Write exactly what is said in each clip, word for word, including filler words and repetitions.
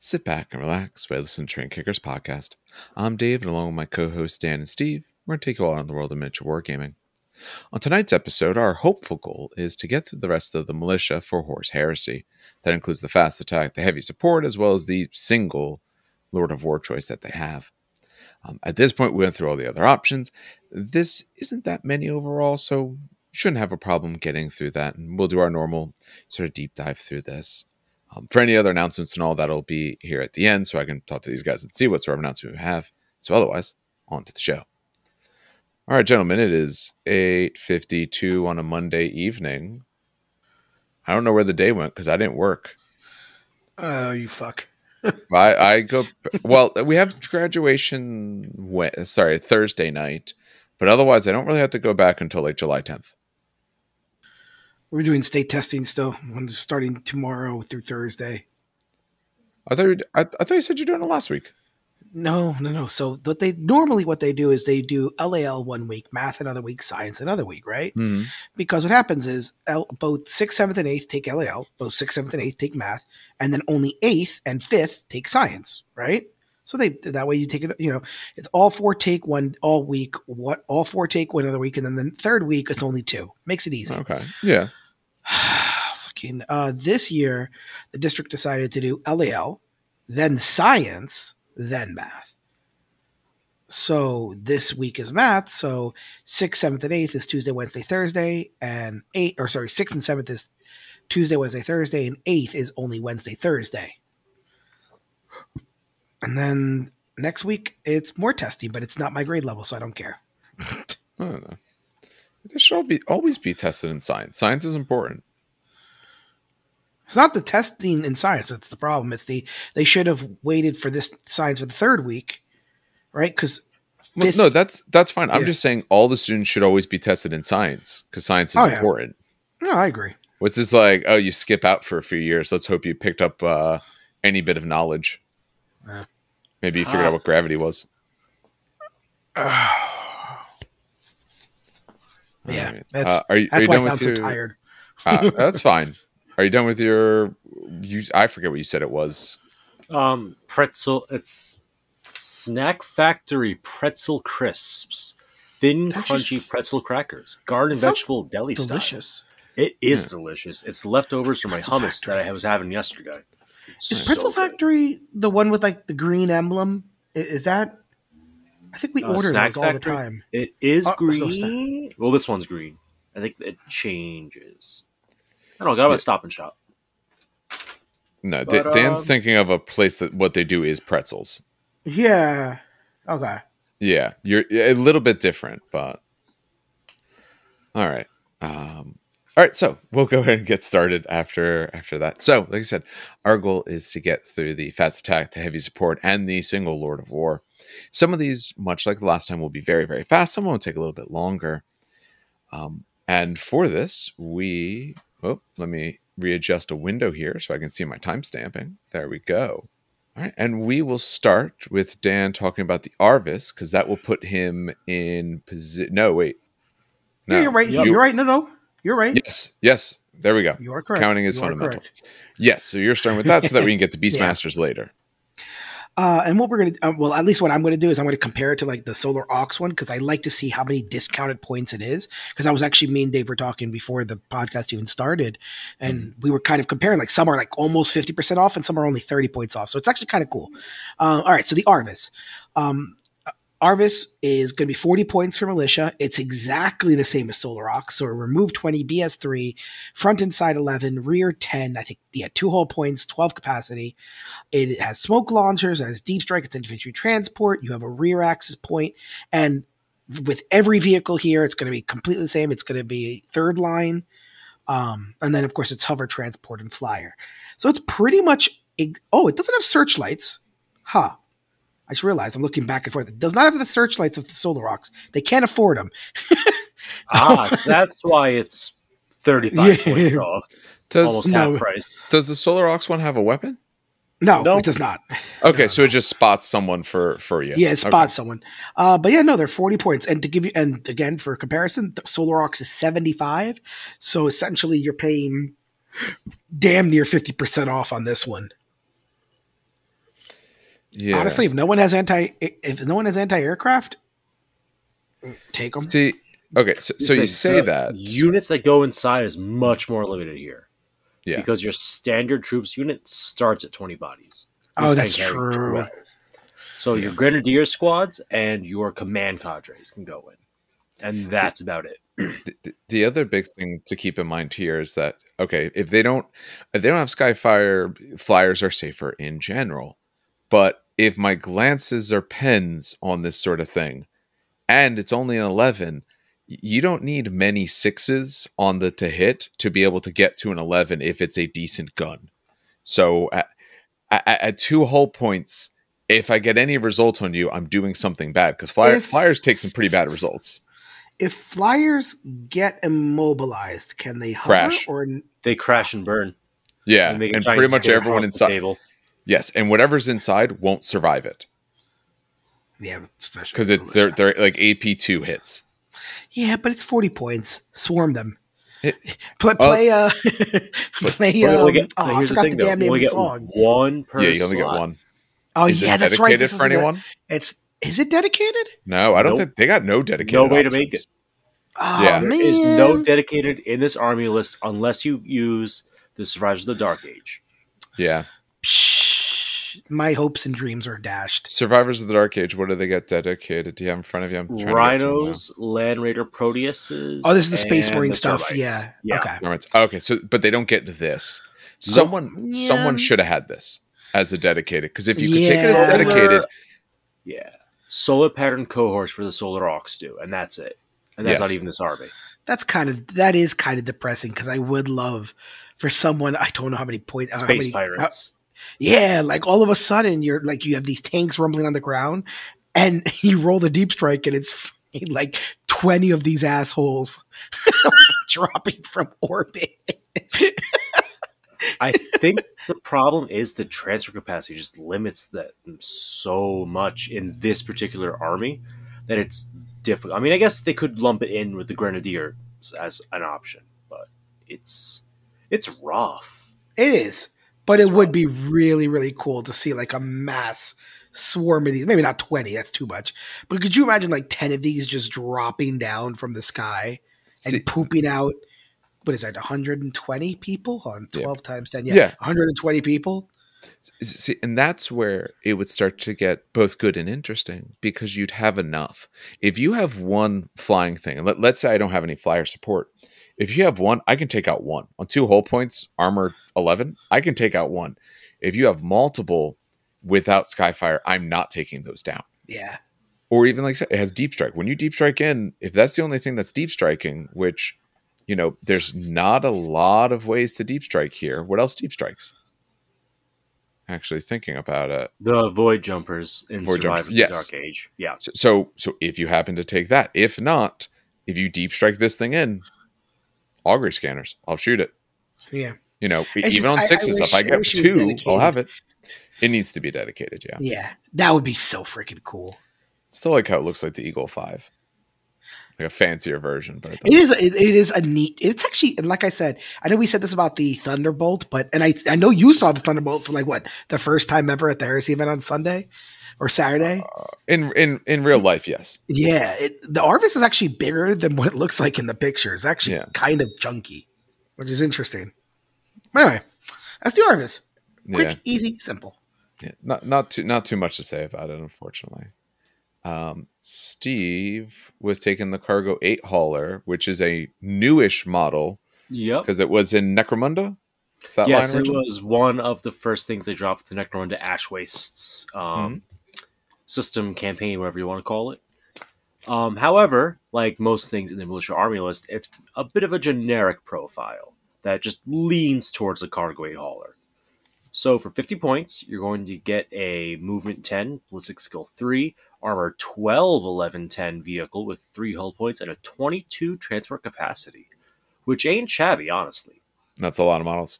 Sit back and relax by listening to Terrain Kickers Podcast. I'm Dave, and along with my co-hosts Dan and Steve, we're going to take you all out in the world of miniature wargaming. On tonight's episode, our hopeful goal is to get through the rest of the militia for Horus Heresy. That includes the fast attack, the heavy support, as well as the single Lord of War choice that they have. Um, at this point, we went through all the other options. This isn't that many overall, so you shouldn't have a problem getting through that, and we'll do our normal sort of deep dive through this. Um, for any other announcements and all, that'll be here at the end, so I can talk to these guys and see what sort of announcement we have. So otherwise, on to the show. All right, gentlemen, it is eight fifty-two on a Monday evening. I don't know where the day went because I didn't work. Oh, you fuck. I, I go, well, we have graduation, when, sorry, Thursday night, but otherwise I don't really have to go back until like July tenth. We're doing state testing still, starting tomorrow through Thursday. I thought, you, I, I thought you said you're doing it last week. No, no, no. So what they normally what they do is they do L A L one week, math another week, science another week, right? Mm-hmm. Because what happens is L, both sixth, seventh, and eighth take L A L, both sixth, seventh, and eighth take math, and then only eighth and fifth take science, right? So they that way you take it, you know, it's all four take one all week, what all four take one other week, and then the third week it's only two. Makes it easy. Okay. Yeah. Fucking uh, this year the district decided to do L A L, then science, then math. So this week is math. So sixth, seventh, and eighth is Tuesday, Wednesday, Thursday, and eight, or sorry, sixth and seventh is Tuesday, Wednesday, Thursday, and eighth is only Wednesday, Thursday. And then next week it's more testing, but it's not my grade level, so I don't care. I don't know. This should all be, always be tested in science. Science is important. It's not the testing in science that's the problem. It's the they should have waited for this science for the third week, right? Because well, no, that's that's fine. Yeah. I'm just saying all the students should always be tested in science because science is oh, important. Yeah. No, I agree. What's this like? Oh, you skip out for a few years. Let's hope you picked up uh, any bit of knowledge. Uh, Maybe you figured uh, out what gravity was. Uh, yeah, right. that's uh, are you, that's are you why I sound so tired. Uh, that's fine. Are you done with your? You, I forget what you said it was. Um, pretzel. It's Snack Factory pretzel crisps, thin That's crunchy just, pretzel crackers, garden vegetable deli delicious. Style. Delicious. It is yeah. delicious. It's leftovers from pretzel my hummus factory. that I was having yesterday. Is so Pretzel good. Factory the one with like the green emblem? Is that? I think we uh, ordered those all the time. It is oh, green. Well, this one's green. I think it changes. I don't know. Got a Stop and Shop. No, but, D Dan's um, thinking of a place that what they do is pretzels. Yeah. Okay. Yeah, you're a little bit different, but all right. Um, all right. So we'll go ahead and get started after after that. So, like I said, our goal is to get through the fast attack, the heavy support, and the single Lord of War. Some of these, much like the last time, will be very very fast. Some will take a little bit longer. Um, and for this, we. Oh, let me readjust a window here so I can see my time stamping. There we go. All right. And we will start with Dan talking about the Arvus because that will put him in position. No, wait. No, yeah, you're right. You you're right. No, no. You're right. Yes. Yes. There we go. You are correct. Counting is you fundamental. Yes. So you're starting with that so that we can get to Beastmasters yeah. later. Uh, and what we're going to uh, – well, at least what I'm going to do is I'm going to compare it to like the Solar Aux one because I like to see how many discounted points it is because I was actually – me and Dave were talking before the podcast even started and mm-hmm. we were kind of comparing like some are like almost fifty percent off and some are only thirty points off. So it's actually kind of cool. Uh, all right. So the Arvus. Um, Arvus is going to be forty points for militia. It's exactly the same as Solar Aux. So remove twenty, B S three, front and side eleven, rear ten. I think, yeah, two hull points, twelve capacity. It has smoke launchers, it has deep strike, it's infantry transport. You have a rear axis point. And with every vehicle here, it's going to be completely the same. It's going to be third line. Um, and then, of course, it's hover, transport, and flyer. So it's pretty much – oh, it doesn't have searchlights. Huh. I just realized I'm looking back and forth. It does not have the searchlights of the Solar Aux. They can't afford them. ah, so that's why it's thirty-five yeah. points off. Does, almost no. half price. Does the Solar Aux one have a weapon? No, nope. It does not. Okay, no, so no. it just spots someone for, for you. Yeah, it spots okay. someone. Uh, but yeah, no, they're forty points. And to give you, and again, for comparison, the Solar Aux is seventy-five. So essentially you're paying damn near fifty percent off on this one. Yeah. Honestly, if no one has anti, if no one has anti-aircraft, take them. See, okay, so, so you say that units that go inside is much more limited here, yeah, because your standard troops unit starts at twenty bodies. Oh, that's true. So yeah, your grenadier squads and your command cadres can go in, and that's about it. The, the other big thing to keep in mind here is that, okay, if they don't, if they don't have Skyfire, flyers are safer in general. But if my glances are pens on this sort of thing, and it's only an eleven, you don't need many sixes on the to hit to be able to get to an eleven if it's a decent gun. So at, at, at two hull points, if I get any result on you, I'm doing something bad, because flyer, if... flyers take some pretty bad results. If flyers get immobilized, can they hover? Crash. Or they crash and burn? Yeah, and, and pretty much everyone inside. Table. Yes, and whatever's inside won't survive it. Yeah, especially because it's they're they're like A P two hits. Yeah, but it's forty points. Swarm them. It, play play uh, uh play. Um, get, oh, I forgot the, the damn though, name of the song. One per yeah, you only slot. Get one. Oh Is yeah, that's right. This for anyone? A, it's. Is it dedicated? No, I don't nope. think they got no dedicated. No way options. To make it. Oh, yeah. There man. Is no dedicated in this army list unless you use the Survivors of the Dark Age. Yeah. My hopes and dreams are dashed. Survivors of the Dark Age, what do they get dedicated? Do you have in front of you? I'm trying Rhinos, to Land Raider Proteuses. Oh, this is the Space Marine stuff. Yeah. yeah. Okay. All right. Okay. So, but they don't get this. Someone, nope. yeah. someone should have had this as a dedicated, because if you could yeah. take it as dedicated, yeah. Solar pattern cohorts for the Solar Aux do, and that's it. And that's yes. not even this army. That's kind of that is kind of depressing, because I would love for someone, I don't know how many points. Space how many, pirates. How, yeah, like all of a sudden you're like you have these tanks rumbling on the ground, and you roll the deep strike, and it's like twenty of these assholes dropping from orbit. I think the problem is the transfer capacity just limits that so much in this particular army that it's difficult. I mean, I guess they could lump it in with the Grenadier as an option, but it's it's rough. It is, but it's it would rough. be really, really cool to see like a mass swarm of these. Maybe not twenty, that's too much. But could you imagine like ten of these just dropping down from the sky and see, pooping out? What is that, one hundred twenty people on twelve yeah. times ten? Yeah, yeah, one hundred twenty people. See, and that's where it would start to get both good and interesting, because you'd have enough. If you have one flying thing, and let, let's say I don't have any flyer support. If you have one, I can take out one. On two hull points, armor eleven, I can take out one. If you have multiple without Skyfire, I'm not taking those down. Yeah. Or even like it has deep strike. When you deep strike in, if that's the only thing that's deep striking, which... You know, there's not a lot of ways to deep strike here. What else deep strikes? Actually, thinking about it, the void jumpers in void Survivors jumpers. Yes. Dark Age. Yeah. So, so, so if you happen to take that, if not, if you deep strike this thing in, augury scanners, I'll shoot it. Yeah. You know, it's even just, on sixes, I, I wish, if I get I two, I'll have it. It needs to be dedicated. Yeah. Yeah, that would be so freaking cool. Still like how it looks like the Eagle Five. Like a fancier version, but it, it is it, it is a neat. It's actually, and like I said, I know we said this about the Thunderbolt, but and I I know you saw the Thunderbolt for like what the first time ever at the Heresy event on Sunday or Saturday. Uh, in in in real life, yes. Yeah, it, the Arvus is actually bigger than what it looks like in the picture. It's actually yeah. kind of chunky, which is interesting. Anyway, that's the Arvus. Quick, yeah. easy, simple. Yeah, not not too not too much to say about it, unfortunately. Um, Steve was taking the Cargo eight Hauler, which is a newish model. Yep. Because it was in Necromunda? Is that yes, line it was one of the first things they dropped, the Necromunda Ash Wastes um, mm-hmm. system campaign, whatever you want to call it. Um, however, like most things in the Militia Army list, it's a bit of a generic profile that just leans towards the Cargo eight Hauler. So for fifty points, you're going to get a Movement ten, Ballistic Skill three, Armor twelve eleven ten vehicle with three hull points and a twenty-two transport capacity, which ain't shabby, honestly. That's a lot of models.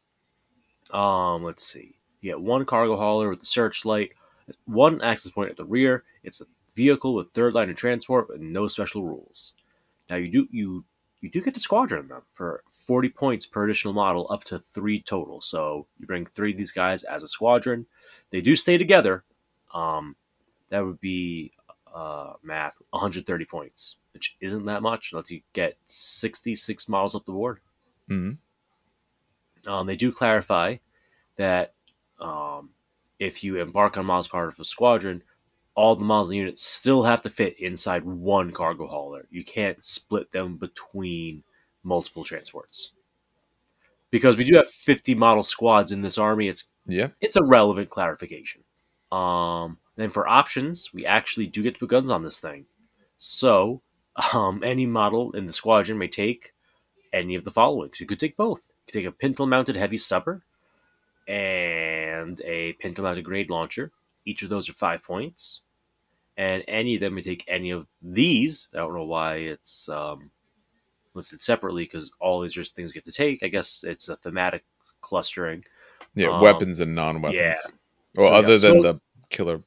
Um, let's see. You get one cargo hauler with the searchlight, one access point at the rear. It's a vehicle with third line of transport with no special rules. Now you do you you do get to squadron them for forty points per additional model, up to three total. So you bring three of these guys as a squadron. They do stay together. Um, that would be uh, math one hundred thirty points, which isn't that much unless you get sixty-six models up the board. Mm-hmm. Um, they do clarify that um, if you embark on models part of a squadron, all the models in the unit still have to fit inside one cargo hauler. You can't split them between multiple transports. Because we do have fifty model squads in this army, it's yeah, it's a relevant clarification. Um, then for options, we actually do get to put guns on this thing. So um, any model in the squadron may take any of the following. So you could take both. You could take a pintle-mounted heavy stubber and a pintle-mounted grenade launcher. Each of those are five points. And any of them may take any of these. I don't know why it's... Um, listed separately, because all these just things get to take. I guess it's a thematic clustering. Yeah, um, weapons and non-weapons. Yeah. Well, so, other yeah, so, than the killer.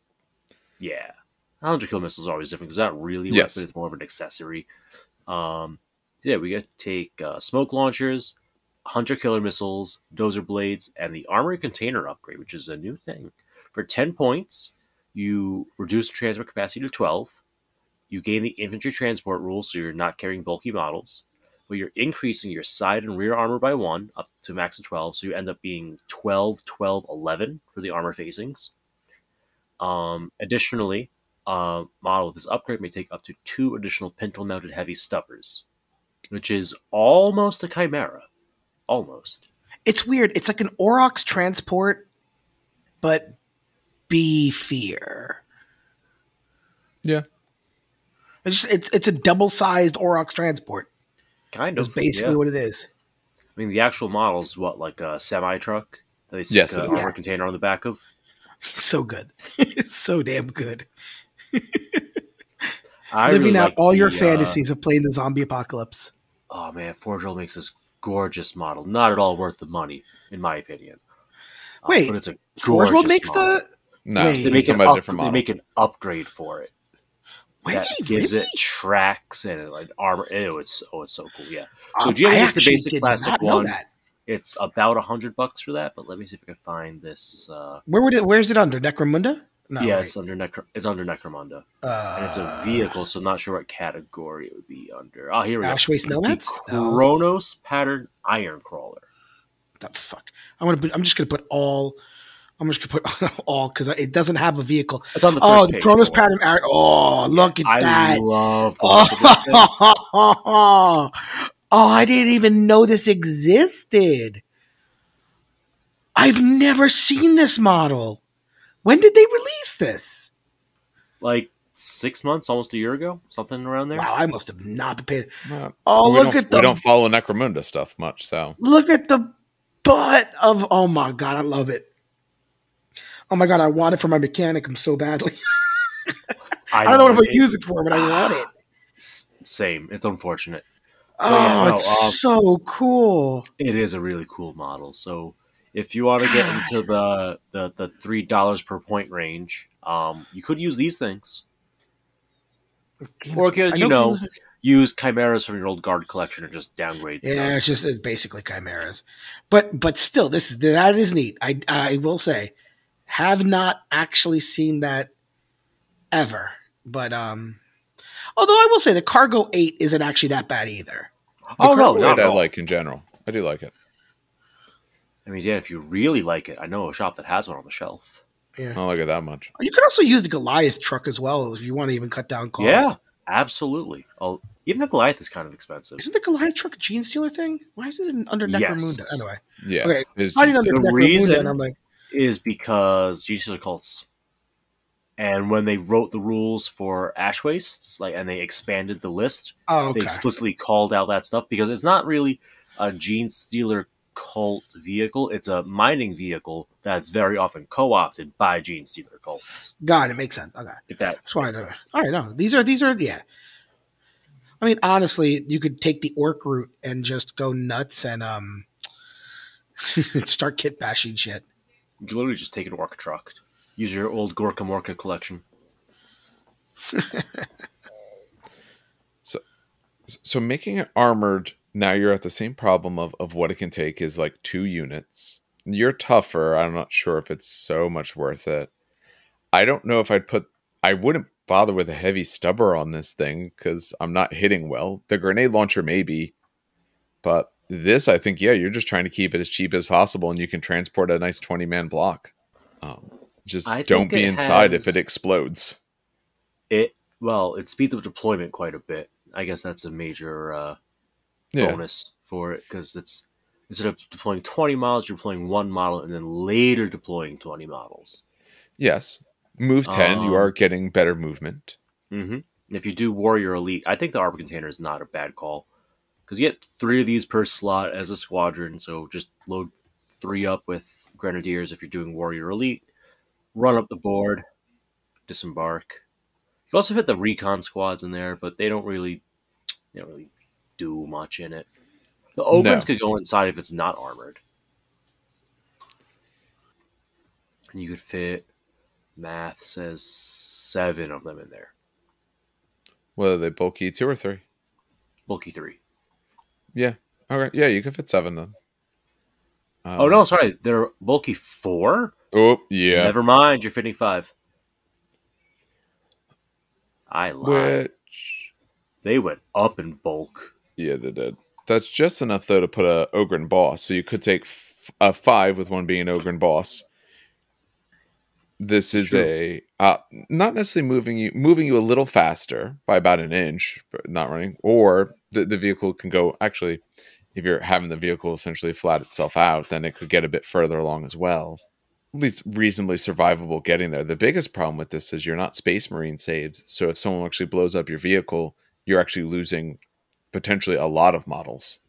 Yeah. one hundred kill missile is always different, because that really yes. weapon. It's more of an accessory. Um, yeah, we get to take uh, smoke launchers, one hundred killer missiles, dozer blades, and the armory container upgrade, which is a new thing. For ten points, you reduce transport capacity to twelve. You gain the infantry transport rule, so you're not carrying bulky models. But you're increasing your side and rear armor by one, up to max of twelve, so you end up being twelve, twelve, eleven for the armor facings. Um, additionally, a model with this upgrade may take up to two additional pintle-mounted heavy stubbers, which is almost a chimera. Almost. It's weird. It's like an Aurochs transport, but beefier. Yeah. It's just, it's it's a double-sized Aurochs transport. Kind of. That's basically yeah. what it is. I mean, the actual model is what, like a semi-truck? That they stick yes, an armor yeah. container on the back of? So good. So damn good. I Living really out like all the, your fantasies uh, of playing the zombie apocalypse. Oh, man. Forge World makes this gorgeous model. Not at all worth the money, in my opinion. Wait. Uh, but it's a Forge World makes model. the... No, Wait. they make, an, up, different model. They make an upgrade for it. Wait, that gives really? it tracks and like armor. Ew, it's, oh, it's so cool. Yeah. So um, G M is the basic classic one. That. It's about a hundred bucks for that, but let me see if I can find this. Uh, Where would it? Where's it under Necromunda? No, yeah, right. it's under Necro. It's under Necromunda, uh, and it's a vehicle, so I'm not sure what category it would be under. Oh, here we go. It's the Chronos Pattern Iron Crawler. The fuck! I want to. I'm just gonna put all. I'm just going to put all, because it doesn't have a vehicle. It's on the first oh, the Chronos Pattern. Oh, look at I that. I love oh, oh, oh, oh. oh, I didn't even know this existed. I've never seen this model. When did they release this? Like six months, almost a year ago, something around there. Wow, I must have not been paid. No. Oh, well, look at the... We don't follow Necromunda stuff much, so... Look at the butt of... Oh, my God, I love it. Oh my God, I want it for my mechanic so badly. I, I don't know what I'm going to use it for, but I want it. Same. It's unfortunate. Oh, yeah, no, it's um, so cool. It is a really cool model. So if you want to get into the, the, the three dollars per point range, um, you could use these things. Or you could, you know, use chimeras from your old guard collection or just downgrade. Yeah, those. it's just it's basically chimeras. But but still, this is that is neat. I I will say. Have not actually seen that ever, but um, although I will say the Cargo eight isn't actually that bad either. The oh no, no, no, I like in general. I do like it. I mean, yeah, if you really like it, I know a shop that has one on the shelf. Yeah, I don't like it that much. You can also use the Goliath truck as well if you want to even cut down cost. Yeah, absolutely. I'll, even the Goliath is kind of expensive. Isn't the Goliath truck a gene stealer thing? Why is it under Necromunda yes. anyway? Yeah, okay. It's I didn't under Necromunda, and I'm like. Is because G C cults, and when they wrote the rules for ash wastes, like, and they expanded the list, oh, okay. they explicitly called out that stuff because it's not really a gene stealer cult vehicle; it's a mining vehicle that's very often co-opted by gene stealer cults. God, it makes sense. Okay, if that that's why. All right, no, these are these are yeah. I mean, honestly, you could take the orc route and just go nuts and um, start kit bashing shit. You can literally just take an orc truck. Use your old Gorkamorka collection. so, so making it armored, now you're at the same problem of, of what it can take is like two units. You're tougher. I'm not sure if it's so much worth it. I don't know if I'd put... I wouldn't bother with a heavy stubber on this thing because I'm not hitting well. The grenade launcher maybe, but this, I think, yeah, you're just trying to keep it as cheap as possible, and you can transport a nice twenty man block. Um, just I don't be inside has... if it explodes. It well, it speeds up deployment quite a bit. I guess that's a major uh, yeah. bonus for it, because it's instead of deploying twenty models, you're deploying one model and then later deploying twenty models. Yes. Move ten, um, you are getting better movement. Mm-hmm. If you do Warrior Elite, I think the Arbor Container is not a bad call, because you get three of these per slot as a squadron, so just load three up with Grenadiers if you're doing Warrior Elite. Run up the board, disembark. You also fit the Recon Squads in there, but they don't really, they don't really do much in it. The Opens no. could go inside if it's not armored. And you could fit... Math says seven of them in there. Well, are they bulky two or three? Bulky three. Yeah. All right. Yeah, you can fit seven then. Um, oh, no, sorry. They're bulky four? Oh, yeah. Never mind. You're fitting five. I lied. Which... They went up in bulk. Yeah, they did. That's just enough, though, to put a Ogryn boss. So you could take f a five with one being an Ogryn boss. This is True. a uh, not necessarily moving you moving you a little faster by about an inch, but not running. Or the, the vehicle can go, actually, if you're having the vehicle essentially flat itself out, then it could get a bit further along as well. At least reasonably survivable getting there. The biggest problem with this is you're not Space Marine saves. So if someone actually blows up your vehicle, you're actually losing potentially a lot of models.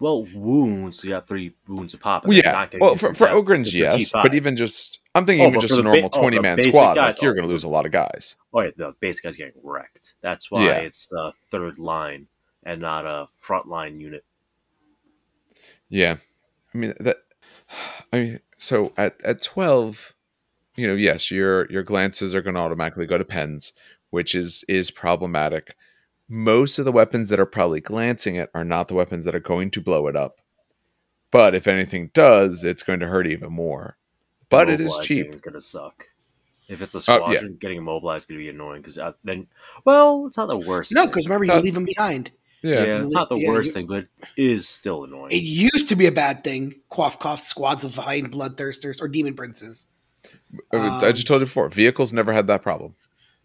Well, wounds, you got three wounds a pop. Well, yeah, well, for, for Ogryns, yes, but even just, I'm thinking oh, even just a normal twenty man oh, squad, guys, like, you're oh, going to lose a lot of guys. Oh, yeah, the basic guy's getting wrecked. That's why yeah. it's a uh, third line and not a front line unit. Yeah. I mean, that. I mean, so at, at twelve, you know, yes, your your glances are going to automatically go to pens, which is is problematic. Most of the weapons that are probably glancing it are not the weapons that are going to blow it up. But if anything does, it's going to hurt even more. But it is cheap. It's going to suck. If it's a squadron, oh, yeah. getting immobilized is going to be annoying. Because then, well, it's not the worst No, because remember, you uh, leave them behind. Yeah, yeah it's not the yeah, worst thing, but it is still annoying. It used to be a bad thing. Quaff, quaff, squads of vine bloodthirsters or demon princes. Um, I just told you before, vehicles never had that problem.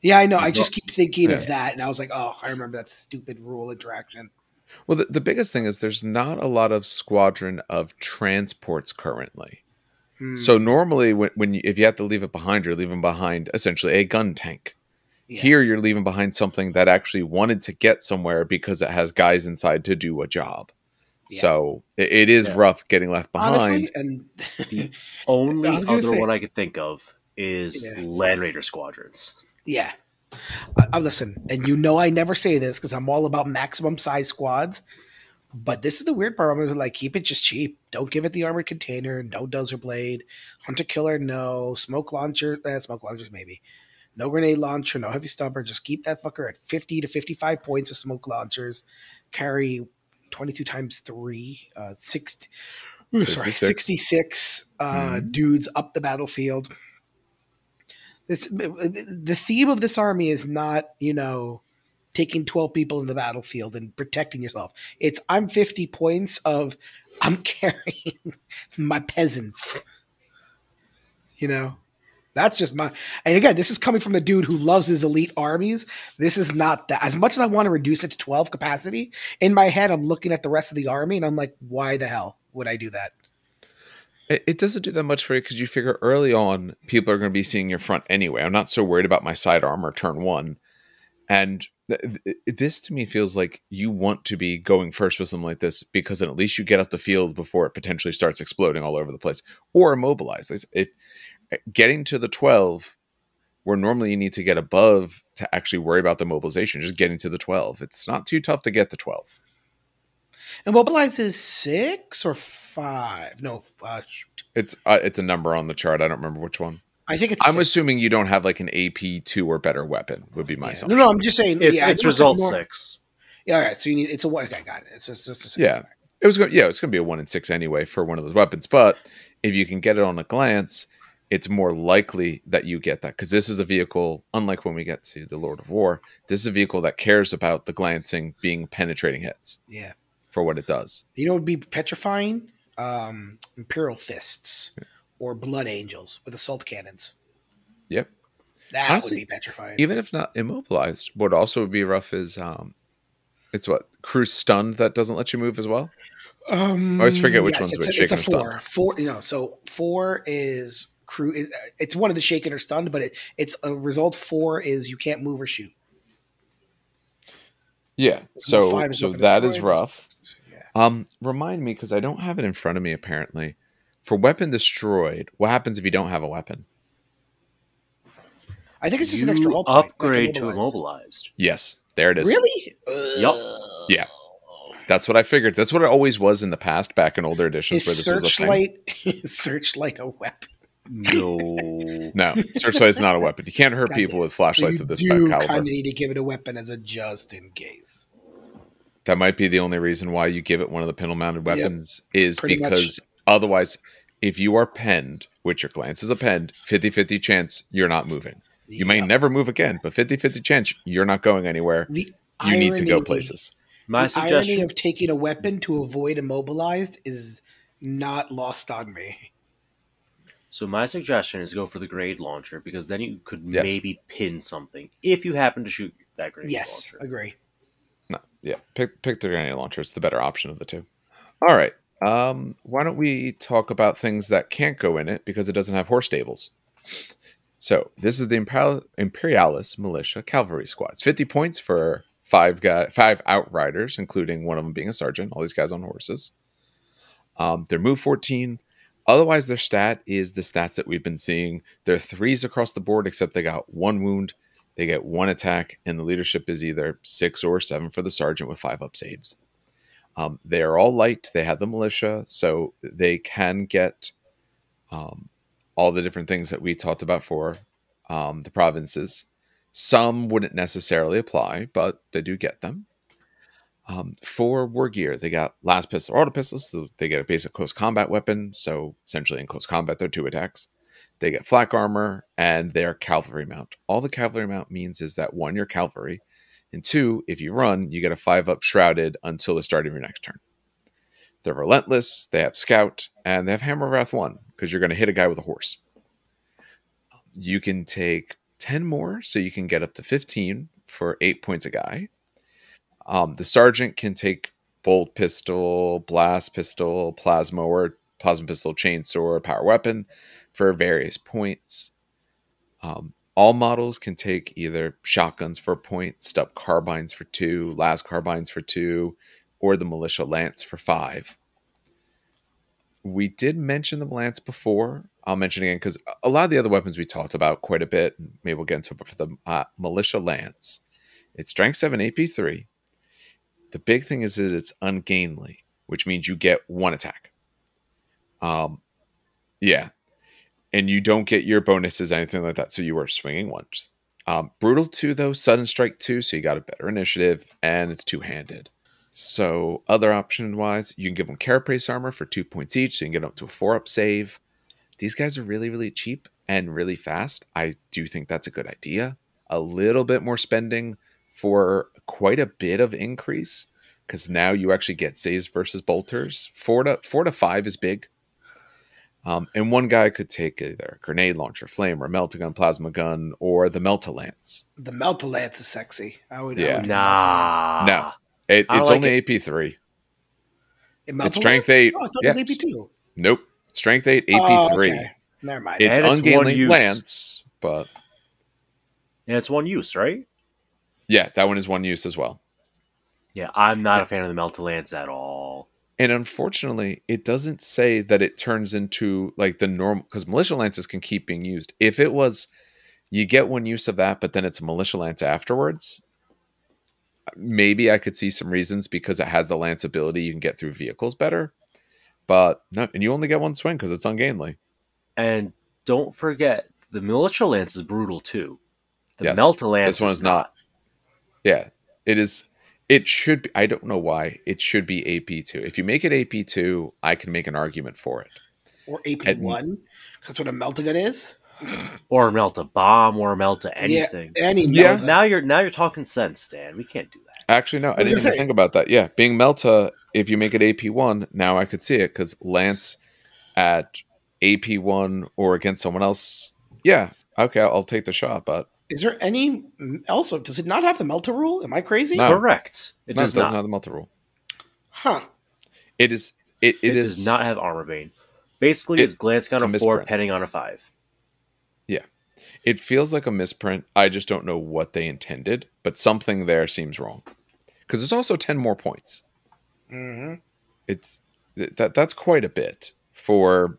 Yeah, I know. I just keep thinking yeah. of that, and I was like, oh, I remember that stupid rule interaction. Well, the, the biggest thing is there's not a lot of squadron of transports currently. Hmm. So normally, when, when you, if you have to leave it behind, you're leaving behind essentially a gun tank. Yeah. Here, you're leaving behind something that actually wanted to get somewhere because it has guys inside to do a job. Yeah. So it, it is yeah. rough getting left behind. Honestly, and the only other say, one I could think of is yeah. Land Raider squadrons. Yeah. Uh, listen, and you know I never say this because I'm all about maximum size squads, but this is the weird part. I'm like, keep it just cheap. Don't give it the armored container. No Dozer Blade. Hunter Killer, no. Smoke Launcher. Eh, smoke Launchers, maybe. No Grenade Launcher. No Heavy Stubber. Just keep that fucker at fifty to fifty-five points with Smoke Launchers. Carry twenty-two times three. Uh, six, ooh, sorry, sixty-six uh, mm-hmm. dudes up the battlefield. This, the theme of this army is not, you know, taking twelve people in the battlefield and protecting yourself. It's I'm fifty points of I'm carrying my peasants. You know, that's just my. And again, this is coming from the dude who loves his elite armies. This is not that. As much as I want to reduce it to twelve capacity, in my head, I'm looking at the rest of the army and I'm like, why the hell would I do that? It doesn't do that much for you because you figure early on people are going to be seeing your front anyway. I'm not so worried about my side armor turn one. And th th this to me feels like you want to be going first with something like this because then at least you get up the field before it potentially starts exploding all over the place or immobilized. If getting to the twelve where normally you need to get above to actually worry about the mobilization, just getting to the twelve. It's not too tough to get to twelve. Immobilize is six or five? No, uh, shoot. It's uh, it's a number on the chart. I don't remember which one. I think it's. I'm six. Assuming you don't have like an A P two or better weapon. Would be my yeah. assumption. No, no, I'm just saying. If, yeah, it's result more, six. Yeah, all right. So you need it's a one. Okay, got it. It's just, just a six. Yeah, sorry. It was. Go, yeah, it's going to be a one in six anyway for one of those weapons. But if you can get it on a glance, it's more likely that you get that, because this is a vehicle, unlike when we get to the Lord of War, this is a vehicle that cares about the glancing being penetrating hits. Yeah. For what it does. You know what would be petrifying? Um, Imperial Fists or Blood Angels with assault cannons. Yep. That Honestly, would be petrifying. Even if not immobilized, what also would be rough is um, it's what? Cruise Stunned that doesn't let you move as well? Um, I always forget which yes, one's it's which. A, it's a four. Stunned. Four. You know, so four is... It's one of the shaken or stunned, but it, it's a result four is you can't move or shoot. Yeah, so five is so that is rough. Yeah. Um, remind me, because I don't have it in front of me apparently. For weapon destroyed, what happens if you don't have a weapon? I think it's just you an extra hull point, upgrade like immobilized. To immobilized. Yes, there it is. Really? Yep. Yeah. That's what I figured. That's what it always was in the past, back in older editions. Is where this searchlight was a is searchlight a weapon? No, no. Searchlight's not a weapon. You can't hurt people with flashlights so of this do caliber. You kind of need to give it a weapon as a just in case. That might be the only reason why you give it one of the pintle-mounted weapons yep. is Pretty because much. Otherwise, if you are penned, which your glances are penned, fifty fifty chance you're not moving. You yep. may never move again, but fifty fifty chance you're not going anywhere. The you irony, need to go places. My the suggestion irony of taking a weapon to avoid immobilized is not lost on me. So my suggestion is go for the grade launcher, because then you could yes. maybe pin something if you happen to shoot that grade yes, launcher. Yes, agree. No, yeah, pick pick the grenade launcher. It's the better option of the two. All right, um, why don't we talk about things that can't go in it because it doesn't have horse stables. So this is the Imperial, Imperialis Militia Cavalry Squad. It's fifty points for five guy, five outriders, including one of them being a sergeant. All these guys on horses. Um, their move fourteen. Otherwise, their stat is the stats that we've been seeing. They're threes across the board, except they got one wound, they get one attack, and the leadership is either six or seven for the sergeant with five up saves. Um, they are all light. They have the militia, so they can get um, all the different things that we talked about for um, the provinces. Some wouldn't necessarily apply, but they do get them. Um, for war gear, they got last pistol or auto pistols, so they get a basic close combat weapon, so essentially in close combat, they're two attacks. They get flak armor, and their cavalry mount. All the cavalry mount means is that, one, you're cavalry, and two, if you run, you get a five-up shrouded until the start of your next turn. They're relentless, they have scout, and they have Hammer of Wrath one, because you're going to hit a guy with a horse. You can take ten more, so you can get up to fifteen for eight points a guy. Um, the sergeant can take bolt pistol, blast pistol, plasma or plasma pistol, chainsaw, power weapon for various points. Um, all models can take either shotguns for a point, stub carbines for two, las carbines for two, or the militia lance for five. We did mention the lance before. I'll mention it again because a lot of the other weapons we talked about quite a bit. Maybe we'll get into it, but for the uh, militia lance, it's strength seven, A P three. The big thing is that it's ungainly, which means you get one attack. Um, yeah. And you don't get your bonuses, anything like that, so you are swinging once. Um, Brutal two, though, Sudden Strike two, so you got a better initiative, and it's two-handed. So other option-wise, you can give them Carapace Armor for two points each, so you can get up to a four-up save. These guys are really, really cheap and really fast. I do think that's a good idea. A little bit more spending for quite a bit of increase, because now you actually get saves versus bolters. Four to four to five is big. Um, and one guy could take either a grenade launcher, flame, or meltagun, plasma gun, or the meltalance. The meltalance is sexy. I would, yeah. I would nah. No. It, it's like only it. A P three. It it's strength eight. Oh, I thought yeah. it was A P two. Nope. Strength eight, A P three. Oh, okay. Never mind. It's and ungainly it's lance, but... And it's one use, right? Yeah, that one is one use as well. Yeah, I'm not yeah. a fan of the Meltalance at all. And unfortunately, it doesn't say that it turns into like the normal, because Militia Lances can keep being used. If it was, you get one use of that, but then it's a Militia Lance afterwards, maybe I could see some reasons because it has the Lance ability. You can get through vehicles better. But no, and you only get one swing because it's ungainly. And don't forget, the Militia Lance is brutal too. The yes, Meltalance this one is not. not. Yeah, it is. It should be. I don't know why it should be A P two. If you make it A P two, I can make an argument for it. or A P one. That's what a meltagun is. Or melt a bomb, or melt to anything. Yeah, any yeah. Melta. Now you're now you're talking sense, Stan. We can't do that. Actually, no, I didn't even think about that. Yeah, being Melta, if you make it A P one, now I could see it because Lance at A P one or against someone else. Yeah, okay, I'll, I'll take the shot. But is there any? Also, does it not have the Melta rule? Am I crazy? No. Correct. It no, does it not have the Melta rule. Huh? It is. It it, it is, does not have armor vein. Basically, it, it's glance on a, a four, penning on a five. It feels like a misprint. I just don't know what they intended, but something there seems wrong. Because it's also ten more points. Mm-hmm. It's that that's quite a bit for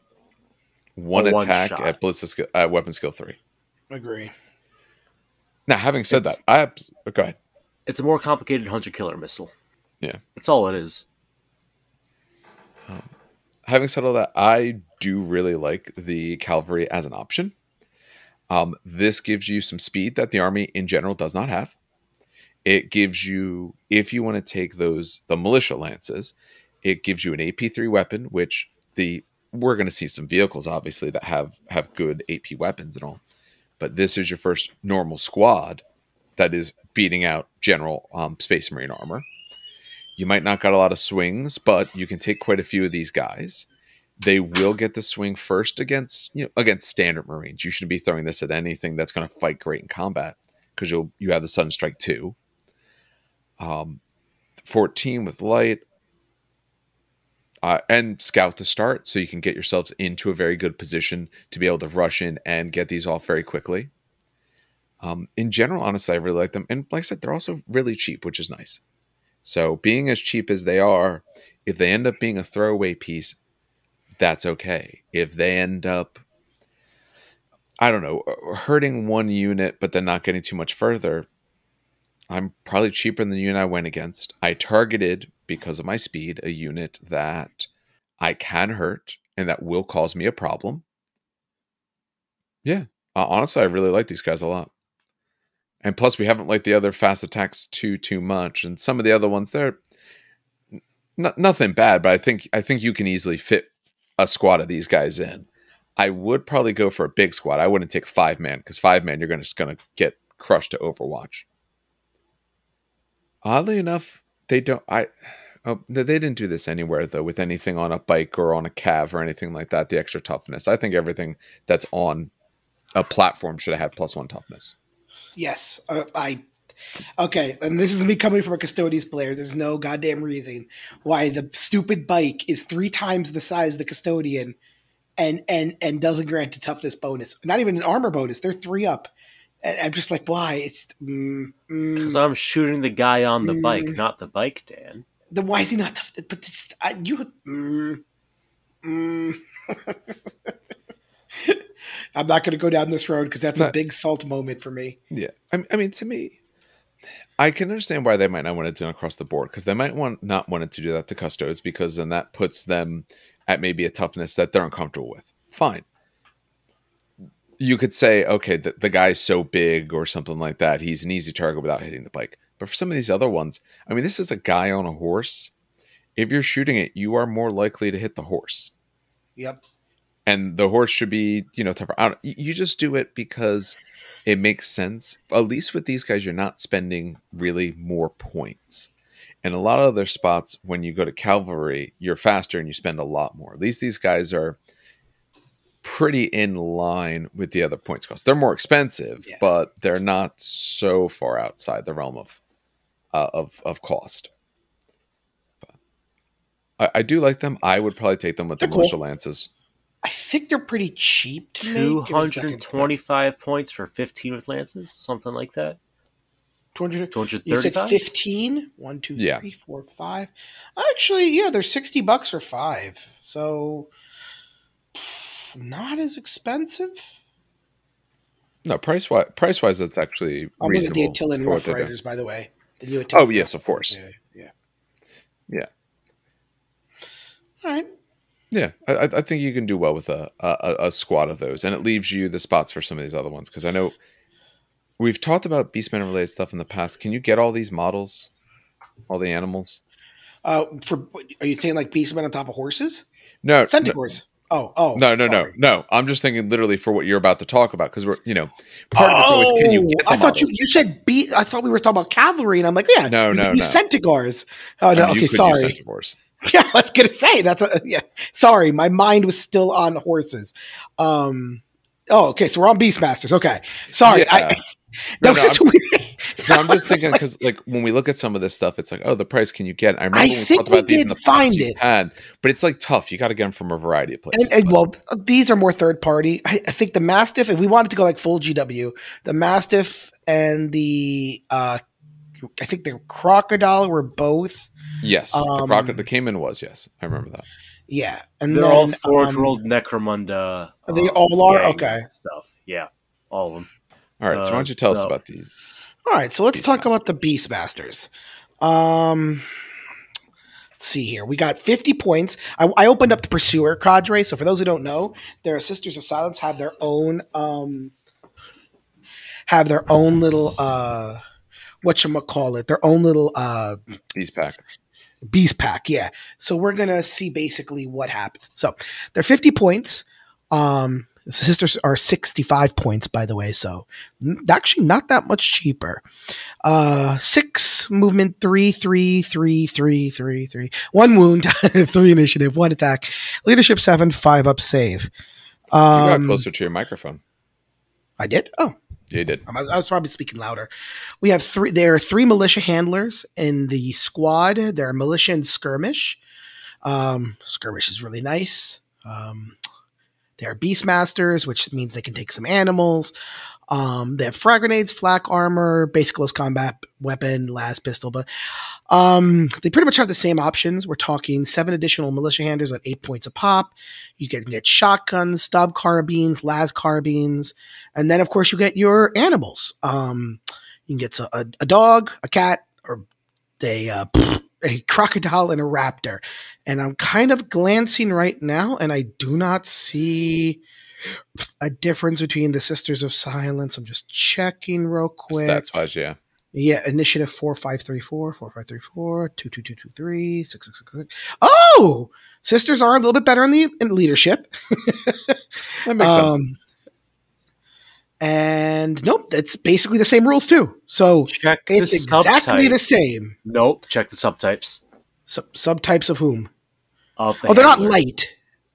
one a attack one at ballistic skill, at weapon skill three. Agree. Now, having said it's, that, I have, go ahead. It's a more complicated hunter killer missile. Yeah, that's all it is. Um, having said all that, I do really like the cavalry as an option. Um, this gives you some speed that the army in general does not have. It gives you, if you want to take those, the militia lances, it gives you an A P three weapon, which the, we're going to see some vehicles, obviously, that have, have good A P weapons and all. But this is your first normal squad that is beating out general um, Space Marine armor. You might not got a lot of swings, but you can take quite a few of these guys. They will get the swing first against, you know, against standard Marines. You shouldn't be throwing this at anything that's going to fight great in combat because you'll you have the Sudden Strike two. Um, fourteen with light uh, and scout to start, so you can get yourselves into a very good position to be able to rush in and get these off very quickly. Um, in general, honestly, I really like them, and like I said, they're also really cheap, which is nice. So being as cheap as they are, if they end up being a throwaway piece, that's okay. If they end up, I don't know, hurting one unit, but then not getting too much further, I'm probably cheaper than the unit I went against. I targeted, because of my speed, a unit that I can hurt and that will cause me a problem. Yeah. Uh, honestly, I really like these guys a lot. And plus, we haven't liked the other fast attacks too, too much. And some of the other ones, they're n nothing bad, but I think, I think you can easily fit a squad of these guys in. I would probably go for a big squad. I wouldn't take five man, because five man, you're gonna, just going to get crushed to Overwatch. Oddly enough, they don't. I oh, they didn't do this anywhere though with anything on a bike or on a cav or anything like that. The extra toughness. I think everything that's on a platform should have had plus one toughness. Yes, uh, I. Okay, and this is me coming from a Custodes player. There's no goddamn reason why the stupid bike is three times the size of the Custodian and and and doesn't grant a toughness bonus. Not even an armor bonus. They're three up. And I'm just like, why? It's mm, mm, because I'm shooting the guy on the mm, bike, not the bike, Dan. Then why is he not tough? But it's, I, you... Mm, mm. I'm not going to go down this road because that's not, a big salt moment for me. Yeah, I, I mean, to me... I can understand why they might not want it done across the board, because they might want not want it to do that to Custodes, because then that puts them at maybe a toughness that they're uncomfortable with. Fine. You could say, okay, the, the guy's so big or something like that. He's an easy target without hitting the bike. But for some of these other ones, I mean, this is a guy on a horse. If you're shooting it, you are more likely to hit the horse. Yep. And the horse should be, you know, tougher. I don't, you just do it because... it makes sense. At least with these guys, you're not spending really more points. And a lot of other spots, when you go to cavalry, you're faster and you spend a lot more. At least these guys are pretty in line with the other points cost. They're more expensive, yeah, but they're not so far outside the realm of uh, of of cost. But I, I do like them. I would probably take them with they're the militia cool. lances. I think they're pretty cheap to make. two hundred twenty-five points for fifteen with lances, something like that. two hundred, two hundred thirty-five? You said fifteen? One, two, yeah. three, four, five. Actually, yeah, they're sixty bucks for five. So, not as expensive. No, price-wise, price-wise, that's actually reasonable. I'm looking at the Attilan Rough Riders, by the way. The new Attilan. Oh, yes, of course. Yeah. Yeah. yeah. All right. Yeah, I, I think you can do well with a, a a squad of those, and it leaves you the spots for some of these other ones, because I know we've talked about Beastman related stuff in the past. Can you get all these models, all the animals? Uh, for are you saying like Beastmen on top of horses? No, centaurs. Oh, oh. No, no, sorry. no, no. I'm just thinking literally for what you're about to talk about, because we're, you know, part oh, of it's always can you get them I thought you, you said beat. I thought we were talking about cavalry, and I'm like, yeah, no, no, no. Centaurs. Oh, no, I mean, okay, sorry. Yeah, I was going to say, that's a, yeah. Sorry, my mind was still on horses. Um, oh, okay, so we're on Beastmasters. Okay, sorry. Yeah. I, no, that was no, just I'm, weird. No, I'm just thinking, because like, like when we look at some of this stuff, it's like, oh, the price can you get? I remember I when we talked about these in the past you had, but it's like tough. You got to get them from a variety of places. And, and, well, these are more third party. I, I think the Mastiff, if we wanted to go like full G W, the Mastiff and the uh, I think the Crocodile were both. Yes, um, the Crocodile, the Caiman was. Yes, I remember that. Yeah, and they're then, all forge-rolled um, Necromunda. They um, all are okay. Stuff, yeah, all of them. All right, uh, so why don't you tell so, us about these? All right, so let's talk about the Beastmasters. Um, let's see here. We got fifty points. I, I opened up the Pursuer cadre. So for those who don't know, their Sisters of Silence have their own um, have their own little uh, whatchamacallit, their own little uh, Beast Pack. Beast Pack, yeah. So we're going to see basically what happens. So they're fifty points. Um The sisters are sixty-five points, by the way, so actually not that much cheaper. Uh, six movement, three, three, three, three, three, three. One wound, three initiative, one attack. Leadership seven, five up save. Um, you got closer to your microphone. I did? Oh. You did. I, I was probably speaking louder. We have three. There are three militia handlers in the squad. There are militia and skirmish. Um, skirmish is really nice. Um They are Beastmasters, which means they can take some animals. Um, they have frag grenades, flak armor, basic close combat weapon, las pistol. But um, they pretty much have the same options. We're talking seven additional militia handlers at eight points a pop. You can get shotguns, stub carbines, las carbines. And then, of course, you get your animals. Um, you can get a, a, a dog, a cat, or they uh, pfft, a crocodile and a raptor. And I'm kind of glancing right now, and I do not see a difference between the Sisters of Silence. I'm just checking real quick. That's wise, yeah. Yeah, initiative four five three four, four five three four, two two two two three, six six six six. Oh! Sisters are a little bit better in the in leadership. That makes um, sense. And nope, that's basically the same rules too. So check it's the exactly subtype. the same. Nope, check the subtypes. Sub subtypes of whom? Of the oh, they're handlers. Not light.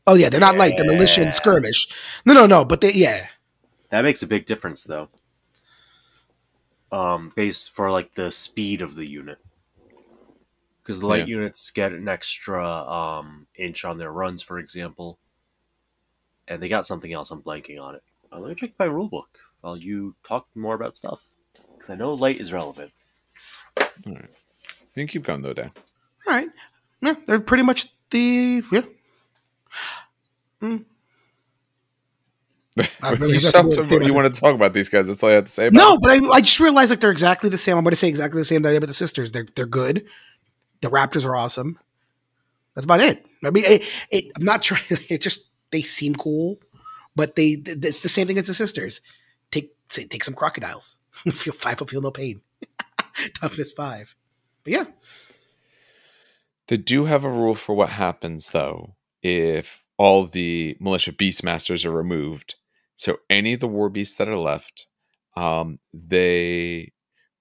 Oh yeah, they're not yeah. light. They're militia and skirmish. No, no, no. But they, yeah, that makes a big difference though. Um, based for like the speed of the unit, because the light yeah. units get an extra um inch on their runs, for example, and they got something else. I'm blanking on it. Uh, let me check my rulebook while you talk more about stuff, because I know light is relevant. All right. You can keep going, though, Dan. All right. Yeah, they're pretty much the... Yeah. Mm. Really you really you want to talk about these guys. That's all I have to say about No, them. But I, I just realized like they're exactly the same. I'm going to say exactly the same that I did with the sisters. They're, they're good. The Raptors are awesome. That's about it. I mean, it, it, I'm not trying... It just... They seem cool. But they, it's the same thing as the sisters. Take say, take some crocodiles. Feel five will feel no pain. Toughness five. But yeah. They do have a rule for what happens, though, if all the militia beastmasters are removed. So any of the war beasts that are left, um, they,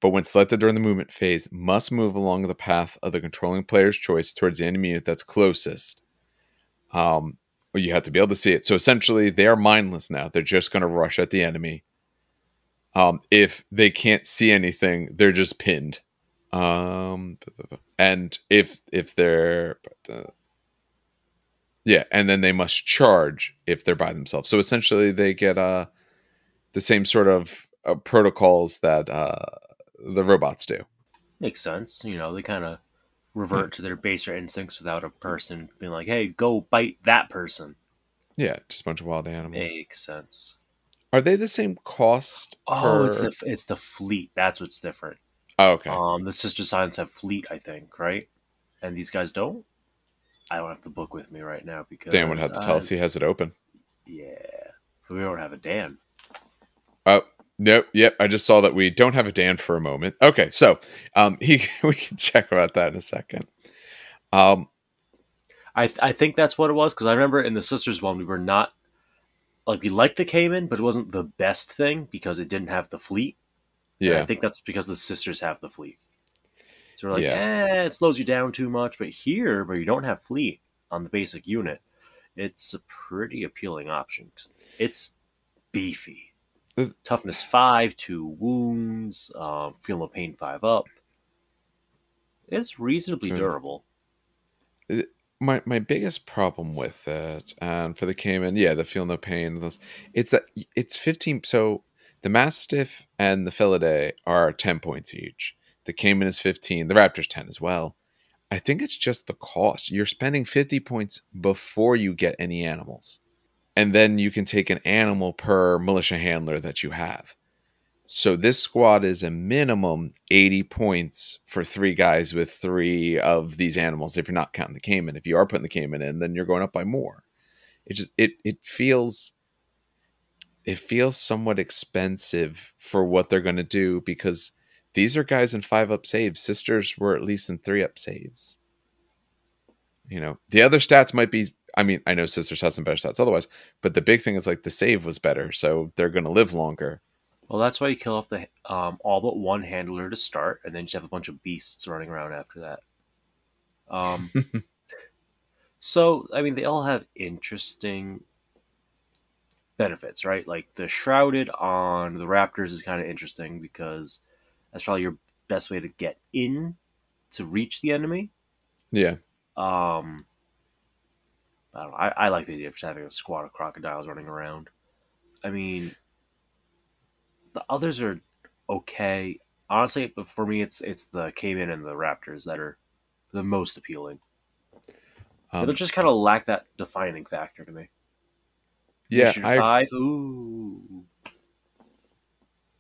but when selected during the movement phase, must move along the path of the controlling player's choice towards the enemy unit that's closest. Um. Well, you have to be able to see it. So essentially, they are mindless now. They're just going to rush at the enemy. Um, if they can't see anything, they're just pinned. Um, and if if they're... But, uh, yeah, and then they must charge if they're by themselves. So essentially, they get uh, the same sort of uh, protocols that uh, the robots do. Makes sense. You know, they kind of... revert to their baser instincts without a person being like, hey, go bite that person. Yeah, just a bunch of wild animals. Makes sense. Are they the same cost? Oh, per... it's, the, it's the fleet. That's what's different. Oh, okay. Um, the Sister Science have fleet, I think, right? And these guys don't? I don't have the book with me right now because... Dan would have to tell I... us he has it open. Yeah. We don't have a Dan. Oh. Nope. Yep. I just saw that we don't have a Dan for a moment. Okay. So um, he, we can check about that in a second. Um, I I think that's what it was, because I remember in the Sisters one, we were not, like, we liked the Caiman, but it wasn't the best thing because it didn't have the fleet. Yeah. And I think that's because the Sisters have the fleet. So we're like, yeah. eh, it slows you down too much. But here, where you don't have fleet on the basic unit, it's a pretty appealing option. It's beefy. Toughness five, two wounds, uh, feel no pain five up. It's reasonably durable. It, my my biggest problem with it, and for the Caiman, yeah, the feel no pain. Those, it's that it's fifteen. So the Mastiff and the Felidae are ten points each. The Caiman is fifteen. The Raptor's ten as well. I think it's just the cost. You're spending fifty points before you get any animals. And then you can take an animal per militia handler that you have. So this squad is a minimum eighty points for three guys with three of these animals. If you're not counting the Caiman, if you are putting the Caiman in, then you're going up by more. It just it it feels it feels somewhat expensive for what they're going to do, because these are guys in five up saves. Sisters were at least in three up saves. You know, the other stats might be. I mean, I know Sisters had some better stats otherwise, but the big thing is, like, the save was better, so they're going to live longer. Well, that's why you kill off the um, all but one handler to start, and then just have a bunch of beasts running around after that. Um, so, I mean, they all have interesting benefits, right? Like, the Shrouded on the Raptors is kind of interesting, because that's probably your best way to get in to reach the enemy. Yeah. Um... I don't know. I, I like the idea of just having a squad of crocodiles running around. I mean, the others are okay. Honestly, but for me, it's it's the Caiman and the Raptors that are the most appealing. Um, they just kind of lack that defining factor to me. Yeah, I, five, ooh.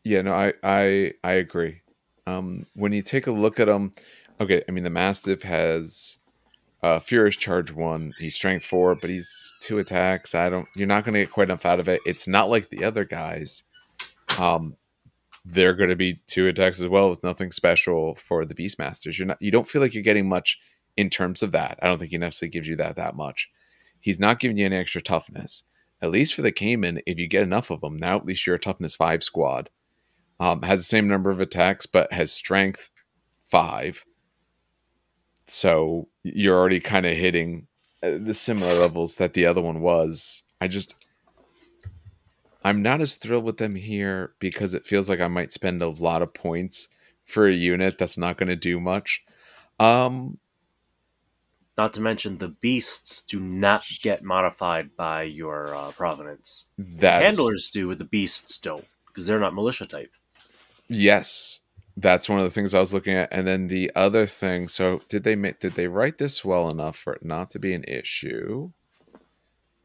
Yeah, no, I I I agree. Um, when you take a look at them, okay. I mean, the Mastiff has. Uh, Furious Charge one. He's strength four, but he's two attacks. I don't. You're not going to get quite enough out of it. It's not like the other guys. Um, they're going to be two attacks as well, with nothing special for the Beastmasters. You're not. You don't feel like you're getting much in terms of that. I don't think he necessarily gives you that that much. He's not giving you any extra toughness. At least for the Caiman, if you get enough of them, now at least you're a toughness five squad. Um, has the same number of attacks, but has strength five. So you're already kind of hitting the similar levels that the other one was. I just, I'm not as thrilled with them here, because it feels like I might spend a lot of points for a unit that's not going to do much. Um, not to mention the beasts do not get modified by your uh, provenance. That's, the handlers do, but the beasts don't, because they're not militia type. Yes. That's one of the things I was looking at. And then the other thing, so did they make, did they write this well enough for it not to be an issue?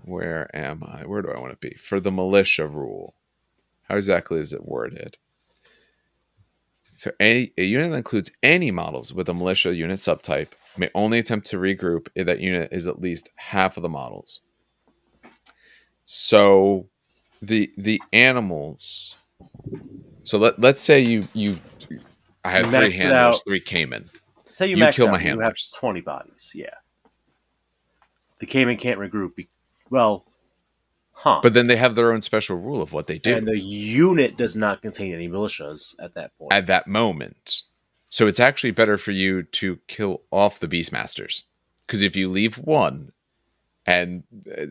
Where am I? Where do I want to be? For the militia rule, how exactly is it worded? So any, a unit that includes any models with a militia unit subtype may only attempt to regroup if that unit is at least half of the models. So the the animals... So let, let's say you, you I have three handlers, out. three Caiman. Say you, you max kill out, my handlers. You have twenty bodies, yeah. The Caiman can't regroup. Be, well, huh. But then they have their own special rule of what they do. And the unit does not contain any militias at that point. At that moment. So it's actually better for you to kill off the Beastmasters. Because if you leave one and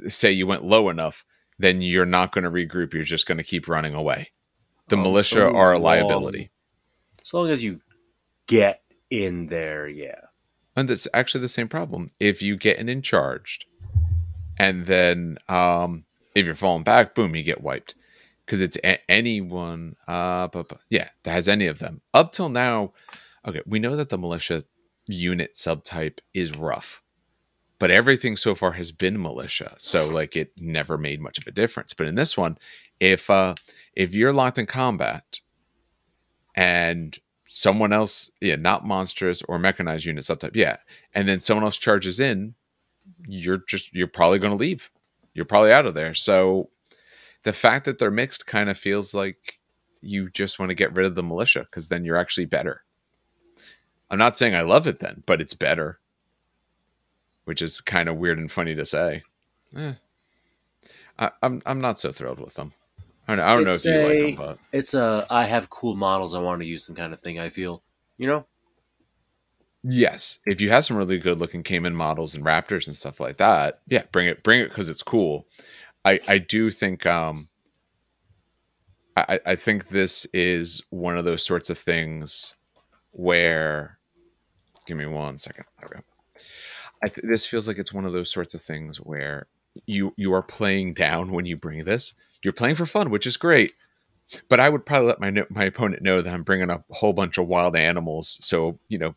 say you went low enough, then you're not going to regroup. You're just going to keep running away. The um, militia so are a liability. Long, as long as you get in there, yeah. And it's actually the same problem. If you get in and charged, and then um, if you're falling back, boom, you get wiped. Because it's anyone, uh, yeah, that has any of them. Up till now, okay, we know that the militia unit subtype is rough. But everything so far has been militia. So, like, it never made much of a difference. But in this one, if uh, if you're locked in combat and someone else, yeah, not monstrous or mechanized unit subtype, yeah, and then someone else charges in, you're just, you're probably going to leave. You're probably out of there. So the fact that they're mixed kind of feels like you just want to get rid of the militia, because then you're actually better. I'm not saying I love it then, but it's better. which is kind of weird and funny to say. Eh, I, I'm I'm not so thrilled with them. I don't know, I don't know if you a, like them, but it's a I have cool models, I want to use them kind of thing. I feel, you know. Yes, if you have some really good looking Caiman models and Raptors and stuff like that, yeah, bring it, bring it because it's cool. I I do think um. I, I think this is one of those sorts of things where, give me one second. There we go. I th this feels like it's one of those sorts of things where you you are playing down when you bring this. You're playing for fun, which is great. But I would probably let my my opponent know that I'm bringing up a whole bunch of wild animals. So you know,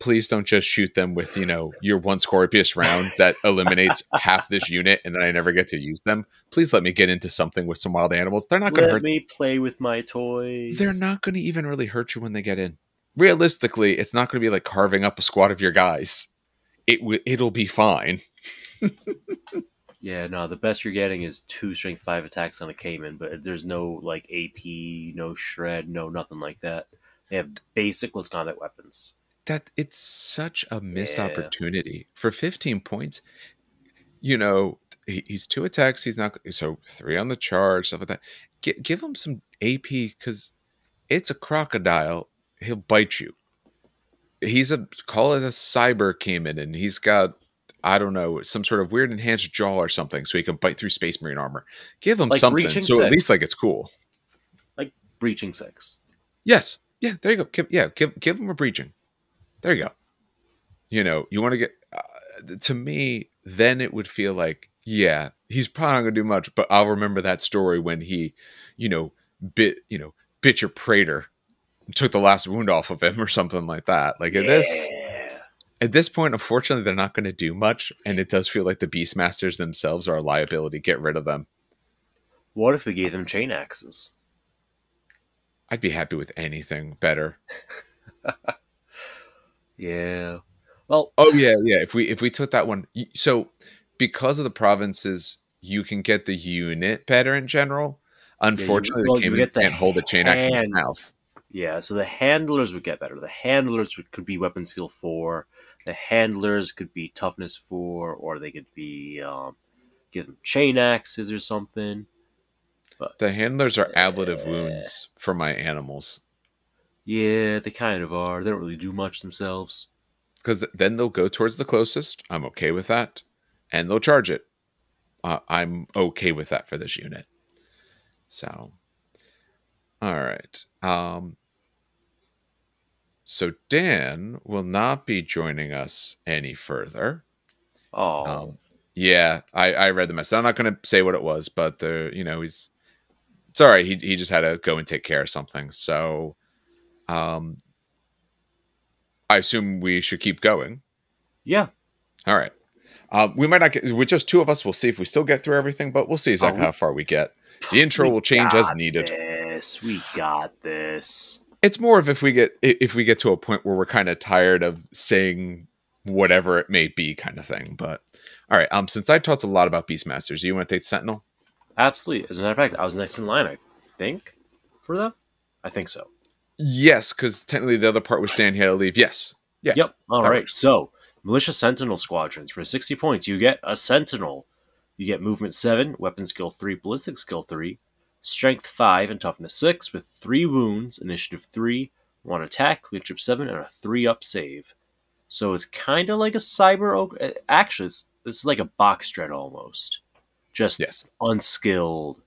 please don't just shoot them with you know your one Scorpius round that eliminates half this unit and then I never get to use them. Please let me get into something with some wild animals. They're not going to hurt. Let me play with my toys. They're not going to even really hurt you when they get in. Realistically, it's not going to be like carving up a squad of your guys. It w it'll be fine. Yeah, no, the best you're getting is two strength five attacks on a Caiman, but there's no like A P, no shred, no nothing like that. They have basic close combat weapons. That it's such a missed yeah. opportunity for fifteen points. You know, he, he's two attacks. He's not so three on the charge, stuff like that. G give him some A P because it's a crocodile. He'll bite you. He's a call it a cyber Caiman, and he's got I don't know some sort of weird enhanced jaw or something, so he can bite through Space Marine armor. Give him like something so six. At least like it's cool. Like breaching six. Yes. Yeah. There you go. Give, yeah. Give give him a breaching. There you go. You know, you want to get, uh, to me, then it would feel like, yeah, he's probably not going to do much, but I'll remember that story when he, you know, bit, you know, bit your praetor, took the last wound off of him or something like that. Like at yeah. this, at this point, unfortunately, they're not going to do much. And it does feel like the Beastmasters themselves are a liability. Get rid of them. What if we gave them chain axes? I'd be happy with anything better. Yeah. Well, oh yeah, yeah. If we if we took that one, so because of the provinces, you can get the unit better in general. Unfortunately, yeah, you, well, the Caiman can't hold the chain axe in his mouth. Yeah, so the handlers would get better. The handlers would, could be weapon skill four. The handlers could be toughness four, or they could be um, give them chain axes or something. But, the handlers are yeah. ablative wounds for my animals. Yeah, they kind of are. They don't really do much themselves. Because th then they'll go towards the closest. I'm okay with that. And they'll charge it. Uh, I'm okay with that for this unit. So, all right. Um, so Dan will not be joining us any further. Oh. Um, yeah, I, I read the message. I'm not going to say what it was, but, the, you know, he's... It's all right. He, he just had to go and take care of something. So... Um, I assume we should keep going. Yeah. All right. Um, we might not get, with just two of us, we'll see if we still get through everything, but we'll see exactly oh, how far we get. The intro will change as needed. Yes, we got this. It's more of if we get, if we get to a point where we're kind of tired of saying whatever it may be kind of thing, but all right. Um, since I talked a lot about Beastmasters, do you want to take Sentinel? Absolutely. As a matter of fact, I was next in line, I think, for them. I think so. Yes, because technically the other part was Dan had to leave. Yes. Yeah. Yep. All that right. Works. So, Militia Sentinel Squadrons. For sixty points, you get a Sentinel. You get Movement seven, Weapon Skill three, Ballistic Skill three, Strength five, and Toughness six, with three wounds, Initiative three, one Attack, Leadership seven, and a three up save. So, it's kind of like a Cyber Ogre. Actually, it's, this is like a Box Dread almost. Just yes. unskilled,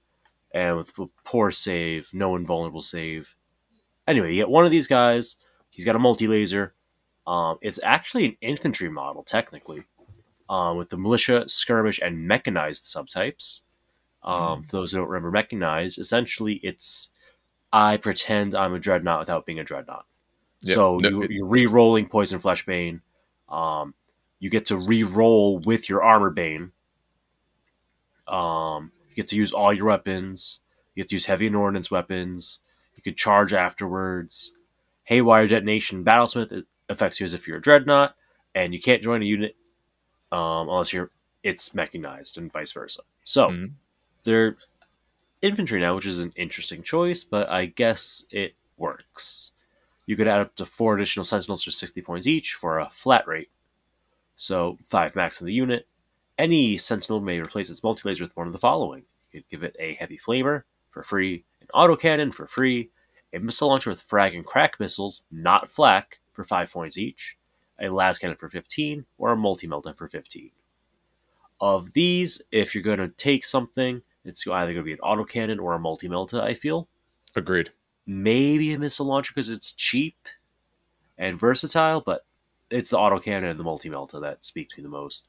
and with poor save, no invulnerable save. Anyway, you get one of these guys. He's got a multi-laser. Um, it's actually an infantry model, technically, um, with the militia, skirmish, and mechanized subtypes. Um, mm. For those who don't remember mechanized, essentially it's, I pretend I'm a dreadnought without being a dreadnought. Yep. So no, you, it, you're re-rolling Poison Fleshbane. Um, you get to re-roll with your Armor Bane. Um, you get to use all your weapons. You get to use heavy and ordnance weapons. You could charge afterwards. Haywire Detonation Battlesmith, it affects you as if you're a dreadnought, and you can't join a unit um, unless you're it's mechanized and vice versa. So mm-hmm. they're infantry now, which is an interesting choice, but I guess it works. You could add up to four additional Sentinels for sixty points each for a flat rate. So five max in the unit. Any Sentinel may replace its multi-laser with one of the following. You could give it a heavy flamer for free, an autocannon for free, a missile launcher with frag and crack missiles, not flak, for five points each, a las cannon for fifteen, or a multi-meltdown for fifteen. Of these, if you're going to take something, it's either going to be an autocannon or a multi-melta, I feel. Agreed. Maybe a missile launcher because it's cheap and versatile, but it's the autocannon and the multi-melta that speak to me the most.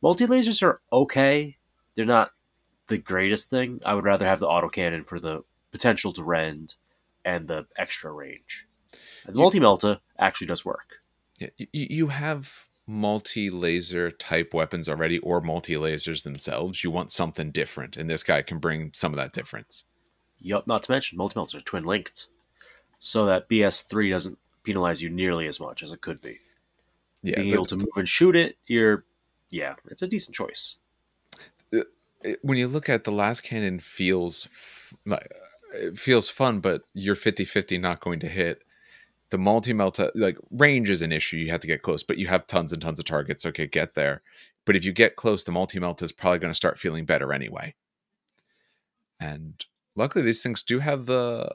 Multi-lasers are okay. They're not the greatest thing. I would rather have the autocannon for the potential to rend and the extra range. And the you, multi-melta actually does work. Yeah, you, you have multi-laser type weapons already, or multi-lasers themselves. You want something different, and this guy can bring some of that difference. Yup, not to mention multi-melters are twin-linked, so that B S three doesn't penalize you nearly as much as it could be. Yeah, Being able to move and shoot it, you're... Yeah, it's a decent choice. When you look at the last cannon, feels like it feels fun, but you're fifty fifty not going to hit. The multi-melta, like, range is an issue. You have to get close, but you have tons and tons of targets. Okay, get there. But if you get close, the multi-melta is probably going to start feeling better anyway. And luckily, these things do have the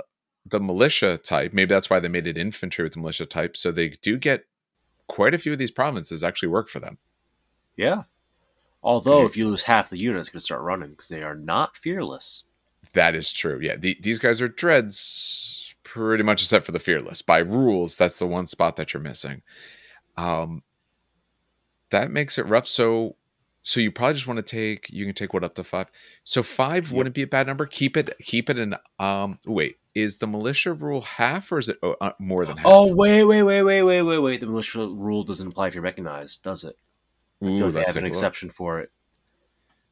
the militia type. Maybe that's why they made it infantry with the militia type. So they do get quite a few of these provinces actually work for them. Yeah. Although, if you lose half the unit, it's going to start running because they are not fearless. That is true. Yeah, the, these guys are dreads pretty much except for the fearless. By rules, that's the one spot that you're missing. Um, that makes it rough. So so you probably just want to take, you can take what, up to five? So five yeah. wouldn't be a bad number. Keep it Keep it in, um, wait, is the militia rule half or is it uh, more than half? Oh, wait, wait, wait, wait, wait, wait, wait. The militia rule doesn't apply if you're mechanized, does it? I feel Ooh, like they have an cool. exception for it.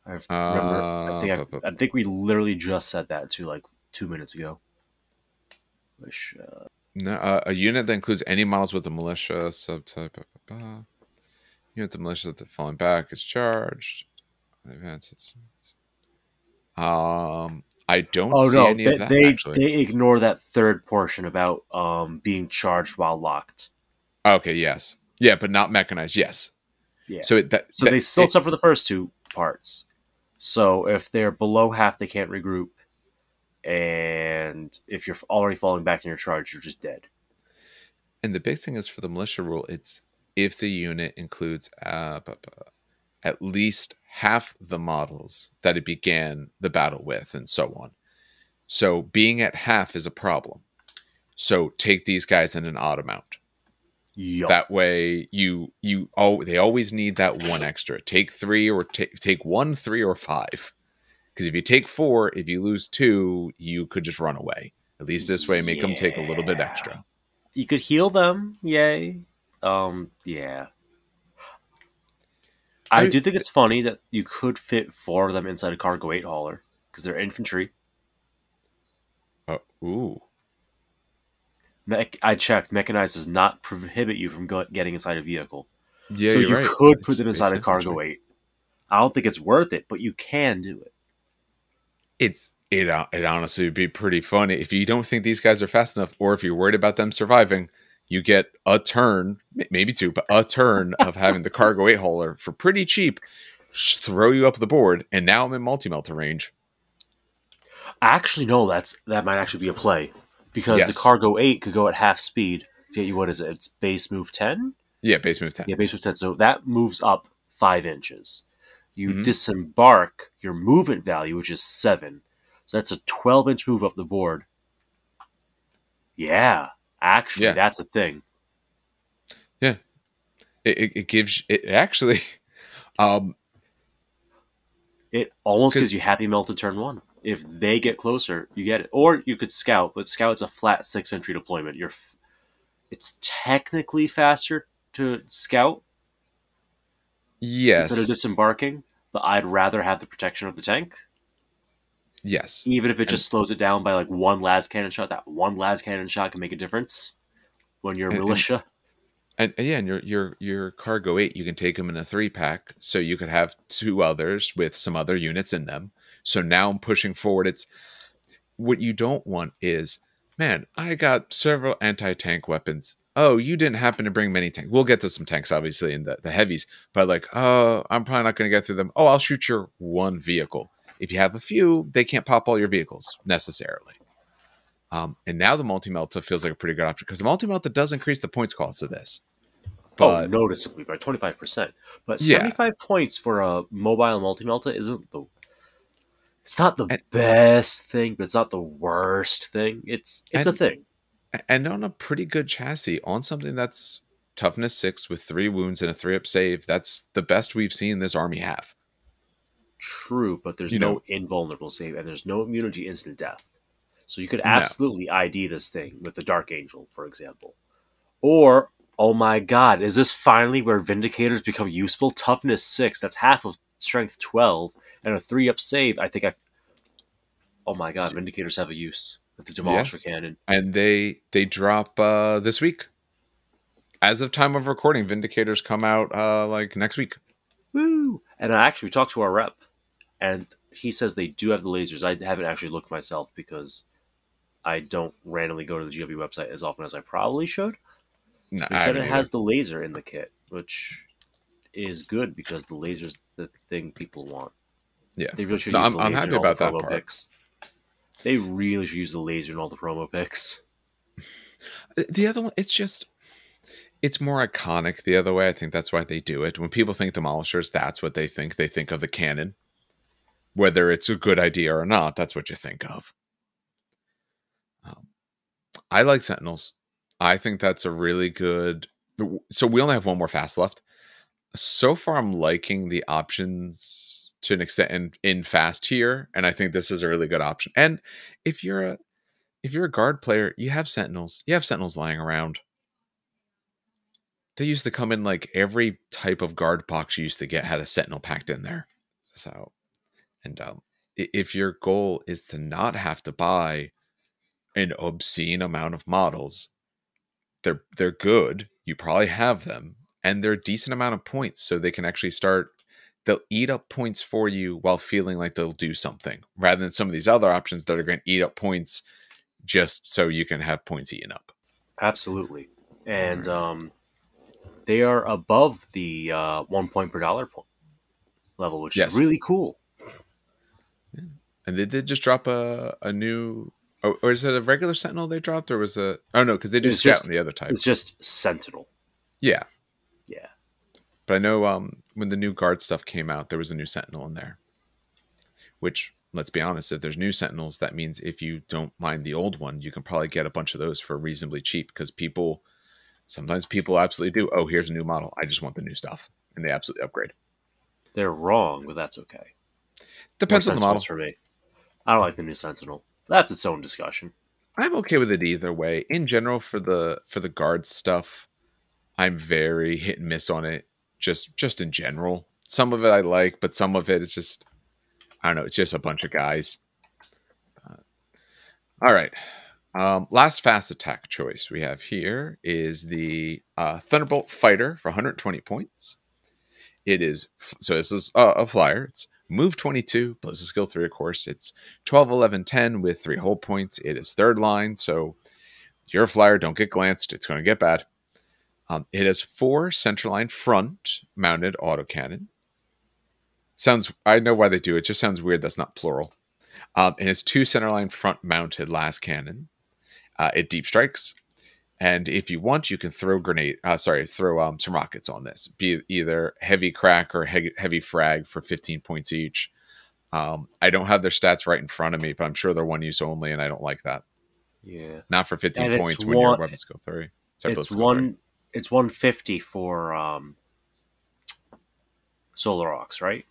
I remember. Uh, I, think I, bu, bu. I think we literally just said that to like two minutes ago. Which, uh... No, uh, a unit that includes any models with the militia subtype. Ba, ba, ba. Unit the militia that's falling back is charged. Advances. Um, I don't oh, see no, any they, of that. They actually. they ignore that third portion about um being charged while locked. Okay. Yes. Yeah, but not mechanized. Yes. Yeah. So, it, that, so that, they still it, suffer the first two parts. So if they're below half, they can't regroup. And if you're already falling back in your charge, you're just dead. And the big thing is for the militia rule, it's if the unit includes uh, at least half the models that it began the battle with and so on. So being at half is a problem. So take these guys in an auto mount. Yep. That way, you you oh they always need that one extra. Take three or take take one, three or five. Because if you take four, if you lose two, you could just run away. At least this way, make yeah. them take a little bit extra. You could heal them, yay. Um, yeah. I, I do think it's funny that you could fit four of them inside a Cargo eight Hauler because they're infantry. Uh, ooh. I checked. Mechanized does not prohibit you from go getting inside a vehicle. Yeah, so you right. could put them inside a Cargo eight. I don't think it's worth it, but you can do it. It's it. It honestly would be pretty funny if you don't think these guys are fast enough, or if you're worried about them surviving. You get a turn, maybe two, but a turn of having the Cargo eight hauler for pretty cheap. Throw you up the board, and now I'm in multi-melter range. Actually, no. That's that might actually be a play. Because yes. the Cargo eight could go at half speed to get you, what is it? It's base move ten? Yeah, base move ten. Yeah, base move ten. So that moves up five inches. You mm-hmm. disembark your movement value, which is seven. So that's a twelve inch move up the board. Yeah, actually, yeah. that's a thing. Yeah. It, it, it gives... It actually... Um, it almost gives you happy melt to turn one. If they get closer, you get it. Or you could scout, but scout's a flat six entry deployment. You're, f it's technically faster to scout, yes, instead of disembarking. But I'd rather have the protection of the tank. Yes, even if it and just slows it down by like one las cannon shot. That one las cannon shot can make a difference when you're a and, militia. And, and yeah, and your your your cargo eight, you can take them in a three pack, so you could have two others with some other units in them. So now I'm pushing forward. It's what you don't want is, man, I got several anti-tank weapons. oh, you didn't happen to bring many tanks. We'll get to some tanks, obviously, in the, the heavies. But like, oh, I'm probably not going to get through them. Oh, I'll shoot your one vehicle. If you have a few, they can't pop all your vehicles necessarily. Um, and now the multi-melta feels like a pretty good option because the multi-melta does increase the points cost of this. But, oh, noticeably by twenty-five percent. But yeah. seventy-five points for a mobile multi-melta isn't the... It's not the and, best thing, but it's not the worst thing. It's it's and, a thing. And on a pretty good chassis, on something that's toughness six with three wounds and a three-up save, that's the best we've seen this army have. True, but there's you no know, invulnerable save, and there's no immunity to instant death. So you could absolutely no. I D this thing with the Dark Angel, for example. Or, oh my god, is this finally where Vindicators become useful? Toughness six, that's half of strength twelve, and a three-up save. I think I... Oh my god, Vindicators have a use with the Demolisher yes. Cannon. And they they drop uh, this week. As of time of recording, Vindicators come out uh, like next week. Woo! And I actually talked to our rep, and he says they do have the lasers. I haven't actually looked myself because I don't randomly go to the G W website as often as I probably should. No, they said it either. has the laser in the kit, which is good because the laser's the thing people want. Yeah, they really should no, use I'm, the laser I'm happy about that part. Picks. They really should use the laser in all the promo picks. The other one, it's just, it's more iconic the other way. I think that's why they do it. When people think demolishers, that's what they think. They think of the cannon. Whether it's a good idea or not, that's what you think of. Um, I like Sentinels. I think that's a really good... So we only have one more fast left. So far, I'm liking the options to an extent in, in fast here, and I think this is a really good option. And if you're a if you're a guard player, you have Sentinels. You have Sentinels lying around. They used to come in like every type of guard box you used to get had a Sentinel packed in there. So, and um, if your goal is to not have to buy an obscene amount of models, they're they're good. You probably have them. And they're a decent amount of points, so they can actually start... They'll eat up points for you while feeling like they'll do something, rather than some of these other options that are going to eat up points just so you can have points eaten up. Absolutely. And um, they are above the uh, one point per dollar point level, which yes. is really cool. Yeah. And they did just drop a, a new... Oh, or is it a regular Sentinel they dropped? Or was it... Oh, no, because they do it's Scout just, and the other type. It's just Sentinel. Yeah. Yeah. But I know um, when the new guard stuff came out, there was a new Sentinel in there. Which, let's be honest, if there's new Sentinels, that means if you don't mind the old one, you can probably get a bunch of those for reasonably cheap. Because people, sometimes people absolutely do, oh, here's a new model. I just want the new stuff. And they absolutely upgrade. They're wrong, but that's okay. Depends on the model. For me. I don't like the new Sentinel. That's its own discussion. I'm okay with it either way. In general, for the for the guard stuff... I'm very hit and miss on it, just just in general. Some of it I like, but some of it it's just, I don't know, it's just a bunch of guys. Uh, all right. Um, last fast attack choice we have here is the uh, Thunderbolt Fighter for one hundred twenty points. It is, so this is uh, a flyer. It's move twenty-two, plus a skill three, of course. It's twelve, eleven, ten with three hull points. It is third line, so you're a flyer. Don't get glanced. It's going to get bad. Um, it has four centerline front mounted autocannon. Sounds, I know why they do it. Just sounds weird. That's not plural. Um, it has two centerline front mounted last cannon. Uh, it deep strikes, and if you want, you can throw grenade. Uh, sorry, throw um, some rockets on this. Be either heavy crack or he heavy frag for fifteen points each. Um, I don't have their stats right in front of me, but I'm sure they're one use only, and I don't like that. Yeah, not for fifteen and points when your weapons go through. Sorry, it's one. Three. It's one fifty for um, Solar Aux, right?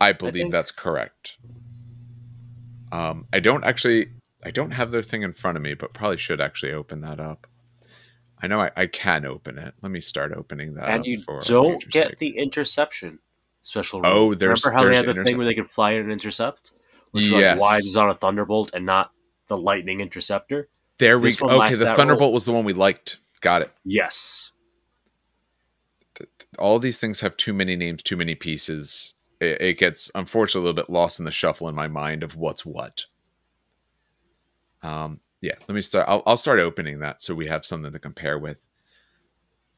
I believe I that's correct. Um, I don't actually... I don't have their thing in front of me, but probably should actually open that up. I know I, I can open it. Let me start opening that and up. And you for don't get sake. the interception special rule. Oh, there's... Remember how there's they had the thing where they could fly in and intercept? Which yes. Like, why is on a Thunderbolt and not the Lightning Interceptor? There we go. Okay, the Thunderbolt role. was the one we liked. Got it. Yes. All these things have too many names, too many pieces. It, it gets, unfortunately, a little bit lost in the shuffle in my mind of what's what. Um, yeah, let me start. I'll, I'll start opening that so we have something to compare with.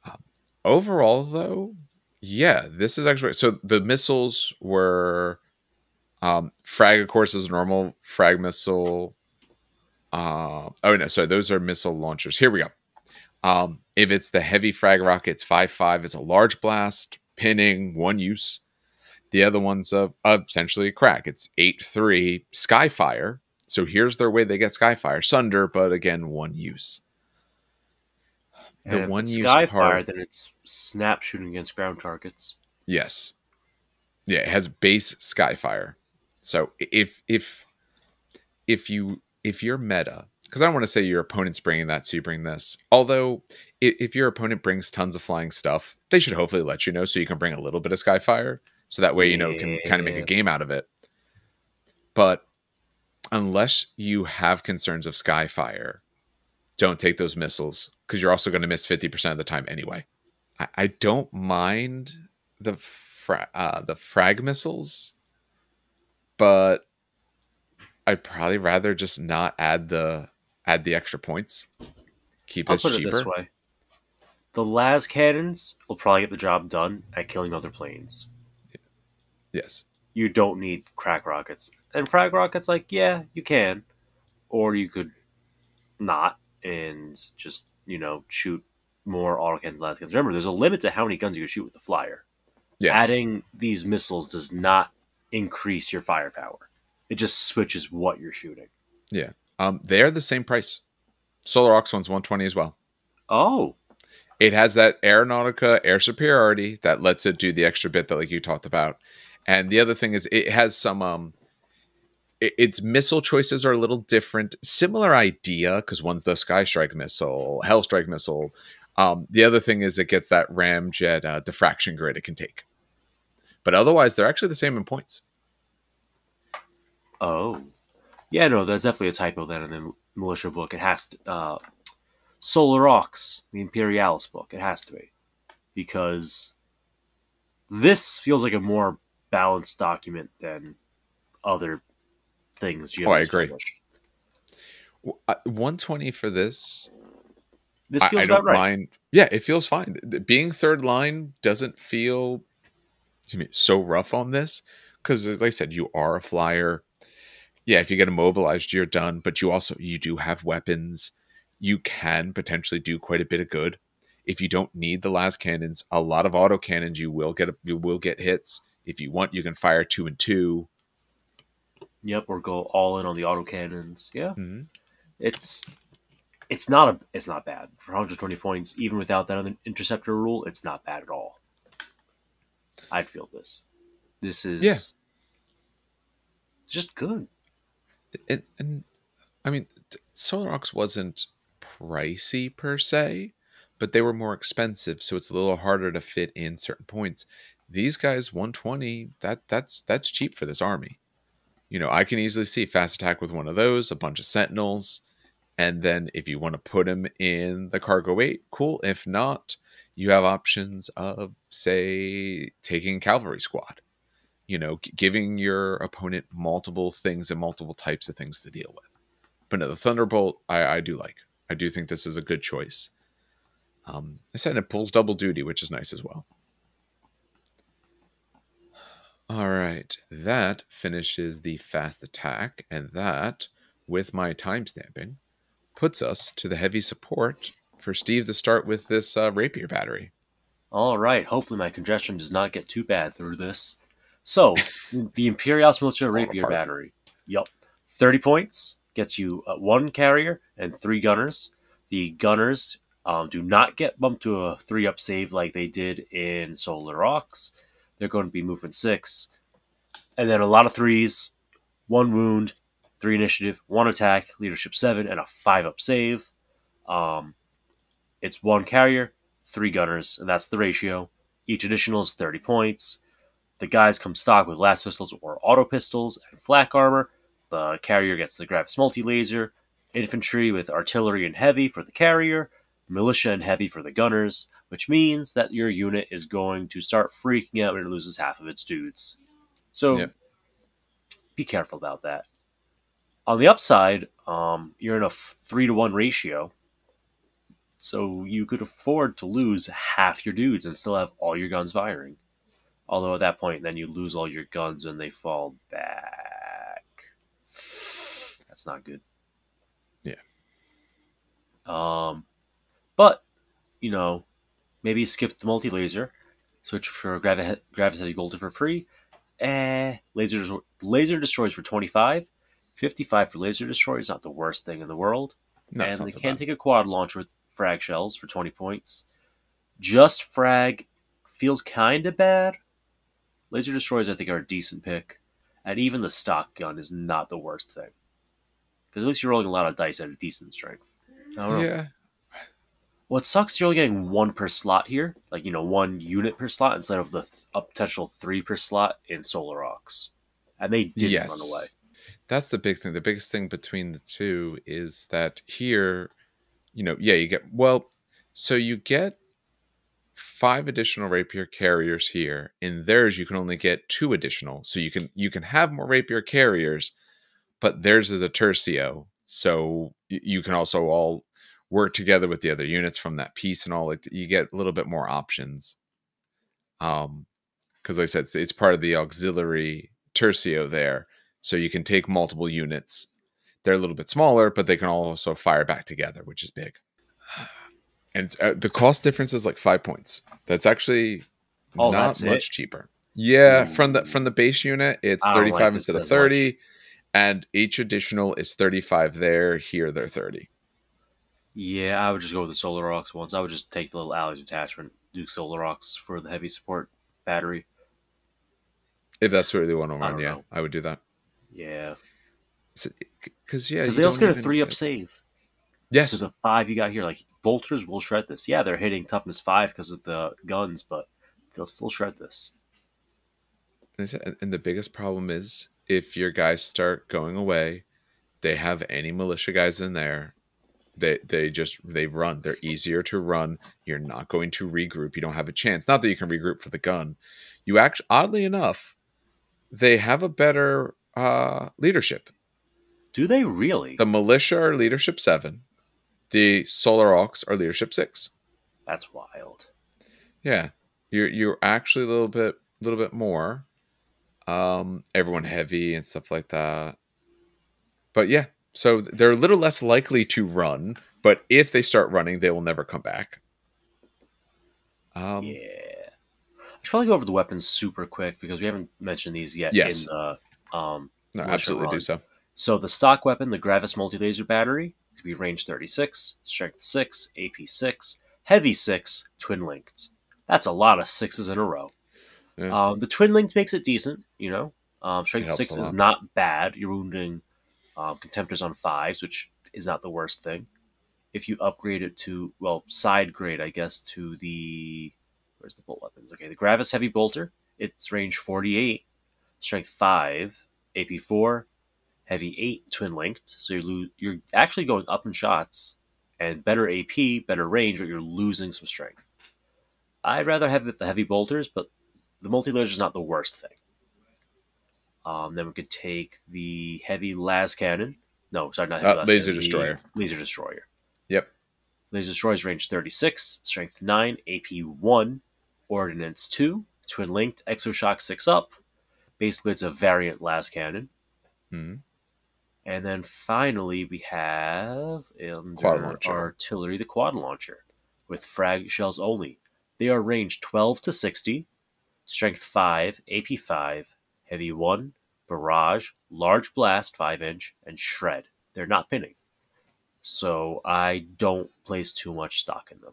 Um, overall, though, yeah, this is actually... So the missiles were... Um, frag, of course, is normal. Frag missile... Uh, oh, no, sorry. Those are missile launchers. Here we go. Um, if it's the heavy frag rockets, five five is a large blast, pinning, one use. The other one's a, a, essentially a crack. It's eight three Skyfire. So here's their way they get Skyfire. Sunder, but again, one use. The and one use Skyfire, part, then it's snap shooting against ground targets. Yes. Yeah, it has base Skyfire. So if if if you if your meta, because I don't want to say your opponent's bringing that, so you bring this. Although if, if your opponent brings tons of flying stuff, they should hopefully let you know so you can bring a little bit of Skyfire. So that way, you know, can kind of make a game out of it. But unless you have concerns of Skyfire, don't take those missiles, because you're also going to miss fifty percent of the time anyway. I, I don't mind the, fra uh, the frag missiles, but I'd probably rather just not add the, add the extra points. Keep this cheaper. I'll put it this way. The las cannons will probably get the job done at killing other planes. Yes. You don't need crack rockets. And frag rockets, like, yeah, you can. Or you could not and just, you know, shoot more auto cannons than last guns. Remember, there's a limit to how many guns you can shoot with the flyer. Yes. Adding these missiles does not increase your firepower. It just switches what you're shooting. Yeah. Um, they're the same price. Solar Aux one's one twenty as well. Oh. It has that Aeronautica air superiority that lets it do the extra bit that, like, you talked about. And the other thing is it has some, um, it, its missile choices are a little different. Similar idea, because one's the Sky Strike missile, Hell Strike missile. Um, the other thing is it gets that ramjet uh, diffraction grid it can take. But otherwise, they're actually the same in points. Oh. Yeah, no, there's definitely a typo then in the militia book. It has to, uh, Solar Aux, the Imperialis book. It has to be. Because this feels like a more balanced document than other things. You oh, I agree. one twenty for this. This feels I, I don't about right. Mind. Yeah, it feels fine. Being third line doesn't feel excuse me, so rough on this, because, as I said, you are a flyer. Yeah, if you get immobilized, you're done. But you also you do have weapons. You can potentially do quite a bit of good if you don't need the las cannons. A lot of auto cannons, you will get you will get hits. If you want, you can fire two and two. Yep, or go all in on the autocannons. Yeah, mm-hmm. it's it's not a it's not bad for one hundred twenty points. Even without that interceptor rule, it's not bad at all. I'd feel this. This is yeah. just good. And, and I mean, Solar Aux wasn't pricey per se, but they were more expensive, so it's a little harder to fit in certain points. These guys, one twenty, that that's that's cheap for this army. You know, I can easily see fast attack with one of those, a bunch of sentinels, and then if you want to put them in the cargo eight, cool. If not, you have options of, say, taking Cavalry Squad. You know, giving your opponent multiple things and multiple types of things to deal with. But no, the Thunderbolt, I, I do like. I do think this is a good choice. Um, I said it pulls double duty, which is nice as well. All right, that finishes the fast attack, and that, with my time stamping, puts us to the heavy support for Steve to start with this uh, rapier battery. All right, hopefully my congestion does not get too bad through this. So, the Imperialis Militia rapier battery. Yep, thirty points gets you uh, one carrier and three gunners. The gunners um, do not get bumped to a three-up save like they did in Solar Aux. They're going to be movement six. And then a lot of threes, one wound, three initiative, one attack, leadership seven, and a five-up save. Um, it's one carrier, three gunners, and that's the ratio. Each additional is thirty points. The guys come stock with last pistols or auto pistols and flak armor. The carrier gets the Gravis multi-laser, infantry with artillery and heavy for the carrier, militia and heavy for the gunners, which means that your unit is going to start freaking out when it loses half of its dudes. So yep. Be careful about that. On the upside, um, you're in a three to one ratio, so you could afford to lose half your dudes and still have all your guns firing. Although at that point, then you lose all your guns and they fall back. That's not good. Yeah. Um, but you know, maybe skip the multi laser, switch for gravi gravis heavy bolter for free. Eh, laser laser destroys for twenty-five. fifty-five for laser destroy is not the worst thing in the world. No, and they can take a quad launcher with frag shells for twenty points. Just frag feels kind of bad. Laser destroys, I think, are a decent pick. And even the stock gun is not the worst thing. Because at least you're rolling a lot of dice at a decent strength. I don't know. Yeah. What sucks, you're only getting one per slot here. Like, you know, one unit per slot instead of the th a potential three per slot in Solar Aux. And they didn't yes. run away. That's the big thing. The biggest thing between the two is that here, you know, yeah, you get, well, so you get five additional rapier carriers here. In theirs, you can only get two additional. So you can you can have more rapier carriers, but theirs is a tercio. So you can also all work together with the other units from that piece and all. Like, you get a little bit more options. Um, because like I said, it's, it's part of the auxiliary tercio there. So you can take multiple units. They're a little bit smaller, but they can also fire back together, which is big. And uh, the cost difference is like five points. That's actually oh, not that's much it? cheaper. Yeah, Ooh. from the from the base unit, it's thirty-five like instead of thirty, much. and each additional is thirty-five there. Here, they're thirty. Yeah, I would just go with the Solar Aux ones. I would just take the little alloys attachment, do Solar Aux for the heavy support battery. If that's what they want to run, yeah, know. I would do that. Yeah, because yeah, Cause they also get a three-up save. Yes, to the five you got here, like bolters will shred this. Yeah, they're hitting toughness five because of the guns, but they'll still shred this. And the biggest problem is if your guys start going away, they have any militia guys in there, they they just they run. They're easier to run. You're not going to regroup. You don't have a chance. Not that you can regroup for the gun. You actually, oddly enough, they have a better. Uh, leadership. Do they really? The militia are leadership seven. The Solar Aux are leadership six. That's wild. Yeah, you're you're actually a little bit little bit more. Um, everyone heavy and stuff like that. But yeah, so they're a little less likely to run. But if they start running, they will never come back. Um, yeah, I should probably go over the weapons super quick because we haven't mentioned these yet. Yes. In, uh, Um, no, absolutely do so. So the stock weapon, the Gravis multi-laser battery, to be range thirty-six, strength six, A P six, heavy six, twin-linked. That's a lot of sixes in a row. Yeah. Um, the twin-linked makes it decent, you know. Um, strength six is not bad. You're wounding um, contemptors on fives, which is not the worst thing. If you upgrade it to, well, side grade, I guess, to the, where's the bolt weapons? Okay, the Gravis heavy bolter, it's range forty-eight, strength five, A P four, heavy eight, twin linked. So you're you're actually going up in shots, and better A P, better range, but you're losing some strength. I'd rather have the heavy bolters, but the multi-laser is not the worst thing. Um, then we could take the heavy las cannon. No, sorry, not heavy uh, las laser cannon, destroyer. Laser destroyer. Yep. Laser destroyer's range thirty-six, strength nine, A P one, ordnance two, twin linked, exoshock six up. Basically, it's a variant las cannon. Mm-hmm. And then finally, we have under artillery, the quad launcher, with frag shells only. They are range twelve to sixty, strength five, A P five, heavy one, barrage, large blast, five inch, and shred. They're not pinning. So I don't place too much stock in them.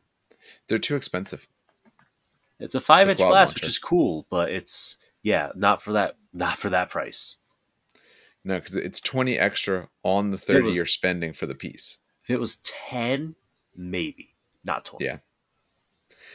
They're too expensive. It's a five inch blast, launcher. Which is cool, but it's... Yeah, not for that. Not for that price. No, because it's twenty extra on the thirty was, you're spending for the piece. If it was ten, maybe not twenty. Yeah,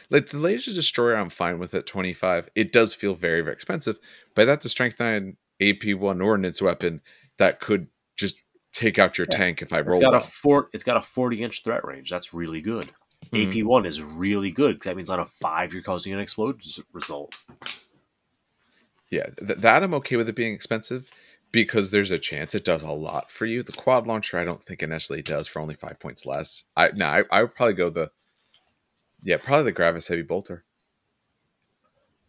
like the laser destroyer, I'm fine with at twenty-five. It does feel very, very expensive, but that's a strength nine A P one ordnance weapon that could just take out your yeah. tank if I roll. It's got well. a four. It's got a forty inch threat range. That's really good. Mm-hmm. A P one is really good because that means on a five you're causing an explosion result. Yeah, th that I'm okay with it being expensive, because there's a chance it does a lot for you. The quad launcher, I don't think it necessarily does for only five points less. I no, I, I would probably go the yeah, probably the Gravis Heavy Bolter.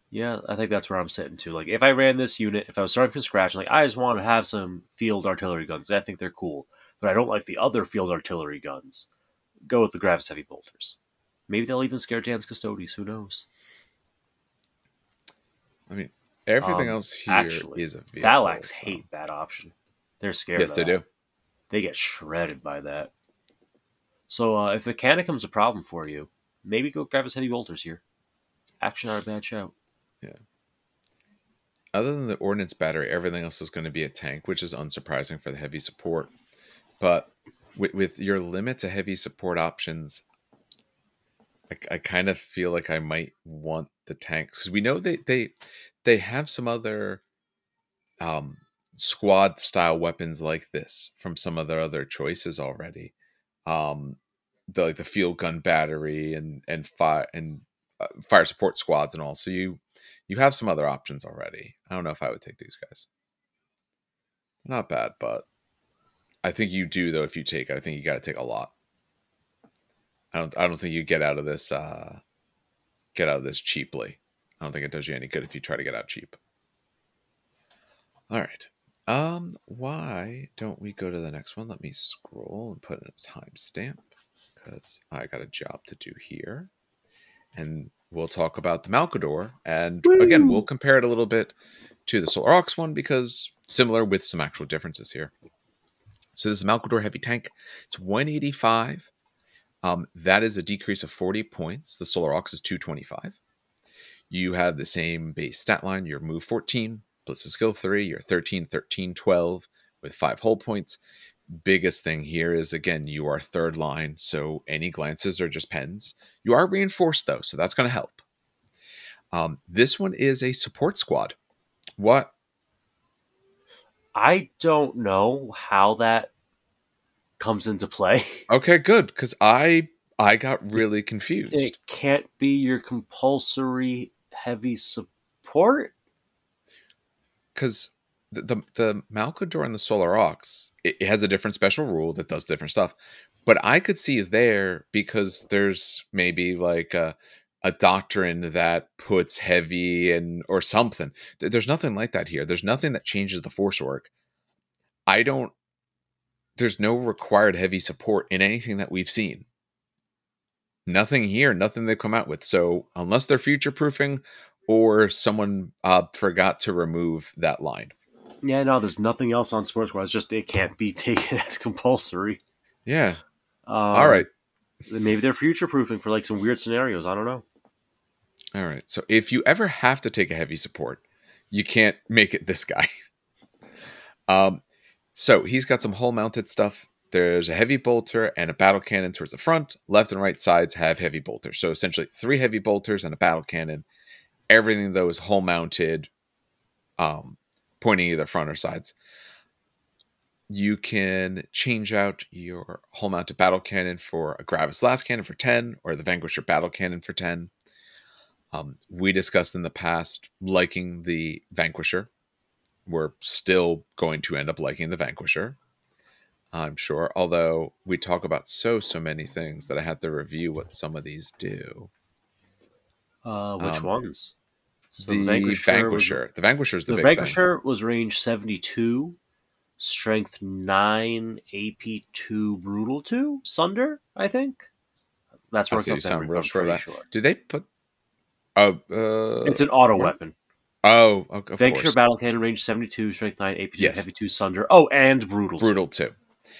Yeah, I think that's where I'm sitting too. Like, if I ran this unit, if I was starting from scratch, like I just want to have some field artillery guns. I think they're cool, but I don't like the other field artillery guns. Go with the Gravis Heavy Bolters. Maybe they'll even scare Dan's Custodes. Who knows? I mean, everything um, else here actually, is a vehicle. Valax so. hate that option. They're scared. Yes, of that. They do. They get shredded by that. So uh, if Mechanicum's a problem for you, maybe go Gravis Heavy Bolters here. It's actually not a bad shout. Yeah. Other than the Ordnance Battery, everything else is going to be a tank, which is unsurprising for the heavy support. But with, with your limit to heavy support options, I, I kind of feel like I might want the tanks, because we know they they they have some other um, squad style weapons like this from some of their other choices already, um, the like the field gun battery and and fire and uh, fire support squads and all. So you you have some other options already. I don't know if I would take these guys. Not bad, but I think you do though. If you take it, I think you got to take a lot. I don't. I don't think you get out of this. Uh, get out of this cheaply. I don't think it does you any good if you try to get out cheap. All right. Um. Why don't we go to the next one? Let me scroll and put in a timestamp because I got a job to do here, and we'll talk about the Malcador, and Woo! again we'll compare it a little bit to the Solar Aux one because similar with some actual differences here. So this is Malcador Heavy Tank. It's one eighty-five. Um, that is a decrease of forty points. The Solar Aux is two twenty-five. You have the same base stat line. Your move fourteen, plus the skill three. You're thirteen, thirteen, twelve with five hull points. Biggest thing here is, again, you are third line, so any glances are just pens. You are reinforced, though, so that's going to help. Um, this one is a support squad. What? I don't know how that comes into play. Okay, good, because I I got really confused. It can't be your compulsory heavy support? Because the, the, the Malcador and the Solar Aux, it, it has a different special rule that does different stuff. But I could see there, because there's maybe like a, a doctrine that puts heavy and or something. There's nothing like that here. There's nothing that changes the force work. I don't There's no required heavy support in anything that we've seen. Nothing here, nothing they've come out with. So unless they're future-proofing or someone uh, forgot to remove that line. Yeah, no, there's nothing else on Sports Squad. It's just it can't be taken as compulsory. Yeah. Um, All right. Maybe they're future-proofing for like some weird scenarios. I don't know. All right. So if you ever have to take a heavy support, you can't make it this guy. um. So he's got some hull-mounted stuff. There's a heavy bolter and a battle cannon towards the front. Left and right sides have heavy bolters. So essentially three heavy bolters and a battle cannon. Everything, though, is hull-mounted, um, pointing either front or sides. You can change out your hull-mounted battle cannon for a Gravis Last Cannon for ten or the Vanquisher Battle Cannon for ten. Um, we discussed in the past liking the Vanquisher. We're still going to end up liking the Vanquisher, I'm sure. Although we talk about so, so many things that I have to review what some of these do. Uh, which um, ones? So the Vanquisher. Vanquisher. Was, the Vanquisher is the, the big Vanquisher thing. Was range seventy-two, strength nine, A P two, brutal two, Sunder, I think. That's where I it comes sound real I'm sure that. Sure. Do they put... Uh, uh, it's an auto or, weapon. Oh, okay. Vanquisher Battle Cannon, range seventy-two, strength nine, A P two, yes. Heavy two, Sunder. Oh, and Brutal. Brutal two.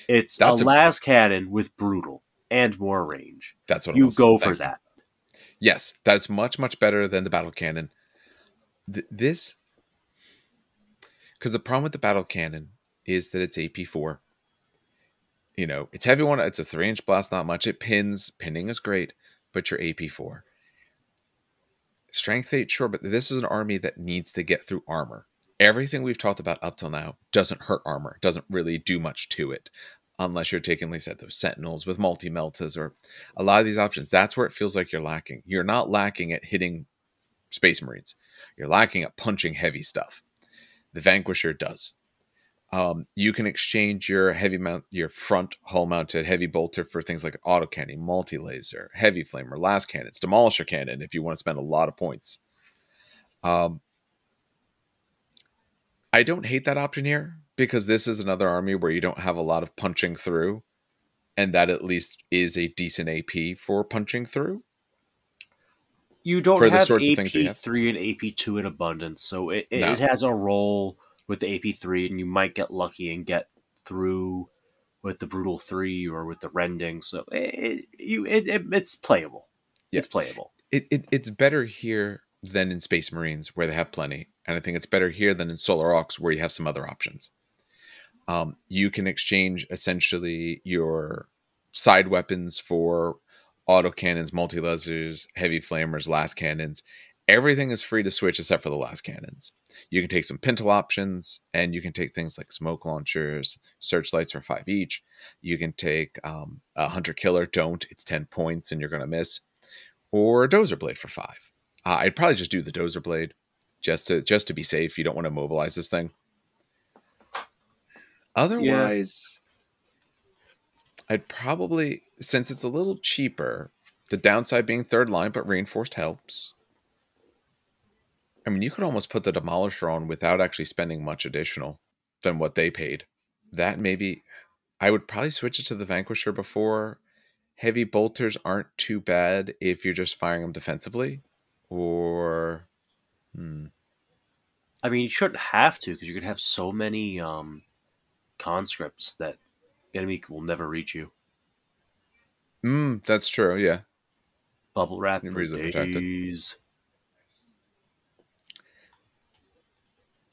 It's that's a last a... cannon with Brutal and more range. That's what you I'm go saying. for Thank that. You. Yes, that's much much better than the Battle Cannon. Th this, because the problem with the Battle Cannon is that it's A P four. You know, it's heavy one. It's a three inch blast, not much. It pins. Pinning is great, but you're A P four. Strength eight, sure, but this is an army that needs to get through armor. Everything we've talked about up till now doesn't hurt armor, doesn't really do much to it, unless you're taking, like I said, those Sentinels with multi-meltas or a lot of these options. That's where it feels like you're lacking. You're not lacking at hitting Space Marines. You're lacking at punching heavy stuff. The Vanquisher does. Um, you can exchange your heavy mount, your front hull mounted heavy bolter for things like auto cannon, multi laser, heavy flamer, last cannons, demolisher cannon if you want to spend a lot of points. Um, I don't hate that option here because this is another army where you don't have a lot of punching through, and that at least is a decent A P for punching through. You don't for have A P three and A P two in abundance, so it, it, no. it has a role with the A P three, and you might get lucky and get through with the Brutal three or with the Rending, so it, it, you, it, it, it's playable. Yeah. It's playable. It, it, it's better here than in Space Marines, where they have plenty, and I think it's better here than in Solar Aux, where you have some other options. Um, you can exchange, essentially, your side weapons for auto cannons, multi lasers, heavy flamers, last cannons. Everything is free to switch except for the last cannons. You can take some pintle options, and you can take things like smoke launchers, searchlights for five each. You can take um, a hunter killer. Don't. It's ten points, and you're going to miss. Or a dozer blade for five. Uh, I'd probably just do the dozer blade, just to just to be safe. You don't want to mobilize this thing. Otherwise, yeah. I'd probably, since it's a little cheaper, the downside being third line, but reinforced helps. I mean, you could almost put the Demolisher on without actually spending much additional than what they paid. That maybe, I would probably switch it to the Vanquisher before. Heavy bolters aren't too bad if you're just firing them defensively. Or, hmm. I mean, you shouldn't have to, because you're going to have so many um, conscripts that the enemy will never reach you. Mm, that's true, yeah. Bubble wrap for days.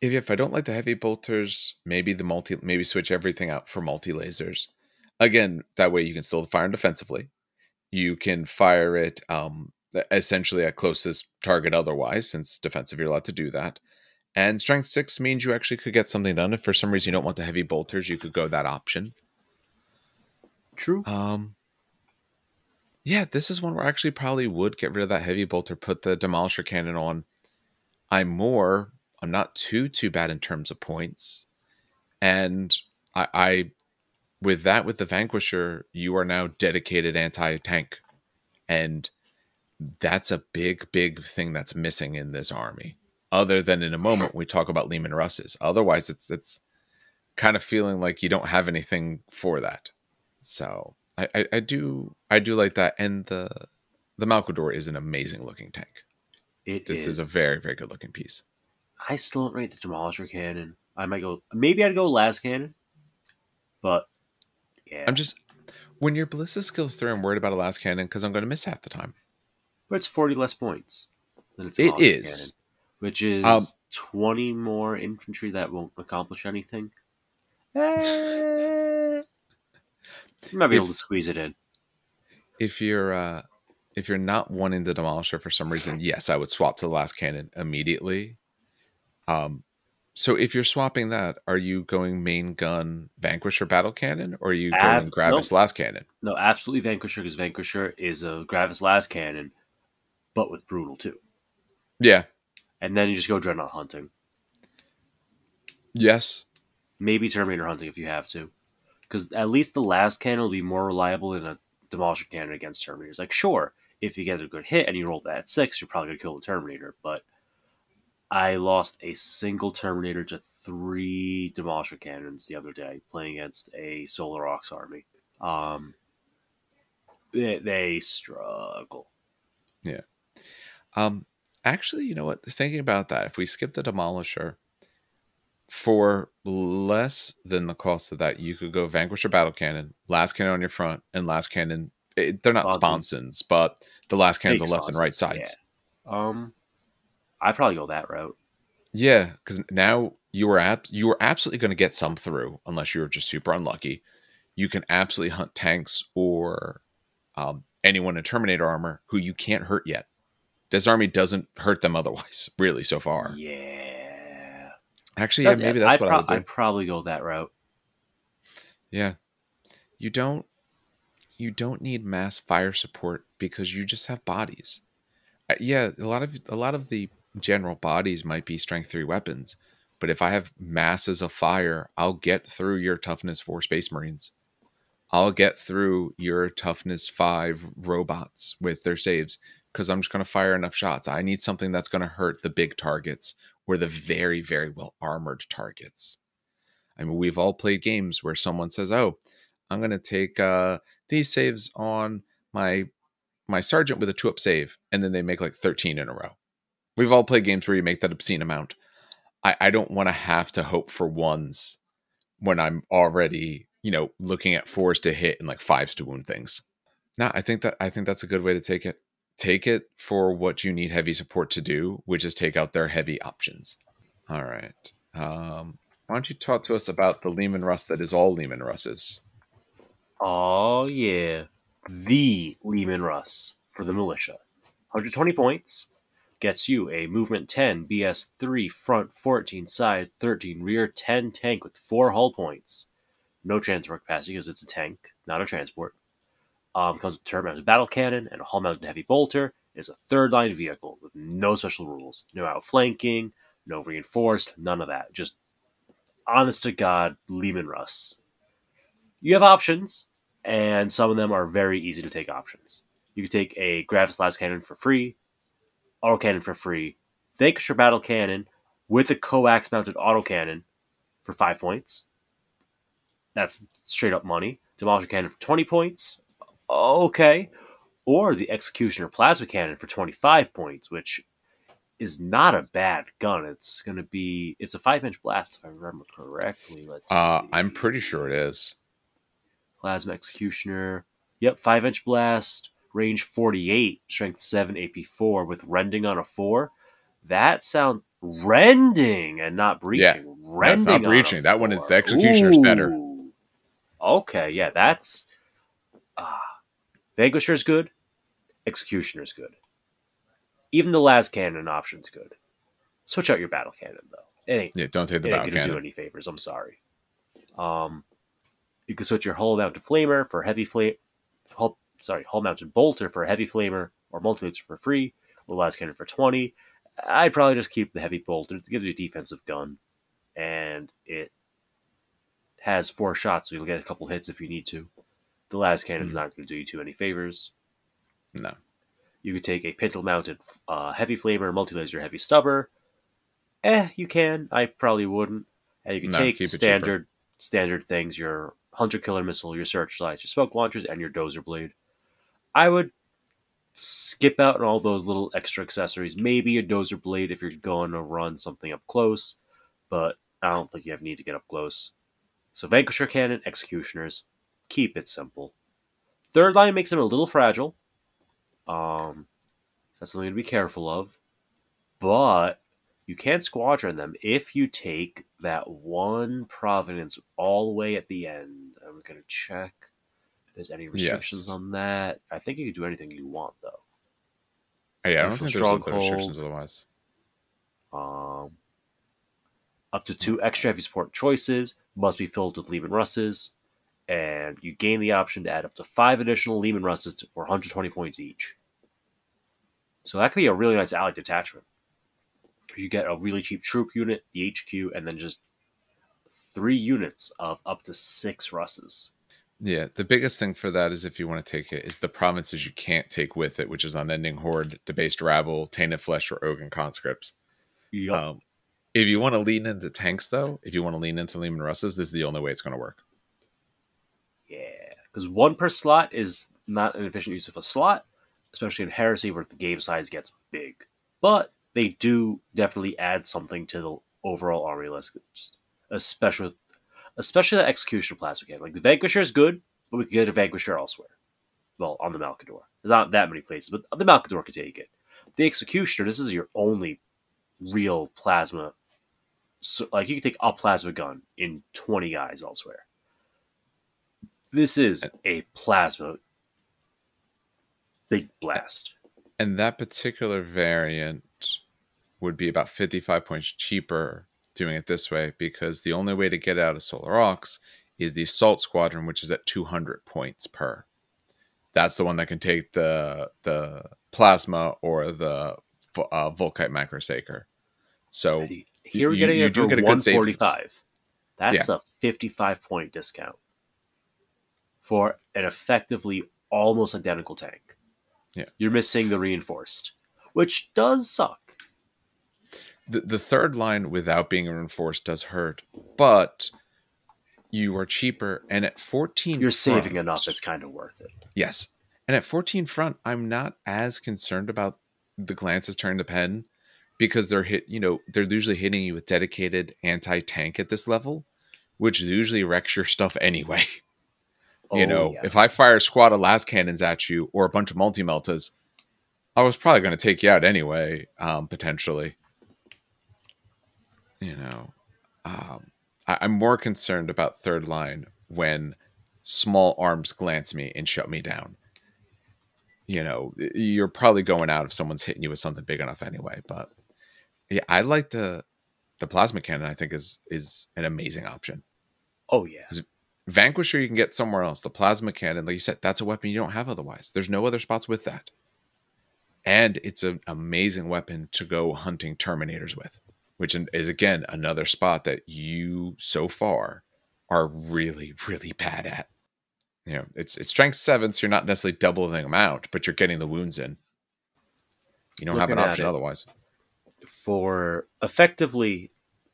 If, if I don't like the heavy bolters, maybe the multi, maybe switch everything out for multi lasers. Again, that way you can still fire them defensively. You can fire it um, essentially at closest target otherwise, since defensive you're allowed to do that. And strength six means you actually could get something done. If for some reason you don't want the heavy bolters, you could go that option. True. Um. Yeah, this is one where I actually probably would get rid of that heavy bolter, put the demolisher cannon on. I'm more... I'm not too, too bad in terms of points. And I, I, with that, with the Vanquisher, you are now dedicated anti-tank. And that's a big, big thing that's missing in this army. Other than in a moment, we talk about Leman Russes. Otherwise, it's, it's kind of feeling like you don't have anything for that. So I, I, I do, I do like that. And the, the Malcador is an amazing looking tank. It this is. is a very, very good looking piece. I still don't rate the Demolisher Cannon. I might go... Maybe I'd go Last Cannon. But, yeah. I'm just... When your Ballista skill's through, I'm worried about a Last Cannon because I'm going to miss half the time. But it's forty less points than it's It is. Cannon, which is um, twenty more infantry that won't accomplish anything. Eh, you might be if, able to squeeze it in. If you're... Uh, if you're not wanting the Demolisher for some reason, yes, I would swap to the Last Cannon immediately. Um, so if you're swapping that, are you going main gun Vanquisher battle cannon, or are you going Ab Gravis nope. last cannon? No, absolutely Vanquisher, because Vanquisher is a Gravis last cannon, but with Brutal too. Yeah. And then you just go Dreadnought hunting. Yes. Maybe Terminator hunting if you have to, because at least the last cannon will be more reliable than a Demolisher cannon against Terminators. Like, sure, if you get a good hit and you roll that six, you're probably going to kill the Terminator, but... I lost a single Terminator to three Demolisher Cannons the other day playing against a Solar Aux army. Um, they, they struggle. Yeah. Um, actually, you know what? Thinking about that, if we skip the Demolisher, for less than the cost of that, you could go Vanquisher Battle Cannon, Last Cannon on your front, and Last Cannon... It, they're not sponsons, but the Last Cannons on the left and right sides. Yeah. Um... I'd probably go that route. Yeah, because now you are ab you are absolutely going to get some through, unless you're just super unlucky. You can absolutely hunt tanks or um, anyone in Terminator armor who you can't hurt yet. This army doesn't hurt them otherwise, really, so far. Yeah. Actually, that's, yeah, maybe that's I'd what I would do. I'd probably go that route. Yeah. You don't, you don't need mass fire support because you just have bodies. Yeah, a lot of a lot of the... general bodies might be strength three weapons, But if I have masses of fire, I'll get through your toughness four Space Marines. I'll get through your toughness five robots with their saves because I'm just going to fire enough shots. I need something that's going to hurt the big targets or the very, very well armored targets. I mean, we've all played games where someone says, oh, I'm going to take uh, these saves on my my sergeant with a two-up save, and then they make like thirteen in a row. We've all played games where you make that obscene amount. I, I don't want to have to hope for ones when I'm already, you know, looking at fours to hit and like fives to wound things. No, I think that I think that's a good way to take it. Take it for what you need heavy support to do, which is take out their heavy options. All right. Um, why don't you talk to us about the Leman Russ that is all Leman Russes? Oh, yeah. The Leman Russ for the militia. one hundred twenty points. Gets you a movement ten, B S three, front fourteen, side thirteen, rear ten tank with four hull points. No transport capacity because it's a tank, not a transport. Um, comes with a turret-mounted battle cannon and a hull-mounted heavy bolter. It's a third-line vehicle with no special rules, no outflanking, no reinforced, none of that. Just honest-to-God Leman Russ. You have options, and some of them are very easy to take options. You can take a Gravitas Las Cannon for free, autocannon for free, Vanquisher battle cannon with a coax mounted autocannon for five points. That's straight up money. Demolisher cannon for twenty points. Okay. Or the Executioner plasma cannon for twenty-five points, which is not a bad gun. It's going to be, it's a five inch blast if I remember correctly. Let's uh, see. I'm pretty sure it is. Plasma Executioner. Yep. Five inch blast. Range forty-eight, strength seven, A P four, with rending on a four. That sounds rending and not breaching. Yeah, rending, that's not breaching. On that one is the Executioner's Ooh. Better. Okay, yeah, that's uh, Vanquisher's good. Executioner's good. Even the las cannon option's good. Switch out your battle cannon though. It ain't. Yeah, don't take the it battle ain't gonna cannon. Do any favors. I'm sorry. Um, you can switch your hull down to flamer for heavy flame. Sorry, hull-mounted bolter for a heavy flamer, or multi-loots for free, the last cannon for twenty. I'd probably just keep the heavy bolter. It gives you a defensive gun, and it has four shots, so you'll get a couple hits if you need to. The last cannon's mm-hmm. not going to do you two any favors. No. You could take a pintle-mounted uh, heavy flamer, multi-laser heavy stubber. Eh, you can. I probably wouldn't. And you can no, take standard standard things, your hunter killer missile, your searchlights, your smoke launchers, and your dozer blade. I would skip out on all those little extra accessories. Maybe a dozer blade if you're going to run something up close, but I don't think you have need to get up close. So Vanquisher Cannon, Executioners, keep it simple. Third line makes them a little fragile. Um, that's something to be careful of. But you can squadron them if you take that one Providence all the way at the end. I'm going to check. There's any restrictions yes. on that? I think you can do anything you want, though. Oh, yeah, I don't think there's any restrictions otherwise. Um, up to two extra heavy support choices must be filled with Leman Russes, and you gain the option to add up to five additional Leman Russes for one hundred twenty points each. So that could be a really nice allied detachment. You get a really cheap troop unit, the H Q, and then just three units of up to six Russes. Yeah, the biggest thing for that is if you want to take it is the provinces you can't take with it, which is Unending Horde, Debased Rabble, Tainted Flesh, or Ogan Conscripts. Yep. Um, if you want to lean into tanks, though, if you want to lean into Leman Russes, this is the only way it's going to work. Yeah, because one per slot is not an efficient use of a slot, especially in Heresy where the game size gets big. But they do definitely add something to the overall army list, especially with Especially the Execution Plasma Cannon. Like, the Vanquisher is good, but we could get a Vanquisher elsewhere. Well, on the Malcador. There's not that many places, but the Malcador could take it. The Executioner, this is your only real plasma. So, like, you can take a plasma gun in twenty guys elsewhere. This is a plasma big blast. And that particular variant would be about fifty-five points cheaper doing it this way, because the only way to get out of Solar Aux is the Assault Squadron, which is at two hundred points per. That's the one that can take the the plasma or the uh, Volkite Microsaker. So Here we're you, getting you it for get one forty-five. That's yeah. a fifty-five point discount for an effectively almost identical tank. Yeah, you're missing the reinforced, which does suck. The, the third line without being reinforced does hurt, but you are cheaper. And at fourteen, you're front, saving enough. It's kind of worth it. Yes. And at fourteen front, I'm not as concerned about the glances turning the pen because they're hit, you know, they're usually hitting you with dedicated anti-tank at this level, which usually wrecks your stuff anyway. Oh, you know, yeah. if I fire a squad of las cannons at you or a bunch of multi-meltas, I was probably going to take you out anyway, um, potentially. You know, um, I, I'm more concerned about third line when small arms glance me and shut me down. You know, you're probably going out if someone's hitting you with something big enough anyway. But yeah, I like the the plasma cannon. I think is is an amazing option. Oh yeah, Vanquisher you can get somewhere else. The plasma cannon, like you said, that's a weapon you don't have otherwise. There's no other spots with that, and it's an amazing weapon to go hunting Terminators with. Which is, again, another spot that you, so far, are really, really bad at. You know, it's it's strength seven, so you're not necessarily doubling them out, but you're getting the wounds in. You don't Looking have an option it, otherwise. For, effectively,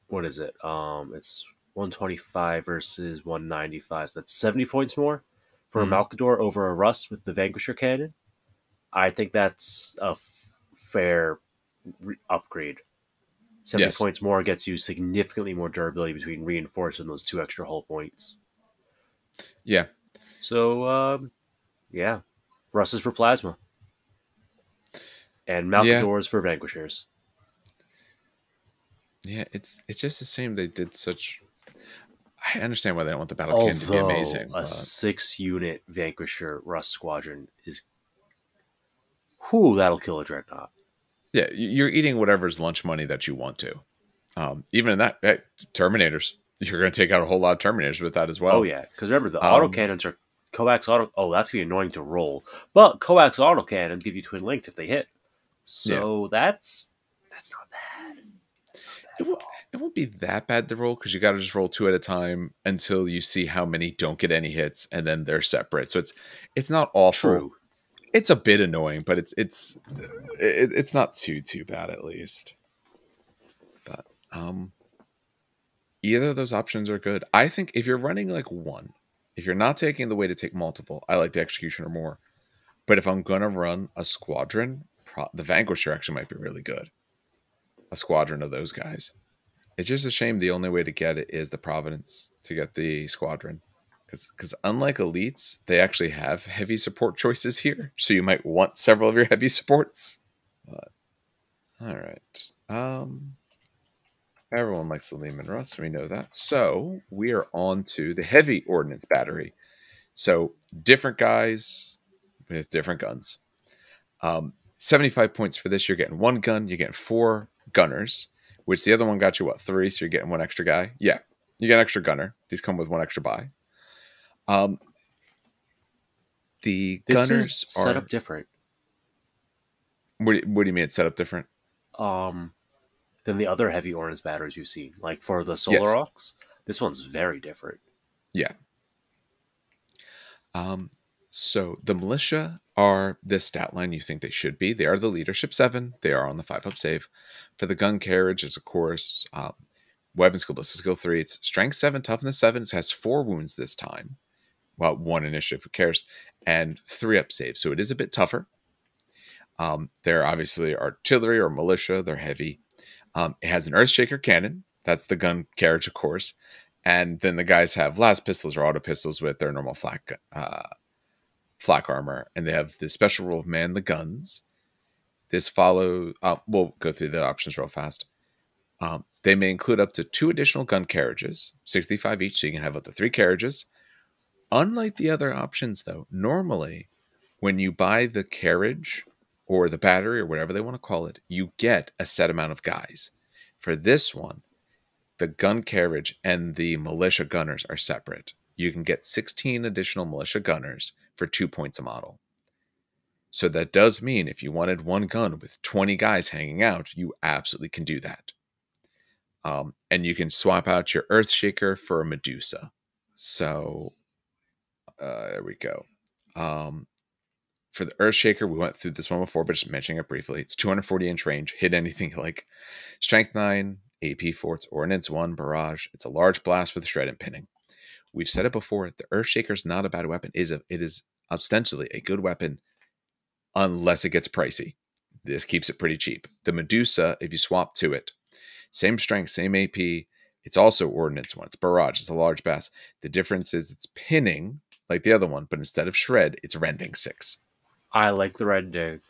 what is it? Um, It's one twenty-five versus one ninety-five. So that's seventy points more for mm-hmm. a Malcador over a Russ with the Vanquisher Cannon. I think that's a fair re upgrade. seventy yes. points more gets you significantly more durability between reinforced and those two extra hull points. Yeah. So, um, yeah. Russ is for plasma. And Malcador is yeah. for Vanquishers. Yeah, it's it's just the same. They did such... I understand why they don't want the battle Although, can to be amazing. a but... six-unit Vanquisher Russ squadron is... Whew, that'll kill a Dreadnought. Yeah, you're eating whatever's lunch money that you want to. Um, even in that, hey, Terminators, you're going to take out a whole lot of Terminators with that as well. Oh, yeah, because remember, the um, autocannons are coax auto... Oh, that's going to be annoying to roll. But coax autocannons give you twin linked if they hit. So yeah. that's that's not bad. That's not bad it, won't, it won't be that bad to roll because you got to just roll two at a time until you see how many don't get any hits, and then they're separate. So it's it's not awful. True. It's a bit annoying, but it's it's it's not too too bad at least. But um, either of those options are good. I think if you're running like one, if you're not taking the way to take multiple, I like the Executioner more. But if I'm gonna run a squadron, pro the Vanquisher actually might be really good. A squadron of those guys. It's just a shame the only way to get it is the Providence to get the squadron. Because unlike elites, they actually have heavy support choices here. So you might want several of your heavy supports. But, all right. Um, everyone likes the Leman Russ. We know that. So we are on to the Heavy Ordnance Battery. So different guys with different guns. Um, seventy-five points for this. You're getting one gun. You're getting four gunners. Which the other one got you, what, three? So you're getting one extra guy? Yeah. You get an extra gunner. These come with one extra buy. Um, the this gunners is set are, up different. What do, you, what do you mean it's set up different? Um, than the other heavy ordnance batteries you've seen, like for the Solar yes. Aux, this one's very different. Yeah. Um, so the militia are this stat line you think they should be. They are the leadership seven. They are on the five up save. For the gun carriage is of course um, weapon skill plus skill three. It's strength seven, toughness seven. It has four wounds this time. Well, one initiative, who cares? And three up save. So it is a bit tougher. Um, they're obviously artillery or militia. They're heavy. Um, it has an Earthshaker cannon. That's the gun carriage, of course. And then the guys have las pistols or auto pistols with their normal flak, uh, flak armor. And they have the special rule of man the guns. This follows... Uh, we'll go through the options real fast. Um, they may include up to two additional gun carriages, sixty-five each, so you can have up to three carriages. Unlike the other options, though, normally when you buy the carriage or the battery or whatever they want to call it, you get a set amount of guys. For this one, the gun carriage and the militia gunners are separate. You can get sixteen additional militia gunners for two points a model. So that does mean if you wanted one gun with twenty guys hanging out, you absolutely can do that. Um, and you can swap out your Earthshaker for a Medusa. So uh, there we go. Um, for the Earthshaker, we went through this one before, but just mentioning it briefly. It's two hundred forty inch range. Hit anything like Strength nine, A P four, it's Ordnance one, Barrage. It's a large blast with shred and pinning. We've said it before. The Earthshaker is not a bad weapon. It is, a, it is ostensibly a good weapon unless it gets pricey. This keeps it pretty cheap. The Medusa, if you swap to it, same strength, same A P. It's also Ordnance one. It's Barrage. It's a large bass. The difference is it's pinning like the other one, but instead of shred, it's rending six. I like the rending.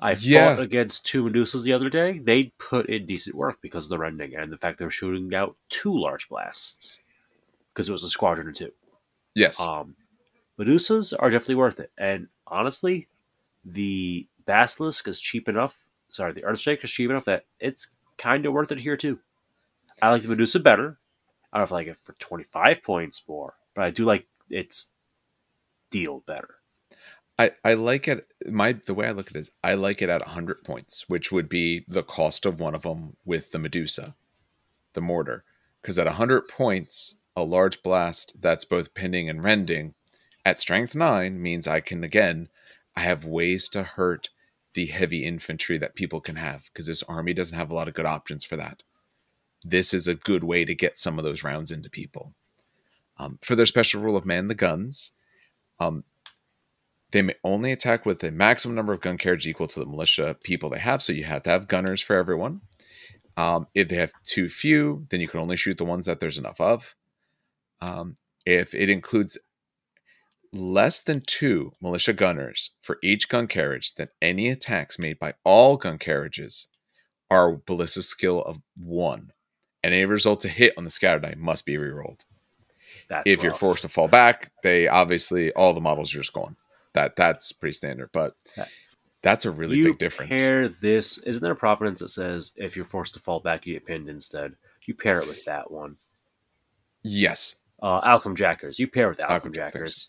I yeah. fought against two Medusas the other day. They put in decent work because of the rending and the fact they were shooting out two large blasts because it was a squadron or two. Yes. Um, Medusas are definitely worth it. And honestly, the Basilisk is cheap enough. Sorry, the Earthshaker is cheap enough that it's kind of worth it here too. I like the Medusa better. I don't know if I like it for twenty-five points more, but I do like its deal better. I, I like it. My the way I look at it is I like it at one hundred points, which would be the cost of one of them with the Medusa, the mortar. Because at one hundred points, a large blast that's both pinning and rending at strength nine means I can, again, I have ways to hurt the heavy infantry that people can have, because this army doesn't have a lot of good options for that. This is a good way to get some of those rounds into people. Um, for their special rule of man, the guns, um, they may only attack with a maximum number of gun carriage equal to the militia people they have, so you have to have gunners for everyone. Um, if they have too few, then you can only shoot the ones that there's enough of. Um, if it includes less than two militia gunners for each gun carriage, then any attacks made by all gun carriages are ballista skill of one. And any result to hit on the scatter die must be rerolled. That's if rough. You're forced to fall back, they obviously, all the models are just gone. That that's pretty standard, but that's a really you big difference. Pair this. Isn't there a providence that says if you're forced to fall back, you get pinned instead? You pair it with that one. Yes. Uh, Alchem Jackers. You pair with Alchem Jackers.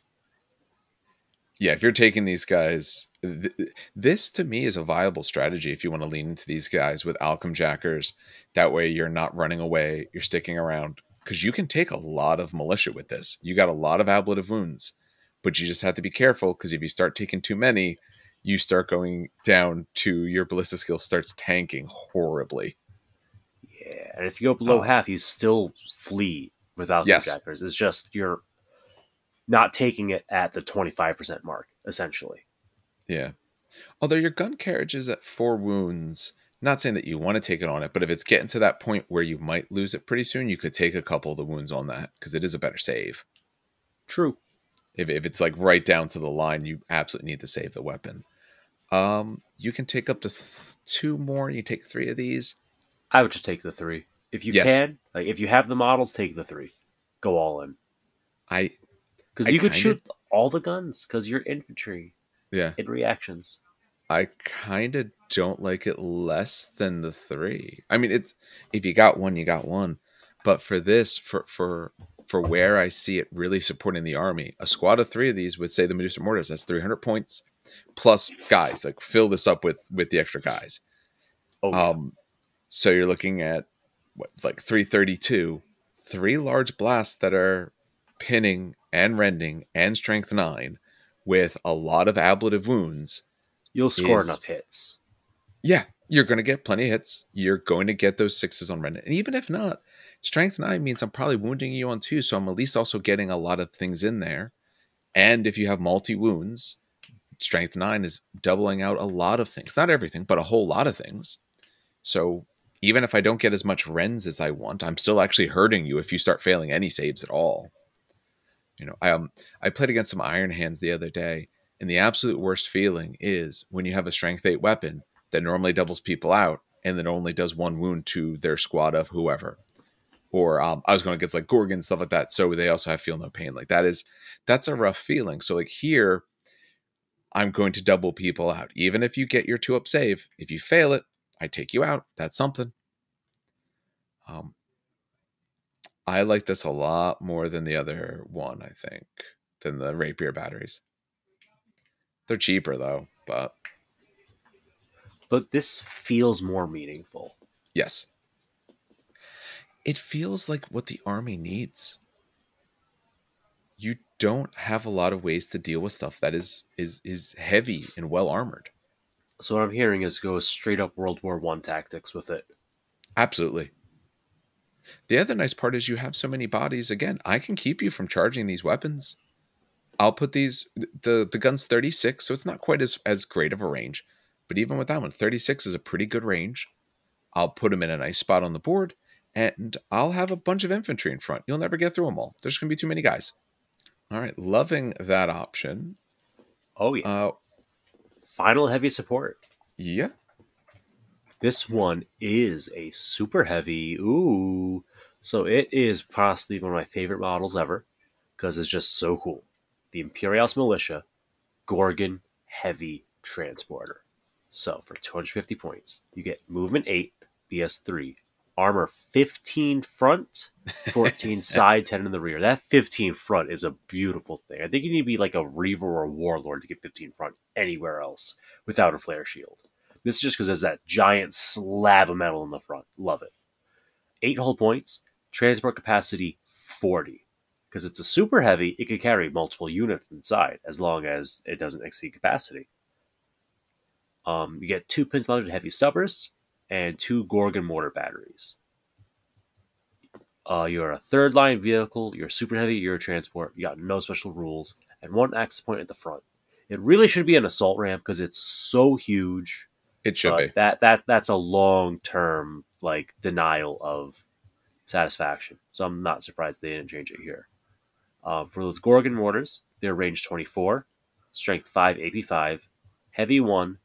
Yeah, if you're taking these guys, th this to me is a viable strategy if you want to lean into these guys with Alchem Jackers. That way you're not running away. You're sticking around because you can take a lot of militia with this. You got a lot of ablative wounds. But you just have to be careful because if you start taking too many, you start going down to your ballista skill starts tanking horribly. Yeah, and if you go below uh, half, you still flee without yes. the jackers. It's just you're not taking it at the twenty-five percent mark, essentially. Yeah. Although your gun carriage is at four wounds, not saying that you want to take it on it, but if it's getting to that point where you might lose it pretty soon, you could take a couple of the wounds on that because it is a better save. True. If, if it's like right down to the line, you absolutely need to save the weapon. Um, you can take up to th two more. You take three of these. I would just take the three. If you yes. can, like if you have the models, take the three. Go all in. I Because you could kinda, shoot all the guns because you're infantry. Yeah. In reactions. I kind of don't like it less than the three. I mean, it's if you got one, you got one. But for this, for... for For where I see it really supporting the army, a squad of three of these would say the Medusa Mortars. That's three hundred points plus guys. Like fill this up with with the extra guys. Oh, yeah. Um, so you're looking at what, like three thirty-two, three large blasts that are pinning and rending and strength nine with a lot of ablative wounds. You'll score is, enough hits. Yeah, you're going to get plenty of hits. You're going to get those sixes on rending, and even if not. Strength nine means I'm probably wounding you on two, so I'm at least also getting a lot of things in there. And if you have multi-wounds, strength nine is doubling out a lot of things. Not everything, but a whole lot of things. So even if I don't get as much rends as I want, I'm still actually hurting you if you start failing any saves at all. You know, I, um, I played against some Iron Hands the other day, and the absolute worst feeling is when you have a strength eight weapon that normally doubles people out and then only does one wound to their squad of whoever. Or um, I was going against like Gorgon, stuff like that. So they also have feel no pain. Like that is, that's a rough feeling. So like here, I'm going to double people out. Even if you get your two up save, if you fail it, I take you out. That's something. Um, I like this a lot more than the other one, I think, than the Rapier batteries. They're cheaper though, but. But this feels more meaningful. Yes. it feels like what the army needs. You don't have a lot of ways to deal with stuff that is is is heavy and well armored. So what I'm hearing is go straight up World War One tactics with it. Absolutely. The other nice part is you have so many bodies. Again, I can keep you from charging these weapons. I'll put these, the, the gun's thirty-six, so it's not quite as, as great of a range. But even with that one, thirty-six is a pretty good range. I'll put them in a nice spot on the board, and I'll have a bunch of infantry in front. You'll never get through them all. There's going to be too many guys. All right, loving that option. Oh, yeah. Uh, Final heavy support. Yeah. This one is a super heavy. Ooh. So it is possibly one of my favorite models ever because it's just so cool. The Imperialis Militia Gorgon Heavy Transporter. So for two hundred fifty points, you get movement eight, B S three, armor fifteen front, fourteen side, ten in the rear. That fifteen front is a beautiful thing. I think you need to be like a Reaver or a Warlord to get fifteen front anywhere else without a flare shield. This is just because there's that giant slab of metal in the front. Love it. Eight hull points. Transport capacity, forty. Because it's a super heavy, it could carry multiple units inside as long as it doesn't exceed capacity. Um, you get two pins-mounted heavy subbers and two Gorgon mortar batteries. Uh, you're a third-line vehicle. You're super heavy. You're a transport. You got no special rules. And one access point at the front. It really should be an assault ramp because it's so huge. It should but be. That that that's a long term like denial of satisfaction. So I'm not surprised they didn't change it here. Uh, for those Gorgon mortars, they're range twenty-four, strength five, A P five, heavy one,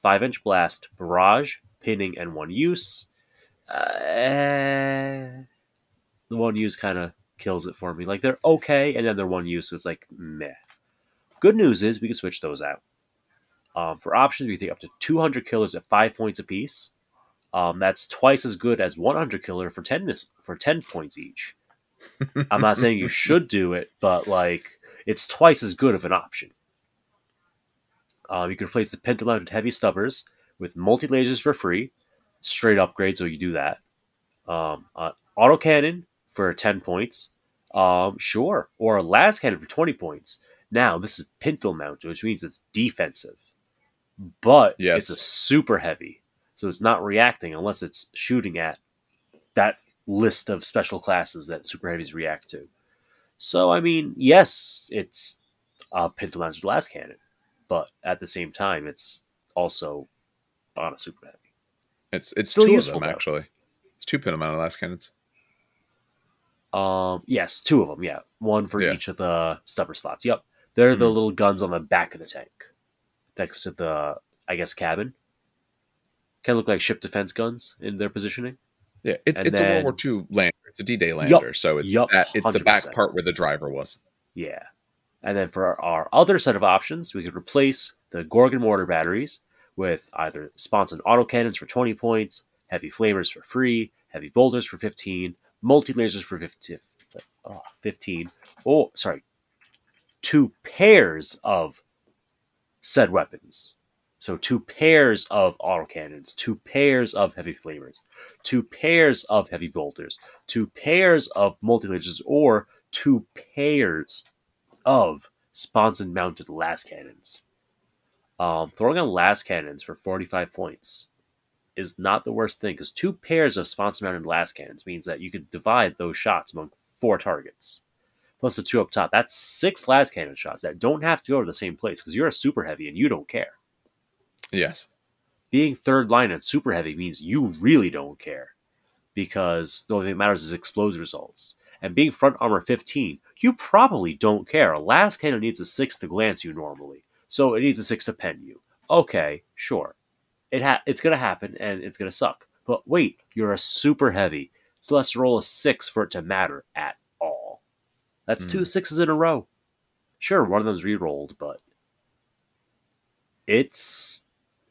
five inch blast, barrage, pinning, and one use. Uh, the one use kind of kills it for me. Like they're okay, and then they're one use, so it's like meh. Good news is we can switch those out. Um, for options, we take up to two hundred killers at five points apiece. Um, that's twice as good as one hundred killer for ten for ten points each. I'm not saying you should do it, but like it's twice as good of an option. Um, you can replace the pentamounted heavy stubbers with multi lasers for free, straight upgrade. So you do that. Um, uh, auto cannon for ten points, um, sure, or a las cannon for twenty points. Now this is pintle mounted, which means it's defensive. But yes, it's a super heavy, so it's not reacting unless it's shooting at that list of special classes that super heavies react to. So, I mean, yes, it's a pintle mounted blast cannon, but at the same time, it's also on a super heavy. It's it's still two useful, of them, though. Actually. It's two pintle mounted blast cannons. Um, yes, two of them, yeah. One for yeah. each of the stubber slots. Yep. They're mm-hmm. the little guns on the back of the tank. Next to the, I guess, cabin. Kind of look like ship defense guns in their positioning. Yeah, it's, it's then, a World War Two lander. It's a D-Day lander, yep, so it's yep, that, it's the back part where the driver was. Yeah. And then for our, our other set of options, we could replace the Gorgon mortar batteries with either sponsored autocannons for twenty points, heavy flamers for free, heavy boulders for fifteen, multi-lasers for fifteen. Oh, sorry. Two pairs of said weapons. So two pairs of autocannons, two pairs of heavy flamers, two pairs of heavy bolters, two pairs of multi-lasers, or two pairs of sponson mounted las cannons. Um, throwing on las cannons for forty-five points is not the worst thing, because two pairs of sponson mounted las cannons means that you could divide those shots among four targets. Plus the two up top. That's six las cannon shots that don't have to go to the same place because you're a super heavy and you don't care. Yes. Being third line and super heavy means you really don't care, because the only thing that matters is explode results. And being front armor fifteen, you probably don't care. A las cannon needs a six to glance you normally. So it needs a six to pen you. Okay, sure. It ha It's going to happen and it's going to suck. But wait, you're a super heavy. So let's roll a six for it to matter at all. That's two sixes in a row. Sure, one of them's re-rolled, but it's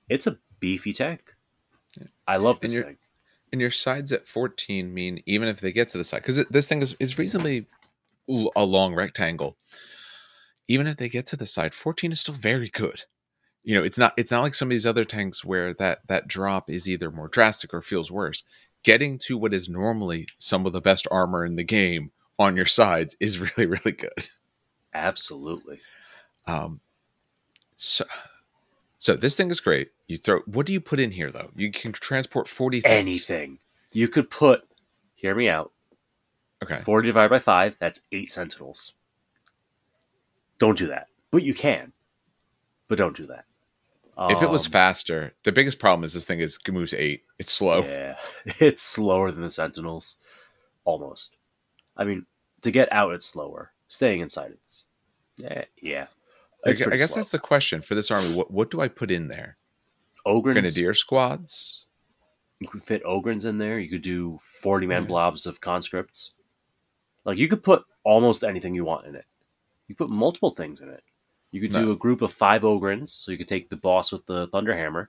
it's a beefy tank. Yeah. I love this and your, thing. And your sides at fourteen mean even if they get to the side, because this thing is, is reasonably a long rectangle. Even if they get to the side, fourteen is still very good. You know, it's not it's not like some of these other tanks where that that drop is either more drastic or feels worse. getting to what is normally some of the best armor in the game on your sides is really, really good. Absolutely. Um, so, so this thing is great. You throw, what do you put in here though? You can transport forty things. Anything. You could put, hear me out. Okay. forty divided by five, that's eight Sentinels. Don't do that. But you can. But don't do that. Um, if it was faster, the biggest problem is this thing is it moves eight. It's slow. Yeah. It's slower than the Sentinels. Almost. I mean, to get out, it's slower. Staying inside, it's... Eh, yeah. It's I, I guess slow. That's the question for this army. What what do I put in there? Ogrins. Grenadier squads? You could fit Ogrins in there. You could do forty-man yeah. blobs of conscripts. Like, you could put almost anything you want in it. You could put multiple things in it. You could no. do a group of five Ogrins, so you could take the boss with the Thunderhammer,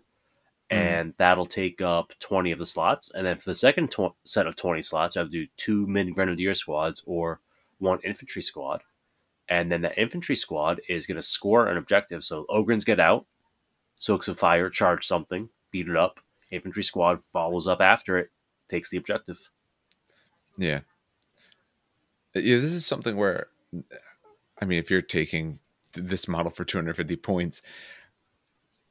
and mm. that'll take up twenty of the slots. And then for the second set of twenty slots, I'll do two mid-grenadier squads or one infantry squad. And then the infantry squad is going to score an objective. So Ogrins get out, soaks of fire, charge something, beat it up. Infantry squad follows up after it, takes the objective. Yeah. Yeah, this is something where, I mean, if you're taking this model for two hundred fifty points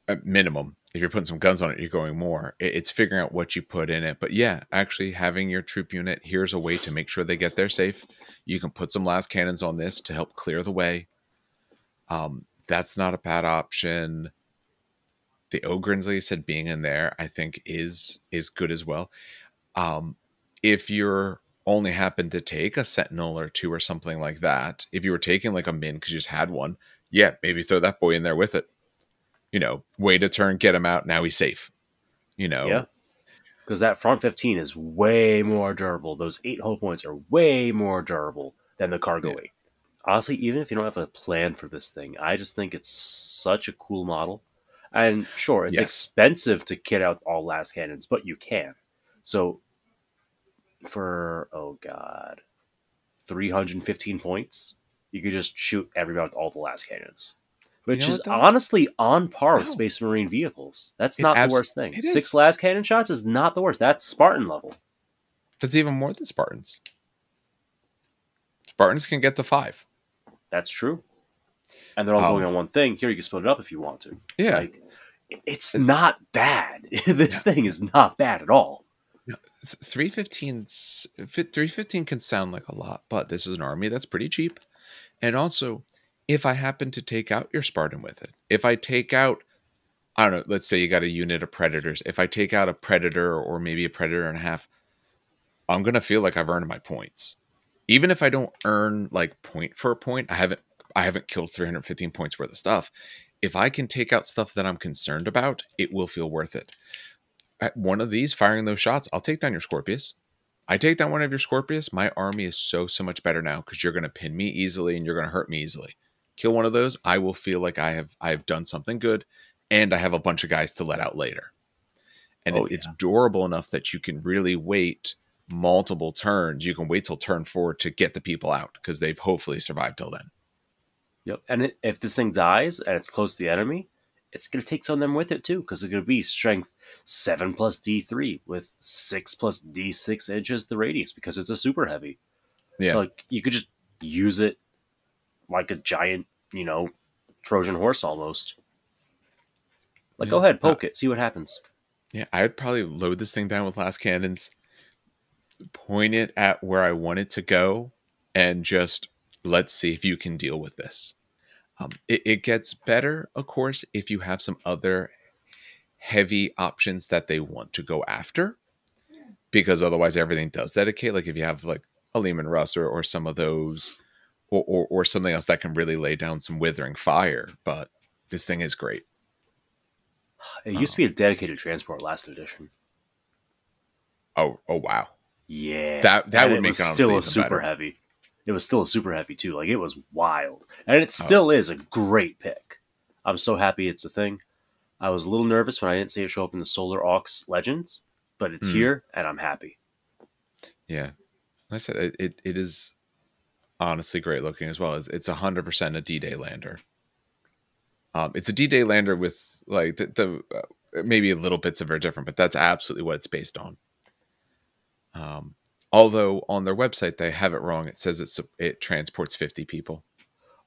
at minimum, if you're putting some guns on it, you're going more. It's figuring out what you put in it. But yeah, actually having your troop unit, here's a way to make sure they get there safe. You can put some last cannons on this to help clear the way. Um, that's not a bad option. The Ogrins, like I said, being in there, I think is is good as well. Um, if you're only happen to take a Sentinel or two or something like that, if you were taking like a min because you just had one, yeah, maybe throw that boy in there with it. You know, wait a turn, get him out, now he's safe. You know? Yeah. Because that front fifteen is way more durable. Those eight hull points are way more durable than the cargo yeah. eight. Honestly, even if you don't have a plan for this thing, I just think it's such a cool model. And sure, it's yes. expensive to kit out all last cannons, but you can. So for, oh god, three hundred fifteen points, you could just shoot everyone with all the last cannons, which you know is honestly on par with no. Space Marine vehicles. That's it not the worst thing. Six is. last cannon shots is not the worst. That's Spartan level. That's even more than Spartans. Spartans can get to five. That's true. And they're all um, going on one thing. Here, you can split it up if you want to. Yeah. Like, it's not bad. This yeah. thing is not bad at all. three fifteen can sound like a lot, but this is an army that's pretty cheap. And also, if I happen to take out your Spartan with it, if I take out, I don't know, let's say you got a unit of Predators. If I take out a Predator or maybe a Predator and a half, I'm going to feel like I've earned my points. Even if I don't earn like point for point, I haven't I haven't killed three hundred fifteen points worth of stuff. If I can take out stuff that I'm concerned about, it will feel worth it. At one of these, firing those shots, I'll take down your Scorpius. I take down one of your Scorpius, my army is so, so much better now because you're going to pin me easily and you're going to hurt me easily. Kill one of those, I will feel like I have I have done something good and I have a bunch of guys to let out later. And oh, it, yeah. it's durable enough that you can really wait multiple turns. You can wait till turn four to get the people out because they've hopefully survived till then. Yep, and it, if this thing dies and it's close to the enemy, it's going to take some of them with it too because it's going to be strength seven plus D three with six plus D six inches the radius because it's a super heavy. Yeah. So like you could just use it like a giant, you know, Trojan horse almost. Like yeah. go ahead, poke uh, it, see what happens. Yeah, I would probably load this thing down with last cannons, point it at where I want it to go, and just let's see if you can deal with this. Um, it, it gets better, of course, if you have some other heavy options that they want to go after, because otherwise everything does dedicate. Like if you have like a Leman Russ or, or some of those or, or or something else that can really lay down some withering fire. But this thing is great. It used um, to be a dedicated transport last edition. Oh, oh wow. Yeah, that that and would it make was it still a super better. heavy. It was still a super heavy too. Like it was wild, and it still oh. is a great pick. I'm so happy it's a thing. I was a little nervous when I didn't see it show up in the Solar Aux Legends, but it's mm. here, and I'm happy. Yeah. Like I said, it, it, it is honestly great looking as well. It's, it's one hundred percent a D-Day lander. Um, it's a D-Day lander with like the, the uh, maybe a little bits of are different, but that's absolutely what it's based on. Um, although on their website, they have it wrong. It says it's, it transports fifty people.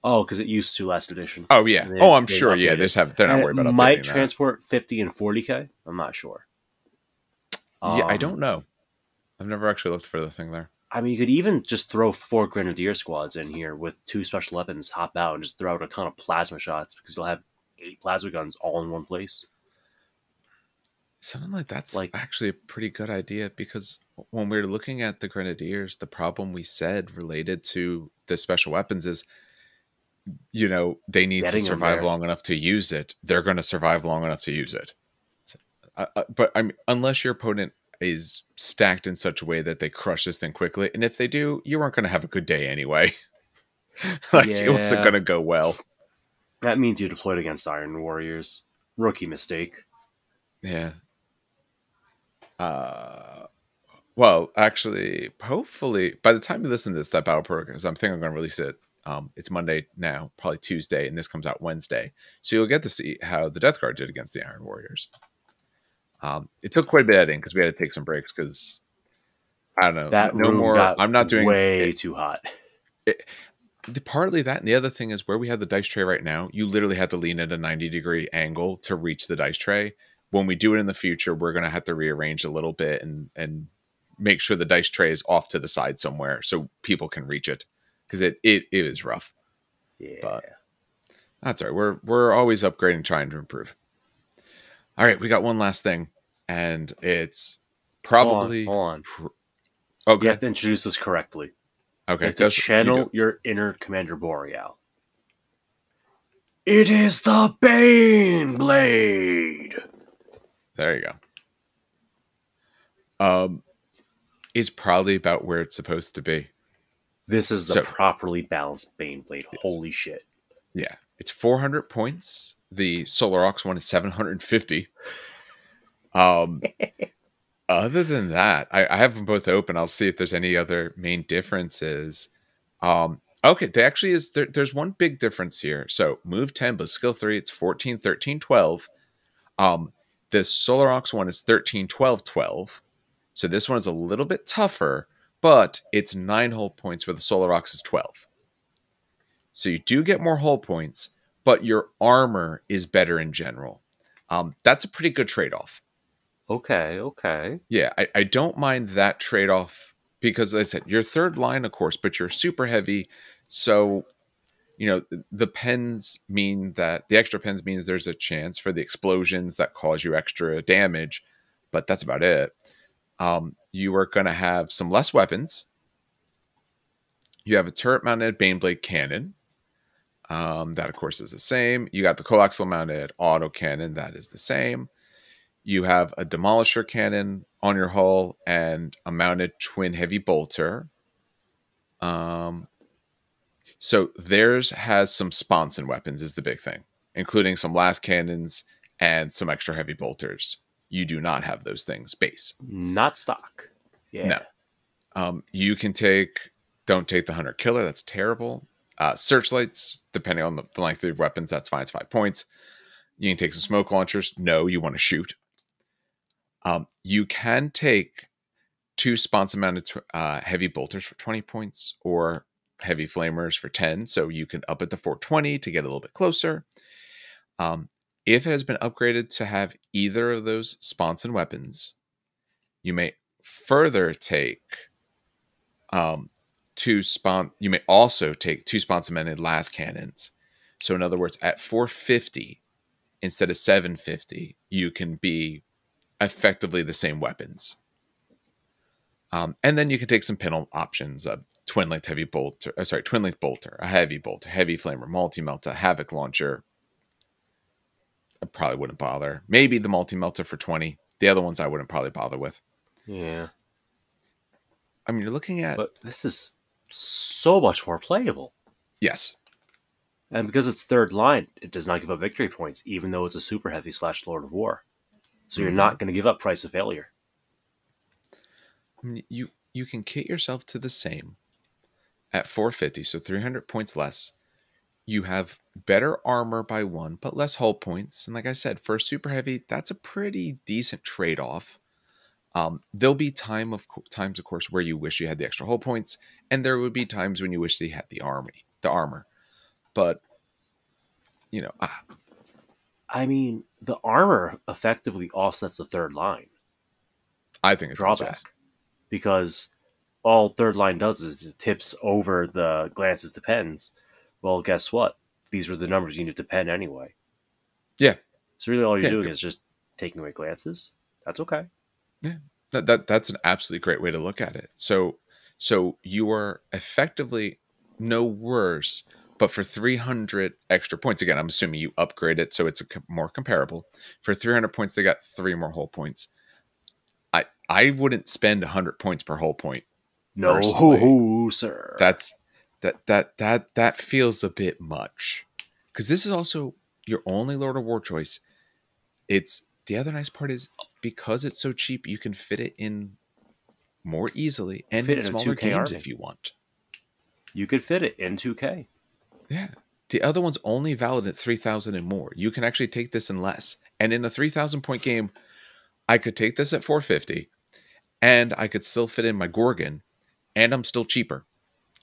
Oh, because it used to last edition. Oh, yeah. They, oh, I'm sure. Yeah, they just have, they're not and worried about updating might that. Might transport fifty and forty K. I'm not sure. Um, yeah, I don't know. I've never actually looked for the thing there. I mean, you could even just throw four Grenadier squads in here with two special weapons, hop out, and just throw out a ton of plasma shots because you'll have eight plasma guns all in one place. Something like that's like, actually a pretty good idea, because when we were looking at the Grenadiers, the problem we said related to the special weapons is, you know, they need to survive long enough to use it. They're going to survive long enough to use it. So, uh, uh, but I mean, unless your opponent is stacked in such a way that they crush this thing quickly. And if they do, you aren't going to have a good day anyway. Like, yeah. It wasn't going to go well. That means you deployed against Iron Warriors. Rookie mistake. Yeah. Uh, well, actually, hopefully, by the time you listen to this, that battle program, because I'm thinking I'm going to release it. Um, it's Monday now, probably Tuesday, and this comes out Wednesday. So you'll get to see how the Death Guard did against the Iron Warriors. Um, it took quite a bit of editing because we had to take some breaks because I don't know. That no room more. Got I'm not doing way it, too hot. It, the, partly that, and the other thing is where we have the dice tray right now. You literally have to lean at a ninety degree angle to reach the dice tray. When we do it in the future, we're going to have to rearrange a little bit and and make sure the dice tray is off to the side somewhere so people can reach it because it, it it is rough. Yeah, but that's all right. We're we're always upgrading, trying to improve. All right, we got one last thing, and it's probably... Hold on. Hold on. Okay. You have to introduce this correctly. Okay. You have to channel your inner Commander Boreal. It is the Baneblade! There you go. Um, it's probably about where it's supposed to be. This is the so, properly balanced Baneblade. Yes. Holy shit. Yeah. It's four hundred points. The Solar Aux one is seven hundred fifty. Um, other than that, I, I have them both open. I'll see if there's any other main differences. Um, okay, there actually is. There, there's one big difference here. So move ten, but skill three, it's fourteen, thirteen, twelve. Um, the Solar Aux one is thirteen, twelve, twelve. So this one is a little bit tougher, but it's nine hull points where the Solar Aux is twelve. So you do get more hull points, but your armor is better in general. Um, that's a pretty good trade-off. Okay, okay. Yeah, I, I don't mind that trade-off because, like I said, you're third line, of course, but you're super heavy. So, you know, the, the pens mean that... The extra pens means there's a chance for the explosions that cause you extra damage, but that's about it. Um, you are going to have some less weapons. You have a turret-mounted Baneblade cannon. Um, that, of course, is the same. You got the coaxial-mounted auto cannon. That is the same. You have a demolisher cannon on your hull and a mounted twin heavy bolter. Um, so theirs has some sponson weapons is the big thing, including some last cannons and some extra heavy bolters. You do not have those things base. Not stock. Yeah. No. Um, you can take... Don't take the Hunter Killer. That's terrible. Uh, searchlights, depending on the, the length of weapons, that's fine. It's five points. You can take some smoke launchers. No, you want to shoot. Um, you can take two sponsor-mounted uh, heavy bolters for twenty points or heavy flamers for ten. So you can up it to four twenty to get a little bit closer. Um, if it has been upgraded to have either of those sponsor weapons, you may further take... Um, Two spawn, you may also take two sponsor-mounted last cannons. So in other words, at four fifty instead of seven fifty, you can be effectively the same weapons. Um, and then you can take some pinel options: a twin-length heavy bolter, uh, sorry, twin-length bolter, a heavy bolter, heavy flamer, multi-melter, havoc launcher. I probably wouldn't bother. Maybe the multi-melter for twenty. The other ones I wouldn't probably bother with. Yeah. I mean, you're looking at, but this is so much more playable. Yes. And because it's third line, it does not give up victory points, even though it's a super heavy slash Lord of War. So mm-hmm. You're not going to give up price of failure. I mean, you you can kit yourself to the same at four fifty, so three hundred points less. You have better armor by one, but less hull points. And like I said, for a super heavy, that's a pretty decent trade-off. Um, there'll be time of times, of course, where you wish you had the extra hull points, and there would be times when you wish they had the army, the armor. But you know, ah. I mean, the armor effectively offsets the third line. I think it's a drawback because all third line does is it tips over the glances depends. Well, guess what? These were the numbers you need to pen anyway. Yeah. So really all you're yeah, doing good. is just taking away glances. That's okay. Yeah. That, that that's an absolutely great way to look at it. So so you are effectively no worse, but for three hundred extra points, again, I'm assuming you upgrade it so it's a co- more comparable. For three hundred points, they got three more hull points. I I wouldn't spend one hundred points per hull point. No, ho, sir. That's That that that that feels a bit much, because this is also your only Lord of War choice. It's the other nice part is because it's so cheap, you can fit it in more easily and fit in smaller games if you want. You could fit it in two K. Yeah, the other one's only valid at three thousand and more. You can actually take this in less. And in a three thousand point game, I could take this at four fifty, and I could still fit in my Gorgon, and I'm still cheaper.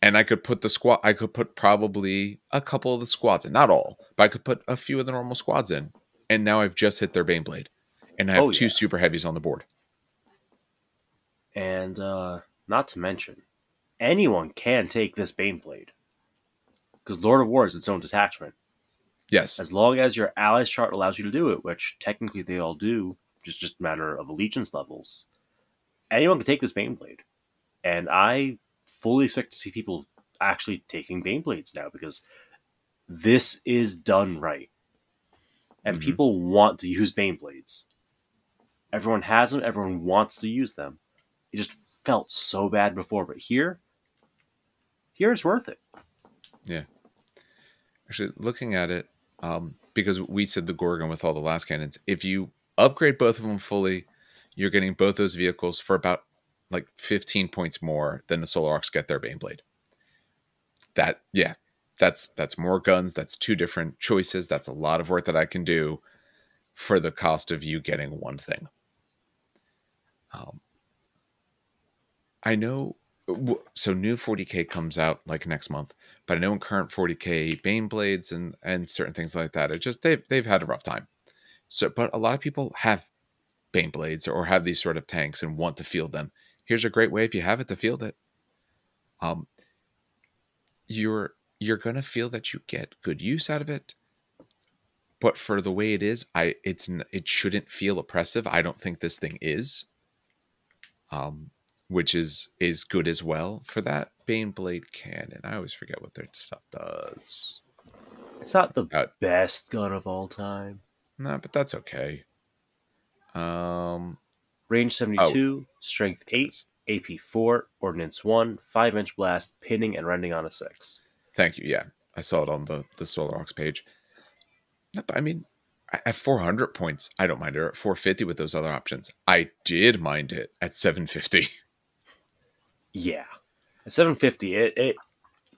And I could put the squad, I could put probably a couple of the squads in, not all, but I could put a few of the normal squads in. And now I've just hit their Baneblade. And I have oh, two yeah. super heavies on the board. And uh, not to mention, anyone can take this Baneblade. Because Lord of War is its own detachment. Yes. As long as your allies chart allows you to do it, which technically they all do, just just a matter of allegiance levels, anyone can take this Baneblade. And I fully expect to see people actually taking Baneblades now because this is done right. And mm-hmm. people want to use Baneblades. Everyone has them. Everyone wants to use them. It just felt so bad before, but here, here it's worth it. Yeah. Actually, looking at it, um, because we said the Gorgon with all the last cannons, if you upgrade both of them fully, you're getting both those vehicles for about like fifteen points more than the Solar Aux get their Baneblade. That, yeah, that's that's more guns. That's two different choices. That's a lot of work that I can do for the cost of you getting one thing. Um, I know, so new forty K comes out like next month, but I know in current forty K Baneblades and and certain things like that, it just, they've, they've had a rough time. So, but a lot of people have Baneblades or have these sort of tanks and want to field them. Here's a great way if you have it to field it. Um, you're you're gonna feel that you get good use out of it, but for the way it is, I it's it shouldn't feel oppressive. I don't think this thing is, um, which is is good as well for that Baneblade cannon. I always forget what their stuff does. It's not the uh, best gun of all time. No, nah, but that's okay. Um. Range seventy-two, oh. Strength eight, A P four, Ordnance one, five inch blast, pinning and rending on a six. Thank you, yeah. I saw it on the, the Solar Aux page. No, but I mean, at four hundred points, I don't mind it. Or at four fifty with those other options, I did mind it at seven fifty. Yeah. At seven fifty, it, it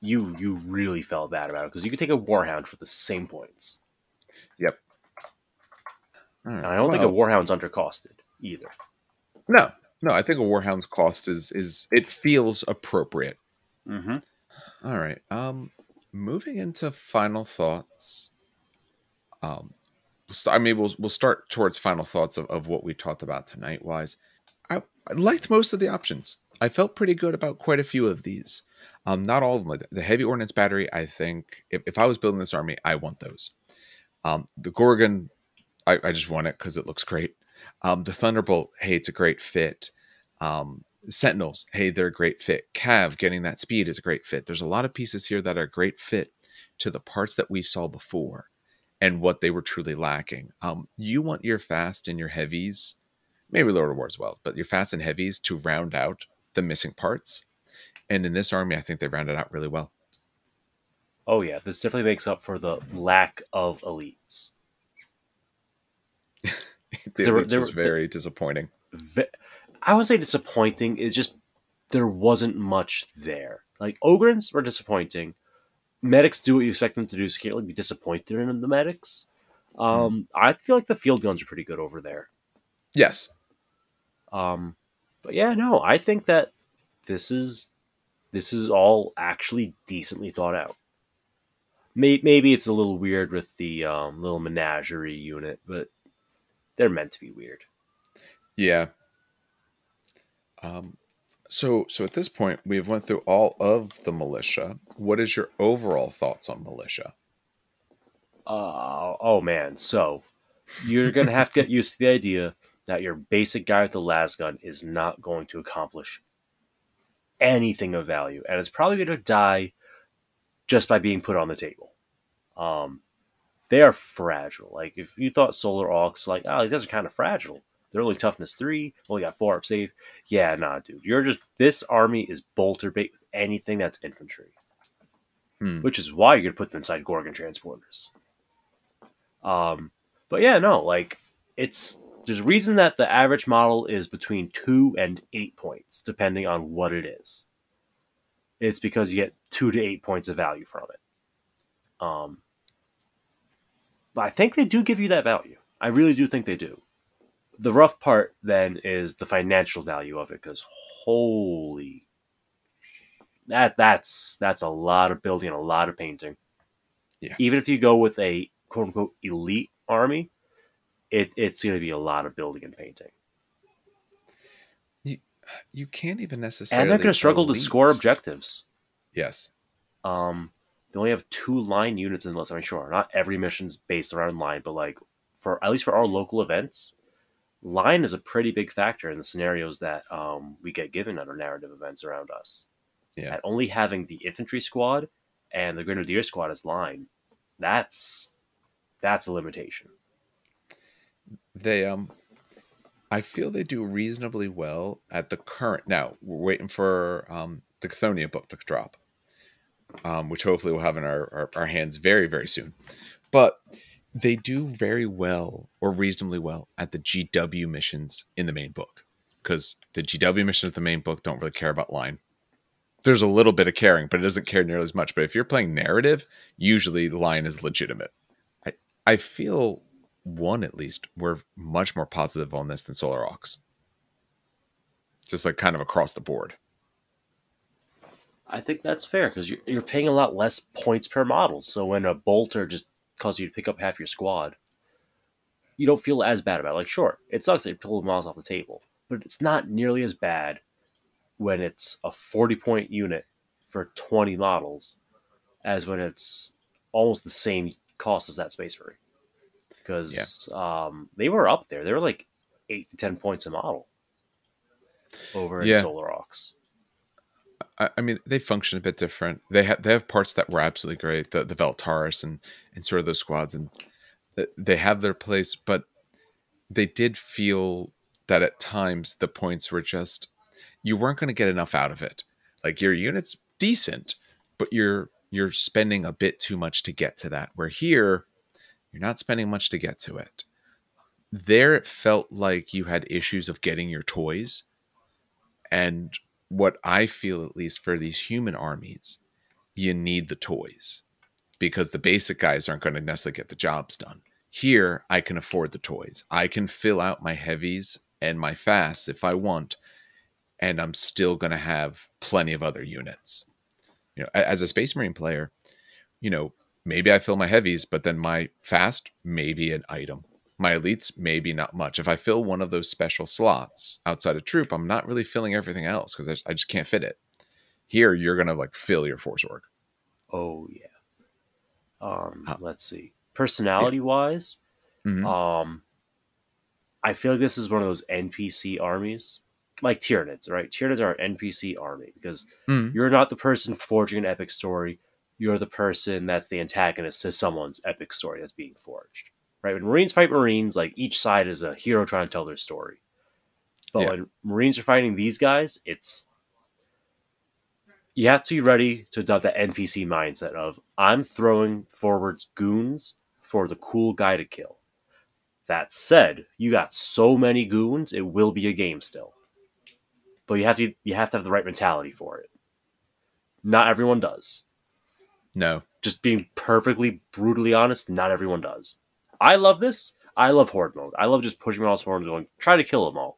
you you really felt bad about it, because you could take a Warhound for the same points. Yep. Right, and I don't well, think a Warhound's undercosted either. No, no. I think a Warhound's cost is is it feels appropriate. Mm-hmm. All right. Um, moving into final thoughts. Um, I mean, we'll we'll start towards final thoughts of, of what we talked about tonight. Wise, I, I liked most of the options. I felt pretty good about quite a few of these. Um, not all of them. The heavy ordnance battery, I think, if if I was building this army, I want those. Um, the Gorgon, I, I just want it because it looks great. Um, the Thunderbolt, hey, it's a great fit. Um, Sentinels, hey, they're a great fit. Cav, getting that speed is a great fit. There's a lot of pieces here that are a great fit to the parts that we saw before and what they were truly lacking. Um, you want your fast and your heavies, maybe Lord of War as well, but your fast and heavies to round out the missing parts. And in this army, I think they rounded out really well. Oh, yeah. This definitely makes up for the lack of elites. It was there, very disappointing. I would say disappointing. It's just there wasn't much there. Like, Ogrins were disappointing. Medics do what you expect them to do, so you can't really be disappointed in the medics. Um, mm. I feel like the field guns are pretty good over there. Yes. Um, But yeah, no, I think that this is this is all actually decently thought out. Maybe it's a little weird with the um, little menagerie unit, but they're meant to be weird. Yeah. Um, so so at this point, we've went through all of the militia. What is your overall thoughts on militia? Uh, oh, man. So you're going to have to get used to the idea that your basic guy with the lasgun is not going to accomplish anything of value. And it's probably going to die just by being put on the table. Um, they are fragile. Like, if you thought Solar Aux, like, oh, these guys are kind of fragile. They're only toughness three, only got four up save. Yeah, nah, dude. You're just, this army is bolter bait with anything that's infantry. Hmm. Which is why you're going to put them inside Gorgon transporters. Um, but yeah, no, like, it's, there's a reason that the average model is between two and eight points, depending on what it is. It's because you get two to eight points of value from it. Um, but I think they do give you that value. I really do think they do. The rough part, then, is the financial value of it, because holy... that that's that's a lot of building and a lot of painting. Yeah. Even if you go with a quote-unquote elite army, it, it's going to be a lot of building and painting. You can't even necessarily... And they're going to struggle to score objectives. Yes. Um, they only have two line units in the list. I mean, sure, not every mission's based around line, but like for at least for our local events, line is a pretty big factor in the scenarios that um, we get given at our narrative events around us. Yeah. And only having the infantry squad and the grenadier squad as line, that's that's a limitation. They um. I feel they do reasonably well at the current... Now, we're waiting for um, the Chthonian book to drop, um, which hopefully we'll have in our, our, our hands very, very soon. But they do very well, or reasonably well, at the G W missions in the main book, because the G W missions in the main book don't really care about line. There's a little bit of caring, but it doesn't care nearly as much. But if you're playing narrative, usually the line is legitimate. I, I feel... one at least we're much more positive on this than Solar Aux, just like kind of across the board. I think that's fair, because you're, you're paying a lot less points per model, so when a bolter just causes you to pick up half your squad, you don't feel as bad about it. Like, sure, it sucks that you pull the models off the table, but it's not nearly as bad when it's a forty point unit for twenty models as when it's almost the same cost as that space marine. Because yeah. um, they were up there. They were like eight to ten points a model over yeah. in Solar Aux. I, I mean, they function a bit different. They have they have parts that were absolutely great. The the Veltaris and and sort of those squads, and they have their place. But they did feel that at times the points were just, you weren't going to get enough out of it. Like, your unit's decent, but you're you're spending a bit too much to get to that. Where here, you're not spending much to get to it. There, it felt like you had issues of getting your toys. And what I feel, at least for these human armies, you need the toys, because the basic guys aren't going to necessarily get the jobs done. Here, I can afford the toys. I can fill out my heavies and my fasts if I want, and I'm still going to have plenty of other units. You know, as a Space Marine player, you know, maybe I fill my heavies, but then my fast, maybe an item. My elites, maybe not much. If I fill one of those special slots outside a troop, I'm not really filling everything else, because I just can't fit it. Here, you're going to like fill your force org. Oh, yeah. Um, huh. Let's see. Personality-wise, yeah. mm-hmm. um, I feel like this is one of those N P C armies. Like Tyranids, right? Tyranids are an N P C army, because mm-hmm. you're not the person forging an epic story. You're the person that's the antagonist to someone's epic story that's being forged, right? When Marines fight Marines, like, each side is a hero trying to tell their story. But yeah. when Marines are fighting these guys, it's, you have to be ready to adopt that N P C mindset of, I'm throwing forwards goons for the cool guy to kill. That said, you got so many goons, it will be a game still. But you have to, you have to have the right mentality for it. Not everyone does. No. Just being perfectly, brutally honest, not everyone does. I love this. I love horde mode. I love just pushing my horns, going, try to kill them all.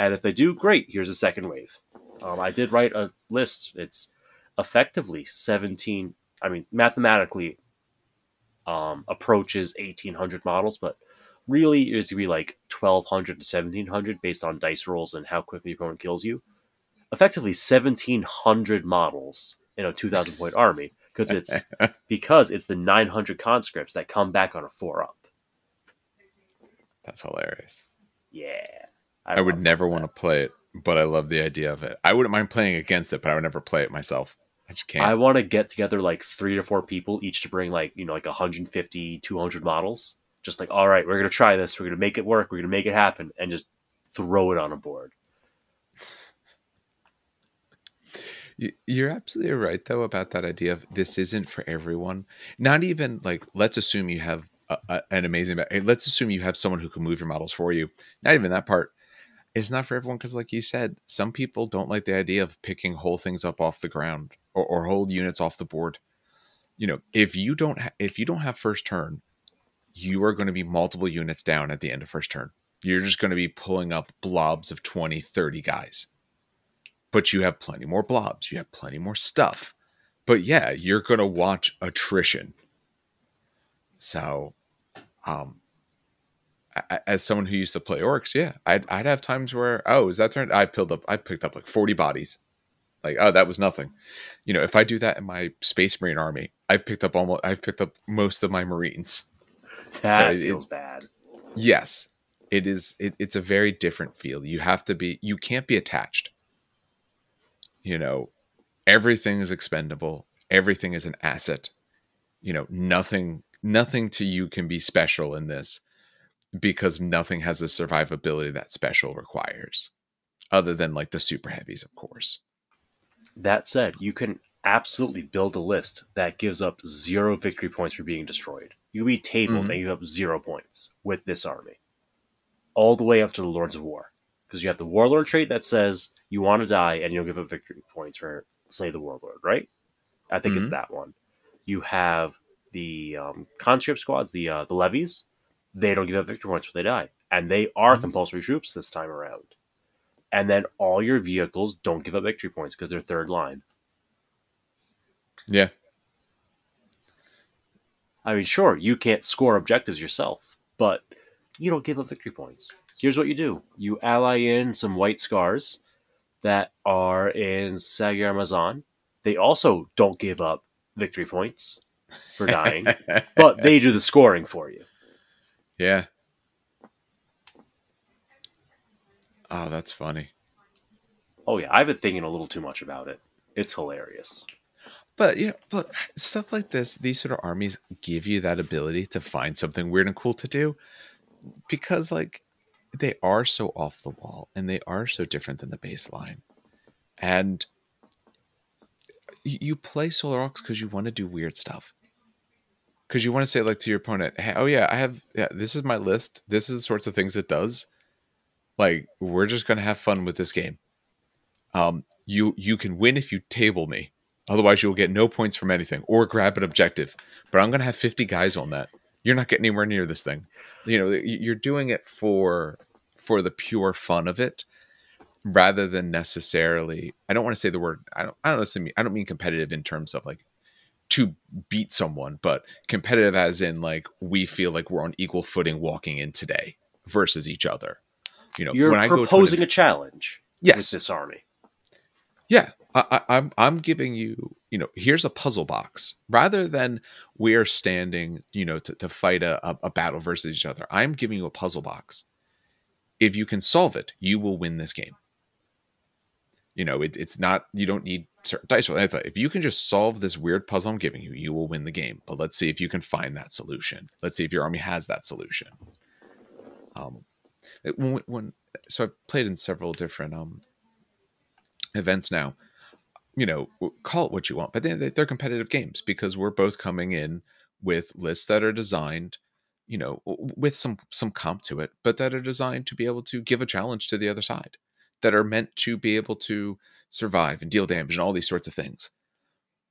And if they do, great, here's a second wave. Um, I did write a list. It's effectively seventeen, I mean, mathematically um, approaches eighteen hundred models, but really it's going to be like twelve hundred to seventeen hundred based on dice rolls and how quickly your opponent kills you. Effectively seventeen hundred models in a two thousand point army because it's because it's the nine hundred conscripts that come back on a four up. That's hilarious. Yeah. I, I would never want to play it, but I love the idea of it. I wouldn't mind playing against it, but I would never play it myself. I just can't. I want to get together like three to four people each to bring like, you know, like one hundred fifty, two hundred models. Just like, all right, we're going to try this. We're going to make it work. We're going to make it happen and just throw it on a board. You're absolutely right, though, about that idea of this isn't for everyone. Not even like, let's assume you have a, a, an amazing, let's assume you have someone who can move your models for you. Not even that part. It's not for everyone because, like you said, some people don't like the idea of picking whole things up off the ground or, or whole units off the board. You know, if you don't, ha if you don't have first turn, you are going to be multiple units down at the end of first turn. You're just going to be pulling up blobs of twenty, thirty guys. But you have plenty more blobs. You have plenty more stuff. But yeah, you're going to watch attrition. So, um, I, as someone who used to play orcs, yeah, I'd, I'd have times where, oh, is that turn? I pulled up, I picked up like forty bodies. Like, oh, that was nothing. You know, if I do that in my Space Marine army, I've picked up almost, I've picked up most of my Marines. That so it, feels it, bad. Yes, it is. It, it's a very different feel. You have to be, you can't be attached. You know, everything is expendable. Everything is an asset. You know, nothing, nothing to you can be special in this because nothing has the survivability that special requires other than like the super heavies, of course. That said, you can absolutely build a list that gives up zero victory points for being destroyed. You'll be tabled mm-hmm. and you give up zero points with this army all the way up to the Lords of War. Because you have the Warlord trait that says you want to die and you'll give up victory points for Slay the Warlord, right? I think mm-hmm. it's that one. You have the um, conscript squads, the uh, the levies. They don't give up victory points when they die. And they are mm-hmm. compulsory troops this time around. And then all your vehicles don't give up victory points because they're third line. Yeah. I mean, sure, you can't score objectives yourself, but you don't give up victory points. Here's what you do. You ally in some white scars that are in Sagar Mazan. They also don't give up victory points for dying, but they do the scoring for you. Yeah. Oh, that's funny. Oh, yeah. I've been thinking a little too much about it. It's hilarious. But, you know, but stuff like this, these sort of armies give you that ability to find something weird and cool to do because, like, they are so off the wall and they are so different than the baseline. And you play Solar Aux because you want to do weird stuff. Because you want to say, like, to your opponent, hey, oh, yeah, I have, yeah, this is my list. This is the sorts of things it does. Like, we're just going to have fun with this game. Um, you, you can win if you table me. Otherwise, you'll get no points from anything or grab an objective. But I'm going to have fifty guys on that. You're not getting anywhere near this thing. You know, you're doing it for for the pure fun of it rather than necessarily, I don't want to say the word, I don't I don't mean I don't mean competitive in terms of like to beat someone, but competitive as in like we feel like we're on equal footing walking in today versus each other. You know, you're when proposing I go to a challenge yes. with this army. Yeah. I, I, I'm I'm giving you, you know, here's a puzzle box rather than we are standing, you know, to, to fight a, a, a battle versus each other. I'm giving you a puzzle box. If you can solve it, you will win this game. You know, it, it's not, you don't need certain dice. If you can just solve this weird puzzle I'm giving you, you will win the game. But let's see if you can find that solution. Let's see if your army has that solution. Um, it, when, when so I played in several different um events now. You know, call it what you want, but they're, they're competitive games because we're both coming in with lists that are designed, you know, with some some comp to it, but that are designed to be able to give a challenge to the other side, that are meant to be able to survive and deal damage and all these sorts of things,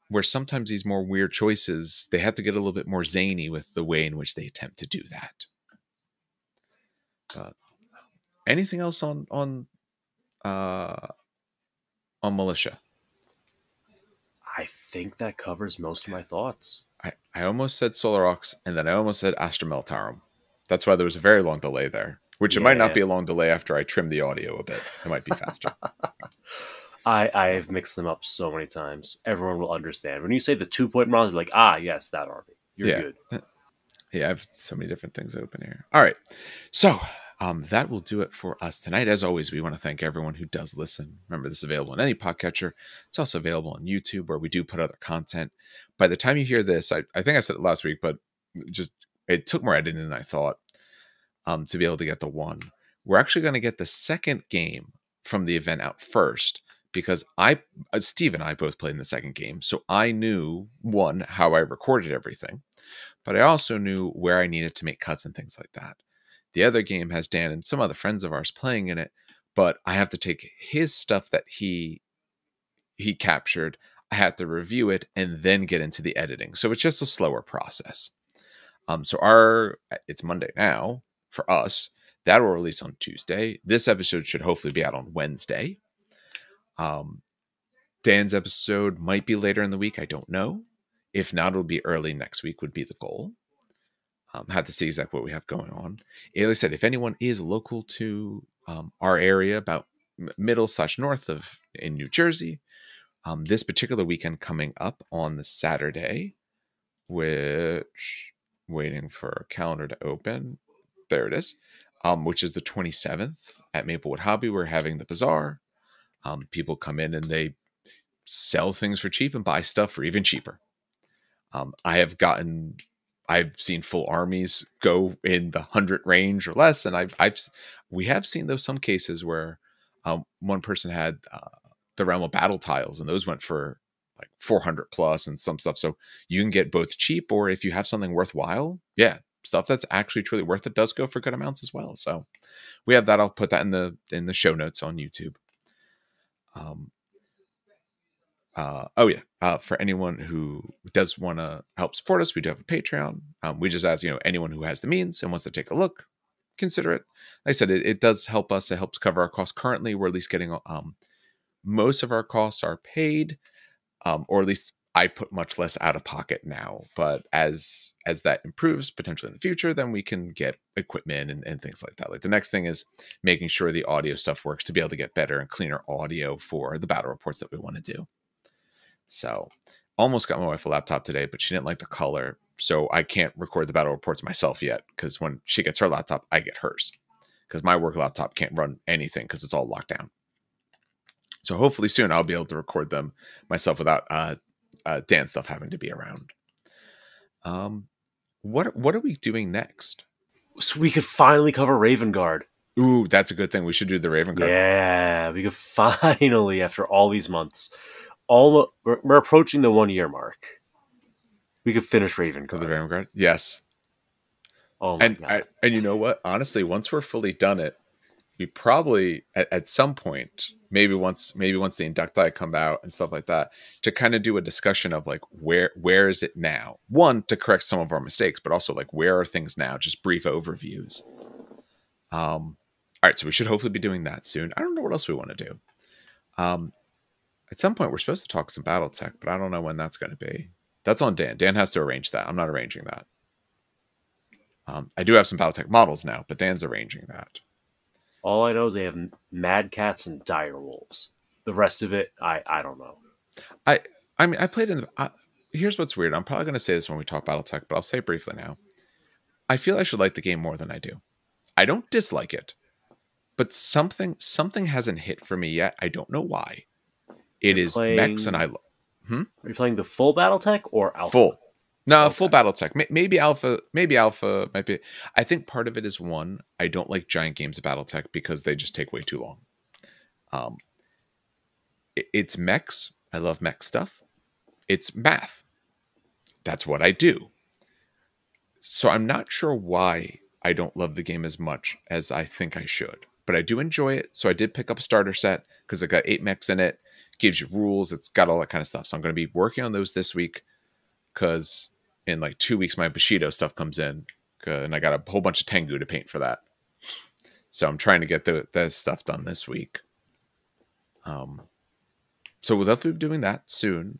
where sometimes these more weird choices, they have to get a little bit more zany with the way in which they attempt to do that. Uh, anything else on on uh, on militia? I think that covers most of my thoughts. I, I almost said Solar Aux, and then I almost said Astra Militarum. That's why there was a very long delay there, which yeah. it might not be a long delay after I trim the audio a bit. It might be faster. I, I have mixed them up so many times. Everyone will understand. When you say the two-point models, like, ah, yes, that army. You're yeah. good. Yeah, I have so many different things open here. All right. So um, that will do it for us tonight. As always, we want to thank everyone who does listen. Remember, this is available in any podcatcher. It's also available on YouTube, where we do put other content. By the time you hear this, I, I think I said it last week, but just it took more editing than I thought um, to be able to get the one. We're actually going to get the second game from the event out first, because I, Steve and I both played in the second game. So I knew, one, how I recorded everything, but I also knew where I needed to make cuts and things like that. The other game has Dan and some other friends of ours playing in it, but I have to take his stuff that he he captured. I have to review it and then get into the editing. So it's just a slower process. Um, so our it's Monday now for us. That will release on Tuesday. This episode should hopefully be out on Wednesday. Um, Dan's episode might be later in the week. I don't know. If not, it'll be early next week would be the goal. Um, have to see exactly what we have going on. Ailey said, if anyone is local to um, our area, about middle slash north of in New Jersey, um, this particular weekend coming up on the Saturday, which waiting for a calendar to open. There it is. Um, which is the twenty-seventh at Maplewood Hobby. We're having the bazaar. Um, people come in and they sell things for cheap and buy stuff for even cheaper. Um, I have gotten, I've seen full armies go in the hundred range or less. And I've, I've, we have seen those some cases where, um, one person had, uh, the Realm of Battle tiles, and those went for like four hundred plus and some stuff. So you can get both cheap, or if you have something worthwhile, yeah, stuff that's actually truly worth it does go for good amounts as well. So we have that. I'll put that in the, in the show notes on YouTube. Um, Uh, oh, yeah. Uh, for anyone who does want to help support us, we do have a Patreon. Um, we just ask, you know, anyone who has the means and wants to take a look, consider it. Like I said, it, it does help us. It helps cover our costs. Currently, we're at least getting um, most of our costs are paid, um, or at least I put much less out of pocket now. But as as that improves potentially in the future, then we can get equipment and, and things like that. Like the next thing is making sure the audio stuff works to be able to get better and cleaner audio for the battle reports that we want to do. So almost got my wife a laptop today, but she didn't like the color. So I can't record the battle reports myself yet, because when she gets her laptop, I get hers, because my work laptop can't run anything because it's all locked down. So hopefully soon I'll be able to record them myself without uh, uh, Dan stuff having to be around. Um, what what are we doing next? So we could finally cover Raven Guard. Ooh, that's a good thing. We should do the Raven Guard. Yeah, we could finally, after all these months... All we're, we're approaching the one year mark. We could finish Raven Guard. The Raven Guard, yes. Oh my and, God. I, and you know what? Honestly, once we're fully done it, we probably at, at some point, maybe once, maybe once the Inducti come out and stuff like that, to kind of do a discussion of like where where is it now? One, to correct some of our mistakes, but also like where are things now? Just brief overviews. Um. All right, so we should hopefully be doing that soon. I don't know what else we want to do. Um. At some point, we're supposed to talk some BattleTech, but I don't know when that's going to be. That's on Dan. Dan has to arrange that. I'm not arranging that. Um, I do have some BattleTech models now, but Dan's arranging that. All I know is they have Mad Cats and Dire Wolves. The rest of it, I, I don't know. I I mean, I played in... The, I, here's what's weird. I'm probably going to say this when we talk BattleTech, but I'll say it briefly now. I feel I should like the game more than I do. I don't dislike it, but something something hasn't hit for me yet. I don't know why. It You're is playing, mechs and I love. Hmm? Are you playing the full BattleTech or Alpha? Full. No, okay. Full BattleTech. Maybe Alpha. Maybe Alpha might be. I think part of it is, one, I don't like giant games of BattleTech because they just take way too long. Um, it, It's mechs. I love mech stuff. It's math. That's what I do. So I'm not sure why I don't love the game as much as I think I should. But I do enjoy it. So I did pick up a starter set because it got eight mechs in it. Gives you rules. It's got all that kind of stuff. So I'm going to be working on those this week, because in like two weeks, my Bushido stuff comes in, and I got a whole bunch of Tengu to paint for that. So I'm trying to get the, the stuff done this week. Um, so we'll definitely be doing that soon.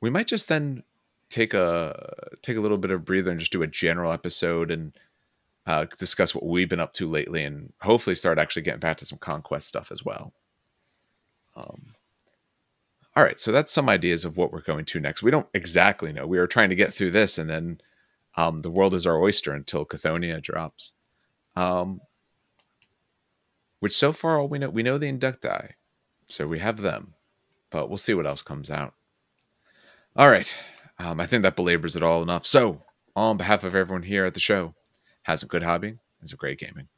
We might just then take a take a little bit of breather and just do a general episode and uh, discuss what we've been up to lately, and hopefully start actually getting back to some conquest stuff as well. Um, all right, so that's some ideas of what we're going to next. We don't exactly know. We are trying to get through this, and then um, the world is our oyster until Chthonian drops. Um, which so far all we know, we know the Inducti, so we have them, but we'll see what else comes out. All right. Um, I think that belabors it all enough. So, on behalf of everyone here at the show, have some good hobbying and some great gaming.